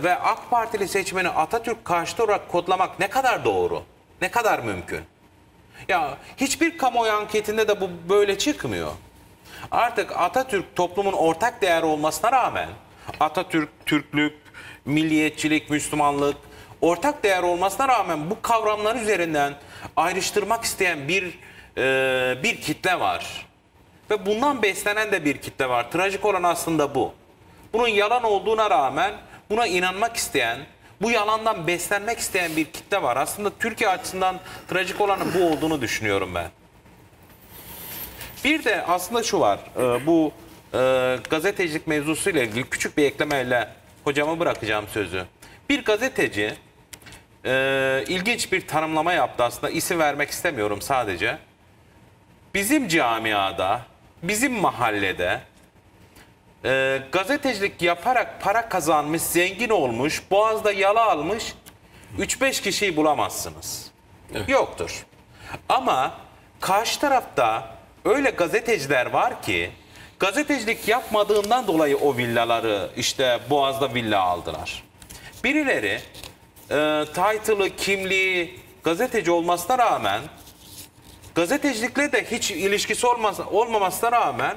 ve AK Partili seçmeni Atatürk karşıtı olarak kodlamak ne kadar doğru, ne kadar mümkün? Ya hiçbir kamuoyu anketinde de bu böyle çıkmıyor. Artık Atatürk toplumun ortak değer olmasına rağmen, Atatürk, Türklük, milliyetçilik, Müslümanlık ortak değer olmasına rağmen bu kavramlar üzerinden ayrıştırmak isteyen bir kitle var. Ve bundan beslenen de bir kitle var. Trajik olan aslında bu. Bunun yalan olduğuna rağmen buna inanmak isteyen, bu yalandan beslenmek isteyen bir kitle var. Aslında Türkiye açısından trajik olanın bu olduğunu düşünüyorum ben. Bir de aslında şu var, bu gazetecilik mevzusuyla ilgili küçük bir eklemeyle hocama bırakacağım sözü. Bir gazeteci ilginç bir tanımlama yaptı, aslında isim vermek istemiyorum sadece. Bizim camiada, bizim mahallede gazetecilik yaparak para kazanmış, zengin olmuş, boğazda yala almış 3-5 kişiyi bulamazsınız. Evet. Yoktur. Ama karşı tarafta öyle gazeteciler var ki gazetecilik yapmadığından dolayı o villaları, işte Boğaz'da villa aldılar. Birileri title'ı, kimliği gazeteci olmasına rağmen, gazetecilikle de hiç ilişkisi olmamasına rağmen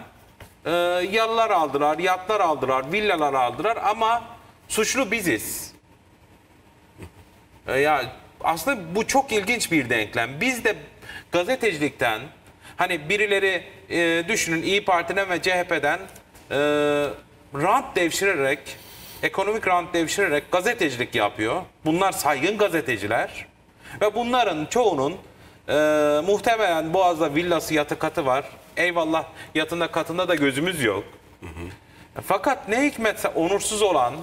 yalılar aldılar, yatlar aldılar, villalar aldılar, ama suçlu biziz. Ya aslında bu çok ilginç bir denklem. Biz de gazetecilikten, hani birileri düşünün İYİ Parti'den ve CHP'den rant devşirerek, ekonomik rant devşirerek gazetecilik yapıyor. Bunlar saygın gazeteciler ve bunların çoğunun muhtemelen Boğaz'da villası, yatı, katı var. Eyvallah, yatında katında da gözümüz yok. Hı hı. Fakat ne hikmetse onursuz olan,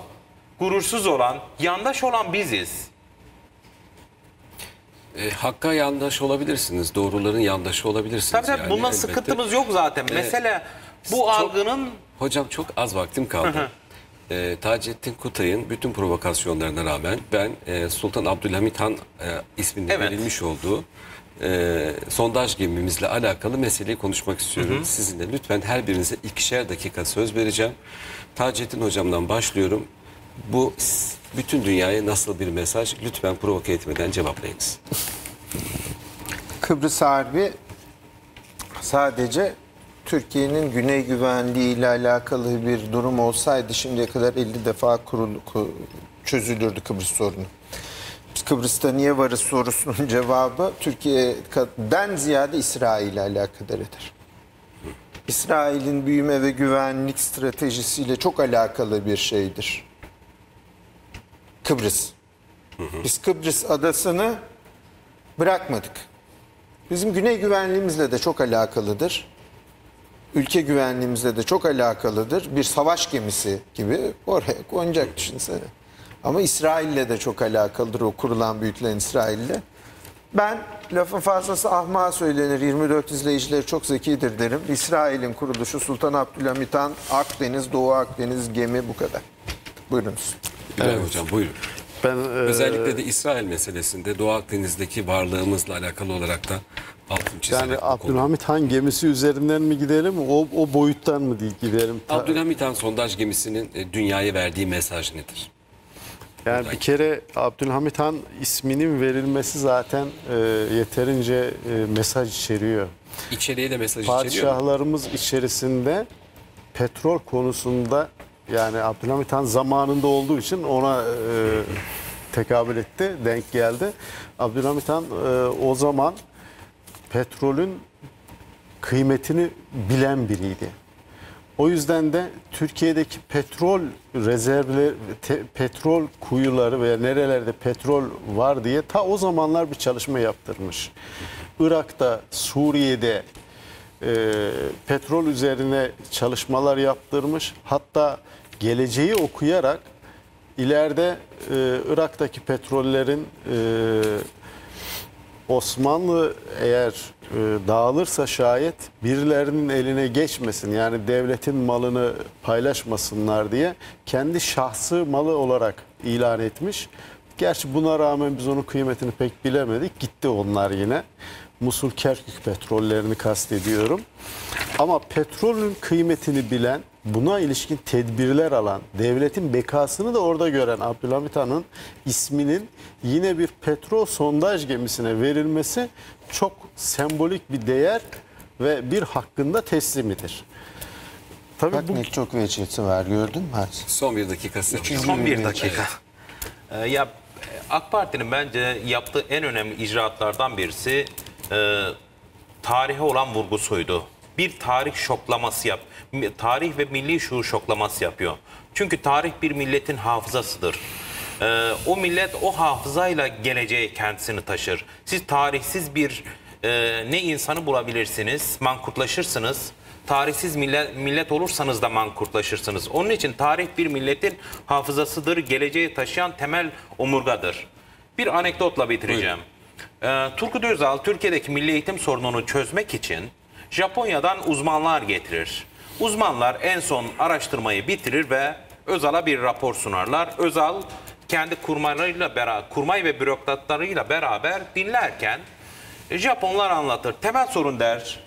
gurursuz olan, yandaş olan biziz. Hakka yandaş olabilirsiniz, doğruların yandaşı olabilirsiniz. Tabii yani, bundan elbette sıkıntımız yok zaten. Mesele bu algının... Hocam çok az vaktim kaldı. Taceddin Kutay'ın bütün provokasyonlarına rağmen ben Sultan Abdülhamit Han isminde, evet, verilmiş olduğu sondaj gemimizle alakalı meseleyi konuşmak istiyorum. Hı hı. Sizinle lütfen her birinize 2'şer dakika söz vereceğim. Taceddin hocamdan başlıyorum. Bu bütün dünyaya nasıl bir mesaj? Lütfen provoke etmeden cevaplayınız. Kıbrıs Harbi sadece Türkiye'nin güney güvenliği ile alakalı bir durum olsaydı şimdiye kadar 50 defa çözülürdü Kıbrıs sorunu. Kıbrıs'ta niye varız sorusunun cevabı Türkiye'den ziyade İsrail ile alakadar eder. İsrail'in büyüme ve güvenlik stratejisiyle çok alakalı bir şeydir Kıbrıs. Biz Kıbrıs adasını bırakmadık. Bizim güney güvenliğimizle de çok alakalıdır. Ülke güvenliğimizle de çok alakalıdır. Bir savaş gemisi gibi oraya konacak, düşünsene. Ama İsrail'le de çok alakalıdır, o kurulan, büyütülen İsrail'le. Ben lafın fazlası ahmağa söylenir, 24 izleyicileri çok zekidir derim. İsrail'in kuruluşu Sultan Abdülhamit Han, Akdeniz, Doğu Akdeniz gemi, bu kadar. Buyurunuz. Evet hocam, buyurun. Ben, özellikle de İsrail meselesinde Doğu Akdeniz'deki varlığımızla alakalı olarak da altını çizelim. Yani Abdülhamit Han gemisi üzerinden mi gidelim, o boyuttan mı gidelim? Abdülhamit Han sondaj gemisinin dünyaya verdiği mesaj nedir? Yani bir kere Abdülhamit Han isminin verilmesi zaten yeterince mesaj içeriyor. İçeriye de mesaj içeriyor. Padişahlarımız içerisinde petrol konusunda, yani Abdülhamit Han zamanında olduğu için ona tekabül etti, denk geldi. Abdülhamit Han o zaman petrolün kıymetini bilen biriydi. O yüzden de Türkiye'deki petrol rezervleri, petrol kuyuları veya nerelerde petrol var diye ta o zamanlar bir çalışma yaptırmış. Irak'ta, Suriye'de petrol üzerine çalışmalar yaptırmış. Hatta geleceği okuyarak ileride Irak'taki petrollerin Osmanlı eğer dağılırsa şayet birilerinin eline geçmesin, yani devletin malını paylaşmasınlar diye kendi şahsı malı olarak ilan etmiş. Gerçi buna rağmen biz onun kıymetini pek bilemedik. Gitti onlar yine. Musul Kerkük petrollerini kastediyorum. Ama petrolün kıymetini bilen, buna ilişkin tedbirler alan, devletin bekasını da orada gören Abdülhamit Han'ın isminin yine bir petrol sondaj gemisine verilmesi çok sembolik bir değer ve bir hakkında teslimidir. Tabii bak, bu çok veçesi var, gördün mü? Son bir dakikası. Son bir dakika. Ya AK Parti'nin bence yaptığı en önemli icraatlardan birisi tarihe olan vurgusuydu. Bir tarih şoklaması yap. Tarih ve milli şuur şoklaması yapıyor. Çünkü tarih bir milletin hafızasıdır. O millet o hafızayla geleceğe kendisini taşır. Siz tarihsiz bir ne insanı bulabilirsiniz, mankurtlaşırsınız. Tarihsiz millet olursanız da mankurtlaşırsınız. Onun için tarih bir milletin hafızasıdır. Geleceğe taşıyan temel omurgadır. Bir anekdotla bitireceğim. Turgut Özal Türkiye'deki milli eğitim sorununu çözmek için Japonya'dan uzmanlar getirir. Uzmanlar en son araştırmayı bitirir ve Özal'a bir rapor sunarlar. Özal kendi kurmay ve bürokratlarıyla beraber dinlerken Japonlar anlatır. Temel sorun der,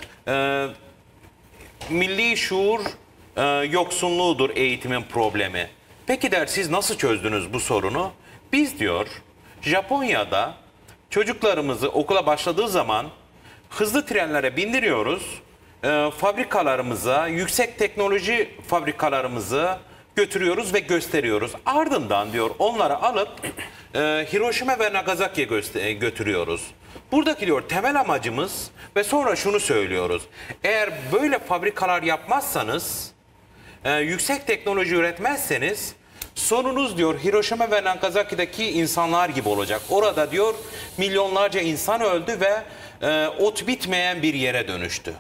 milli şuur yoksunluğudur eğitimin problemi. Peki der, siz nasıl çözdünüz bu sorunu? Biz diyor, Japonya'da çocuklarımızı okula başladığı zaman hızlı trenlere bindiriyoruz. Fabrikalarımıza, yüksek teknoloji fabrikalarımızı götürüyoruz ve gösteriyoruz. Ardından diyor onları alıp Hiroşima ve Nagasaki'ye götürüyoruz. Buradaki diyor temel amacımız ve sonra şunu söylüyoruz. Eğer böyle fabrikalar yapmazsanız, yüksek teknoloji üretmezseniz sonunuz diyor Hiroşima ve Nagasaki'deki insanlar gibi olacak. Orada diyor milyonlarca insan öldü ve ot bitmeyen bir yere dönüştü.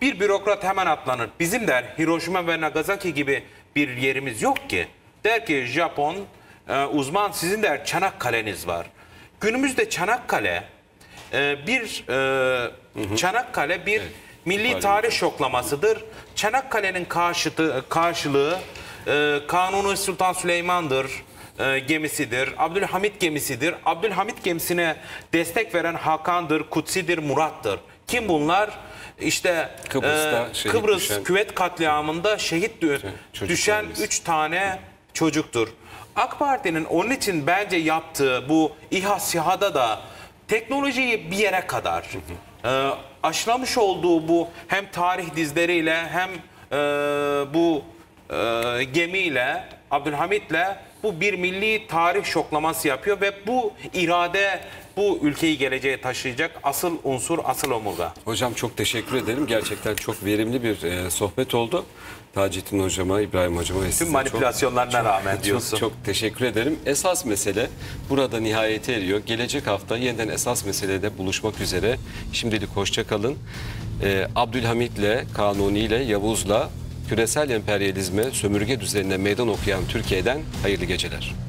Bir bürokrat hemen atlanır. Bizim der Hiroşima ve Nagasaki gibi bir yerimiz yok ki. Der ki Japon uzman, sizin der Çanakkale'niz var. Günümüzde Çanakkale bir evet, milli tarih şoklamasıdır. Çanakkale'nin karşılığı Kanuni Sultan Süleyman'dır. Gemisidir. Abdülhamit gemisidir. Abdülhamit gemisine destek veren Hakan'dır, Kutsi'dir, Murat'tır. Kim bunlar? İşte Kıbrıs Küvet katliamında şehit düşen 3 tane çocuktur. AK Parti'nin onun için bence yaptığı bu İHA SİHA'da da teknolojiyi bir yere kadar aşılamış olduğu bu hem tarih dizleriyle hem bu gemiyle, Abdülhamit'le bu bir milli tarih şoklaması yapıyor ve bu irade bu ülkeyi geleceğe taşıyacak asıl unsur, asıl omurga. Hocam çok teşekkür ederim. Gerçekten çok verimli bir sohbet oldu. Taceddin Hocama, İbrahim Hocama. Tüm manipülasyonlarına rağmen diyorsun. Çok teşekkür ederim. Esas mesele burada nihayete eriyor. Gelecek hafta yeniden esas meselede buluşmak üzere. Şimdilik hoşça kalın. Abdülhamit'le, Kanuni'yle, Yavuz'la küresel emperyalizme, sömürge düzenine meydan okuyan Türkiye'den hayırlı geceler.